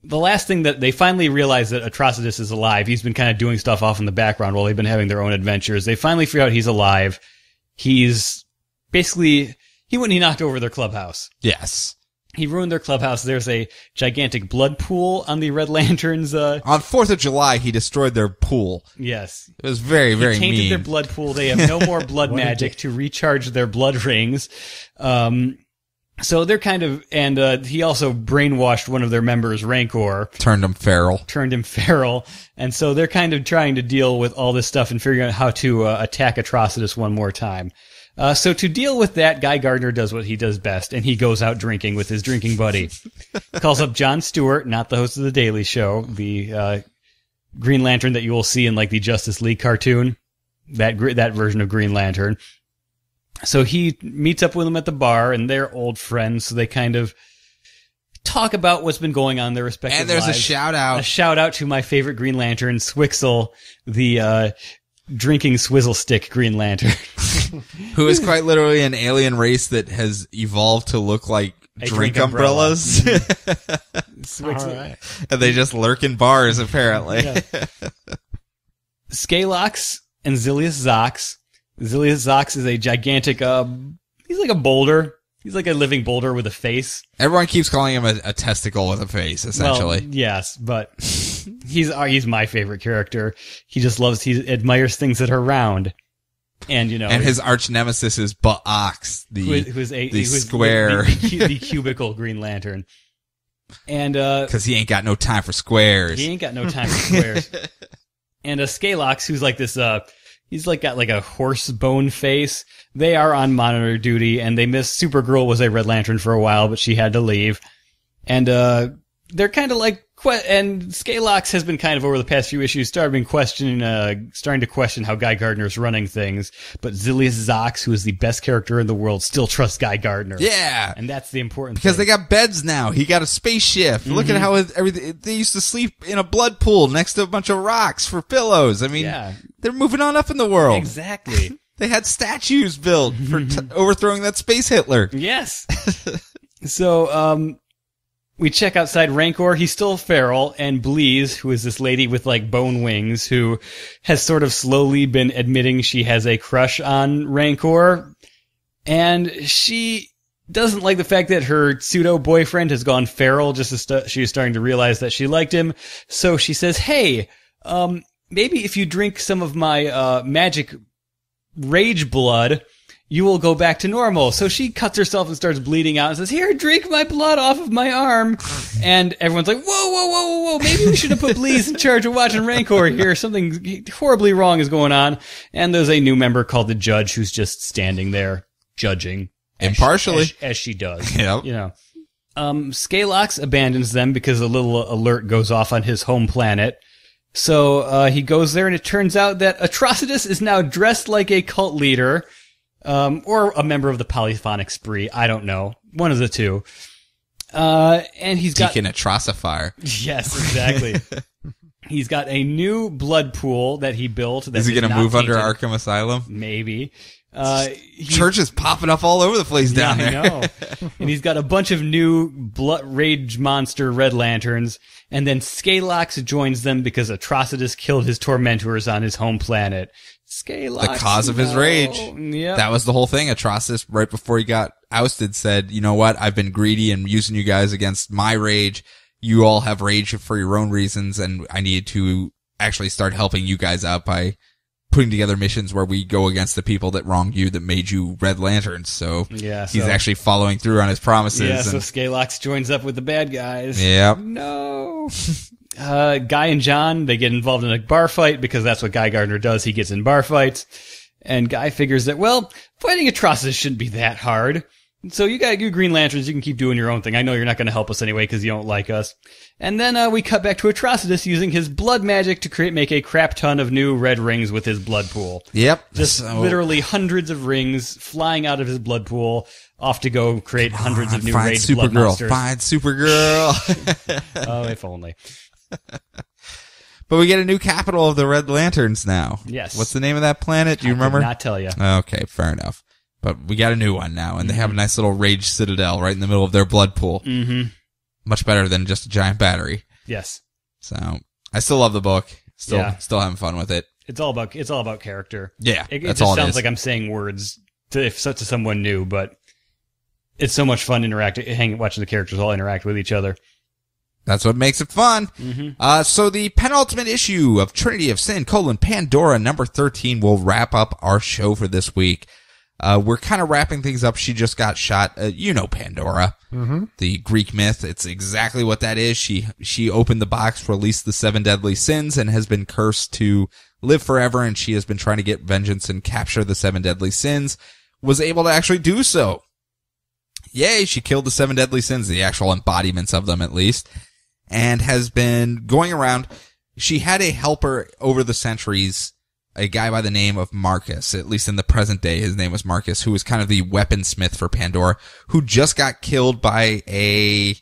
the last thing that they finally realize that Atrocitus is alive. He's been kind of doing stuff off in the background while they've been having their own adventures. They finally figure out he's alive. He's basically, he knocked over their clubhouse. Yes. He ruined their clubhouse. There's a gigantic blood pool on the Red Lanterns. On 4th of July, he destroyed their pool. Yes. It was very, very mean. He tainted their blood pool. They have no more blood magic to recharge their blood rings. So they're kind of, and he also brainwashed one of their members, Rancor. Turned him feral. And so they're kind of trying to deal with all this stuff and figuring out how to attack Atrocitus one more time. So to deal with that, Guy Gardner does what he does best, and he goes out drinking with his drinking buddy. Calls up Jon Stewart, not the host of The Daily Show, the Green Lantern that you will see in like the Justice League cartoon, that version of Green Lantern. So he meets up with him at the bar, and they're old friends, so they kind of talk about what's been going on in their respective lives. And there's a shout-out. A shout-out to my favorite Green Lantern, Swixel, the drinking swizzle stick Green Lantern. Who is quite literally an alien race that has evolved to look like drink umbrellas. Right. And they just lurk in bars, apparently. Yeah. Skalox and Zilius Zox. Zilius Zox is a gigantic, he's like a boulder. He's like a living boulder with a face. Everyone keeps calling him a testicle with a face, essentially. Well, yes, but he's my favorite character. He just he admires things that are round. And, you know. And his arch nemesis is Ba-Ox, the cubicle Green Lantern. And, cause he ain't got no time for squares. And a Skalox, who's like this, he's like got like a horse bone face. They are on monitor duty, and they missed. Supergirl was a Red Lantern for a while, but she had to leave. And they're kind of like And Scalox has been kind of over the past few issues starting to question how Guy Gardner's running things. But Zilius Zox, who is the best character in the world, still trusts Guy Gardner. Yeah. And that's the important thing. Because they got beds now. He got a spaceship. Mm-hmm. Look at how everything. They used to sleep in a blood pool next to a bunch of rocks for pillows. I mean, yeah. They're moving on up in the world. Exactly. They had statues built for overthrowing that space Hitler. Yes. So, we check outside Rancor. He's still feral, and Bleeze, who is this lady with like bone wings, who has sort of slowly been admitting she has a crush on Rancor, and she doesn't like the fact that her pseudo boyfriend has gone feral. Just as she's starting to realize that she liked him, so she says, "Hey, maybe if you drink some of my magic rage blood, you will go back to normal." So she cuts herself and starts bleeding out and says, "Here, drink my blood off of my arm." And everyone's like, "Whoa, whoa, whoa, whoa, whoa. Maybe we should have put Bleeze in charge of watching Rancor here. Something horribly wrong is going on." And there's a new member called the Judge who's just standing there judging. Impartially. As she does. Yep. You know. Scalox abandons them because a little alert goes off on his home planet. So he goes there, and it turns out that Atrocitus is now dressed like a cult leader. Or a member of the polyphonic spree. I don't know. One of the two. And he's got... Deacon Atrocifier. Yes, exactly. He's got a new blood pool that he built. That is he going to move under Arkham Asylum? Maybe. Church is popping up all over the place down there. I know. And he's got a bunch of new blood rage monster red lanterns. And then Scalox joins them because Atrocitus killed his tormentors on his home planet. Scalox, the cause of his rage. Yep. That was the whole thing. Atrocitus, right before he got ousted, said, "You know what? I've been greedy and using you guys against my rage. You all have rage for your own reasons, and I need to actually start helping you guys out by putting together missions where we go against the people that wronged you, that made you Red Lanterns." So yeah, he's actually following through on his promises. Yeah, so Scalox joins up with the bad guys. Yeah. No. Guy and John, they get involved in a bar fight because that's what Guy Gardner does. He gets in bar fights. And Guy figures that, well, fighting Atrocitus shouldn't be that hard. So you Green Lanterns, you can keep doing your own thing. I know you're not going to help us anyway because you don't like us. And then we cut back to Atrocitus using his blood magic to make a crap ton of new red rings with his blood pool. Yep. Literally hundreds of rings flying out of his blood pool, off to go create hundreds of new rage blood monsters. Find Supergirl. Oh, if only. But we get a new capital of the Red Lanterns now. Yes. What's the name of that planet? Do you remember? I did not tell you. Okay, fair enough. But we got a new one now, and they have a nice little rage citadel right in the middle of their blood pool. Mm-hmm. Much better than just a giant battery. Yes. So I still love the book. Still having fun with it. It's all about character. Yeah, it just sounds like I'm saying words to someone new, but it's so much fun watching the characters all interact with each other. That's what makes it fun. Mm-hmm. So the penultimate issue of Trinity of Sin, Pandora, number 13, will wrap up our show for this week. We're kind of wrapping things up. She just got shot. You know Pandora, the Greek myth. It's exactly what that is. She opened the box, released the 7 deadly sins, and has been cursed to live forever, and she has been trying to get vengeance and capture the 7 deadly sins, was able to actually do so. Yay, she killed the 7 deadly sins, the actual embodiments of them at least. And has been going around. She had a helper over the centuries, a guy by the name of Marcus, at least in the present day. His name was Marcus, who was kind of the weaponsmith for Pandora, who just got killed by a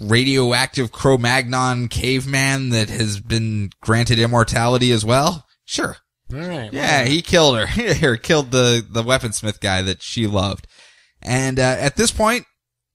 radioactive Cro-Magnon caveman that has been granted immortality as well. Sure. All right. Yeah, he killed her. He killed the weaponsmith guy that she loved. And at this point,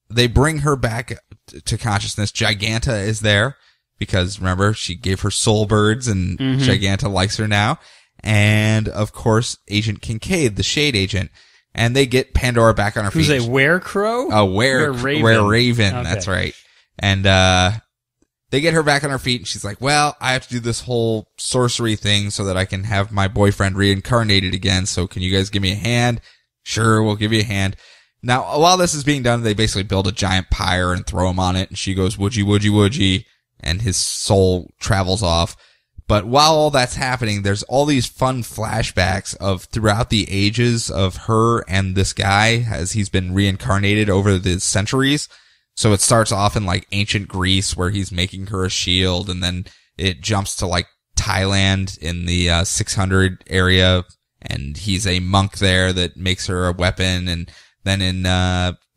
they bring her back to consciousness. Giganta is there because, remember, she gave her soul birds, and Giganta likes her now. And, of course, Agent Kincaid, the Shade Agent. And they get Pandora back on her feet. Who's a were-crow? A were-raven. Okay. That's right. And they get her back on her feet, and she's like, well, I have to do this whole sorcery thing so that I can have my boyfriend reincarnated again. So can you guys give me a hand? Sure, we'll give you a hand. Now, while this is being done, they basically build a giant pyre and throw him on it, and she goes, woodgy, woodgy, woodgy, and his soul travels off. But while all that's happening, there's all these fun flashbacks of throughout the ages of her and this guy as he's been reincarnated over the centuries. So it starts off in like ancient Greece where he's making her a shield, and then it jumps to like Thailand in the 600 area, and he's a monk there that makes her a weapon. And then in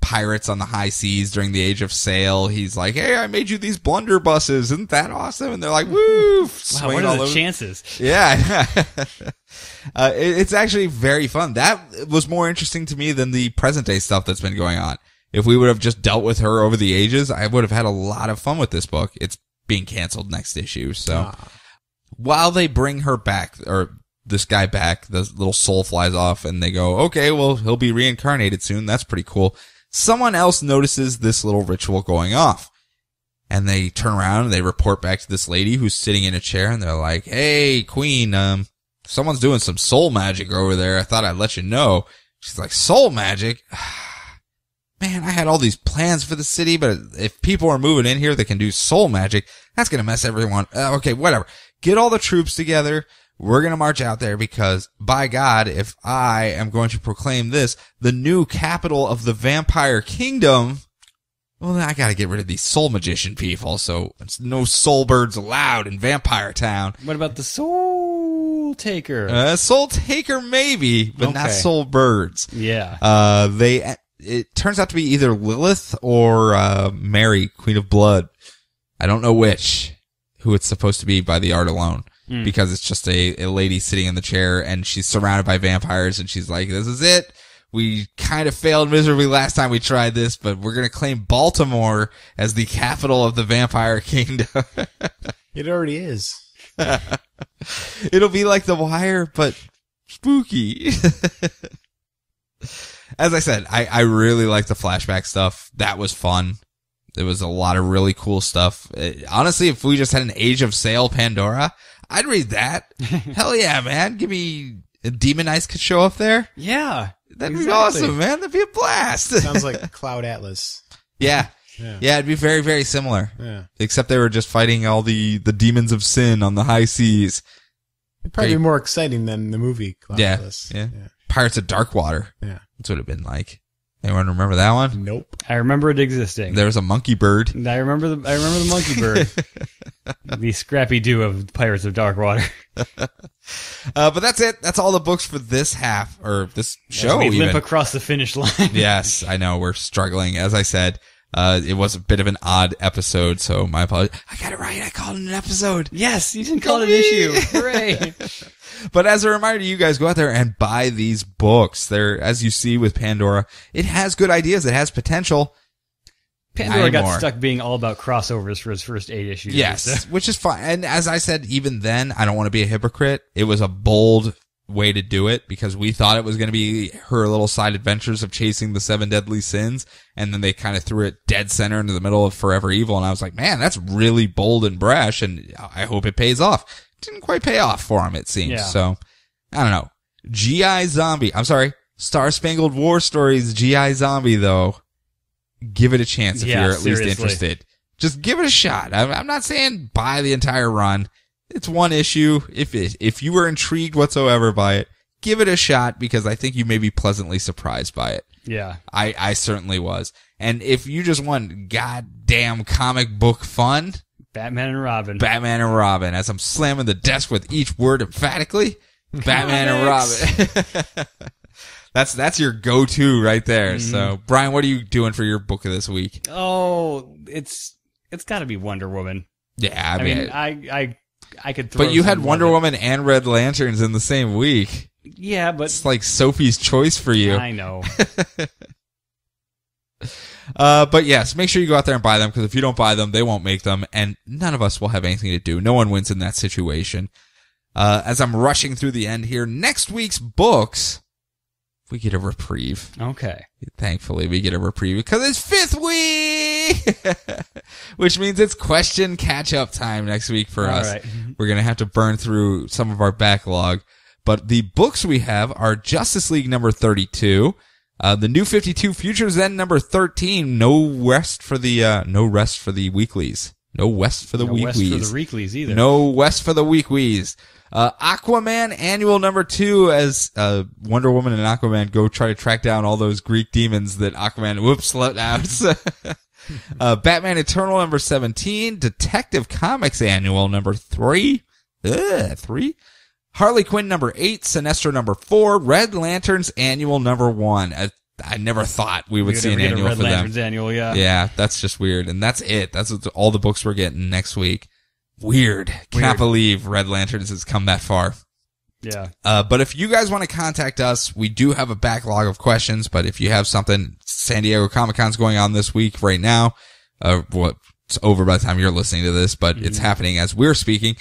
Pirates on the High Seas during the Age of Sail, he's like, "Hey, I made you these blunderbusses. Isn't that awesome?" And they're like, "Woo!" Wow, what are the chances? Yeah. It's actually very fun. That was more interesting to me than the present day stuff that's been going on. If we would have just dealt with her over the ages, I would have had a lot of fun with this book. It's being canceled next issue. So while they bring her back, or this guy back, the little soul flies off, and they go, "Okay, well, he'll be reincarnated soon. That's pretty cool." Someone else notices this little ritual going off, and they turn around and they report back to this lady who's sitting in a chair, and they're like, "Hey, Queen, someone's doing some soul magic over there. I thought I'd let you know." She's like, "Soul magic? Man, I had all these plans for the city, but if people are moving in here that can do soul magic, that's going to mess everyone. Okay, whatever. Get all the troops together. We're going to march out there because, by God, if I am going to proclaim this the new capital of the vampire kingdom, well, then I got to get rid of these soul magician people. So it's no soul birds allowed in Vampire Town." What about the soul taker? Soul taker, maybe, but okay, not soul birds. Yeah. It turns out to be either Lilith or Mary, Queen of Blood. I don't know which, who it's supposed to be by the art alone. Because it's just a lady sitting in the chair, and she's surrounded by vampires, and she's like, "This is it. We kind of failed miserably last time we tried this, but we're going to claim Baltimore as the capital of the vampire kingdom." It already is. It'll be like The Wire, but spooky. As I said, I really like the flashback stuff. That was fun. There was a lot of really cool stuff. Honestly, if we just had an Age of Sail Pandora, I'd read that. Hell yeah, man. Give me a Demon Ice could show up there. Yeah. That'd be awesome, man. That'd be a blast. Sounds like Cloud Atlas. Yeah. Yeah. Yeah, it'd be very, very similar. Yeah. Except they were just fighting all the demons of sin on the high seas. It'd probably be more exciting than the movie Cloud Atlas. Yeah. Yeah. Pirates of Darkwater. Yeah. That's what it'd been like. Anyone remember that one? Nope. I remember it existing. There was a monkey bird. I remember the monkey bird. The Scrappy-Doo of Pirates of Darkwater. But that's it. That's all the books for this half, or this show. We limp across the finish line. Yes, I know. We're struggling. As I said, it was a bit of an odd episode, so my apologies. I got it right. I called it an episode. Yes, you didn't call it an issue. Hooray. But as a reminder, you guys go out there and buy these books. They're, as you see with Pandora, it has good ideas. It has potential. Pandora got stuck being all about crossovers for his first 8 issues. Yes, which is fine. And as I said, even then, I don't want to be a hypocrite. It was a bold way to do it because we thought it was going to be her little side adventures of chasing the 7 deadly sins. And then they kind of threw it dead center into the middle of Forever Evil. And I was like, man, that's really bold and brash. And I hope it pays off. Didn't quite pay off for him, it seems. Yeah. So, I don't know. G.I. Zombie. I'm sorry. Star Spangled War Stories G.I. Zombie, though. Give it a chance if you're at least interested. Just give it a shot. I'm not saying buy the entire run. It's one issue. If you were intrigued whatsoever by it, give it a shot because I think you may be pleasantly surprised by it. Yeah. I certainly was. And if you just want goddamn comic book fun... Batman and Robin. Batman and Robin. As I'm slamming the desk with each word emphatically, Batman and Robin. That's your go-to right there. So, Brian, what are you doing for your book of this week? Oh, it's got to be Wonder Woman. Yeah, I mean, I could throw. But you had Wonder Woman and Red Lanterns in the same week. Yeah, but it's like Sophie's Choice for you. I know. But yes, make sure you go out there and buy them, because if you don't buy them, they won't make them, and none of us will have anything to do. No one wins in that situation. As I'm rushing through the end here, next week's books, we get a reprieve. Okay. Thankfully, we get a reprieve, because it's 5th week! Which means it's question catch-up time next week for us. Right. We're going to have to burn through some of our backlog, but the books we have are Justice League number 32, the New 52 Futures End number 13. No rest for the weeklies either. No rest for the weeklies. Aquaman Annual number 2, as Wonder Woman and Aquaman go try to track down all those Greek demons that Aquaman let out. Batman Eternal number 17, Detective Comics Annual number 3. Harley Quinn number 8, Sinestro number 4, Red Lantern's Annual number 1. I never thought we would see an annual for them. Red Lantern's Annual, yeah. Yeah, that's just weird. And that's it. That's all the books we're getting next week. Weird. Can't believe Red Lantern has come that far. Yeah. But if you guys want to contact us, we do have a backlog of questions. But if you have something, San Diego Comic-Con's going on this week right now. It's over by the time you're listening to this, but it's happening as we're speaking.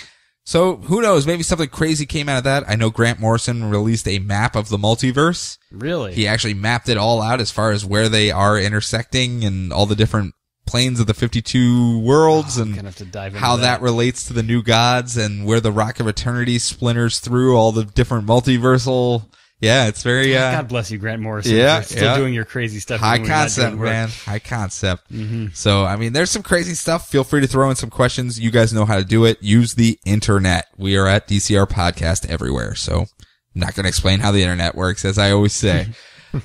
So who knows? Maybe something crazy came out of that. I know Grant Morrison released a map of the multiverse. Really? He actually mapped it all out as far as where they are intersecting and all the different planes of the 52 worlds and how that relates to the New Gods and where the Rock of Eternity splinters through all the different multiversal. Yeah, it's very. God bless you, Grant Morrison. Yeah, still doing your crazy stuff. High concept, man. High concept. Mm-hmm. So, I mean, there's some crazy stuff. Feel free to throw in some questions. You guys know how to do it. Use the internet. We are at DCR Podcast everywhere. So, I'm not going to explain how the internet works, as I always say.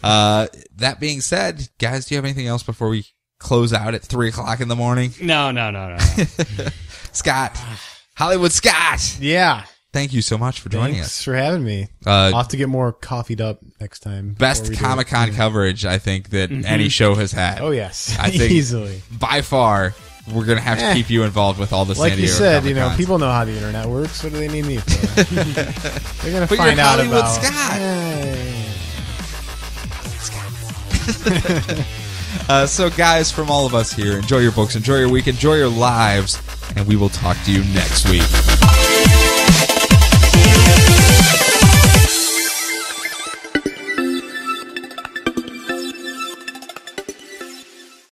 That being said, guys, do you have anything else before we close out at 3 o'clock in the morning? No. Scott, Hollywood Scott. Yeah. Thank you so much for joining us. Thanks for having me. I'll have to get more coffeed up next time. Best Comic-Con coverage, I think, that any show has had. Oh, yes. I think easily. By far, we're going to have to keep you involved with all the San Diego Comic-Cons. Like you said, people know how the internet works. What do they need me for? They're going to find out about Scott. Scott. So, guys, from all of us here, enjoy your books, enjoy your week, enjoy your lives, and we will talk to you next week.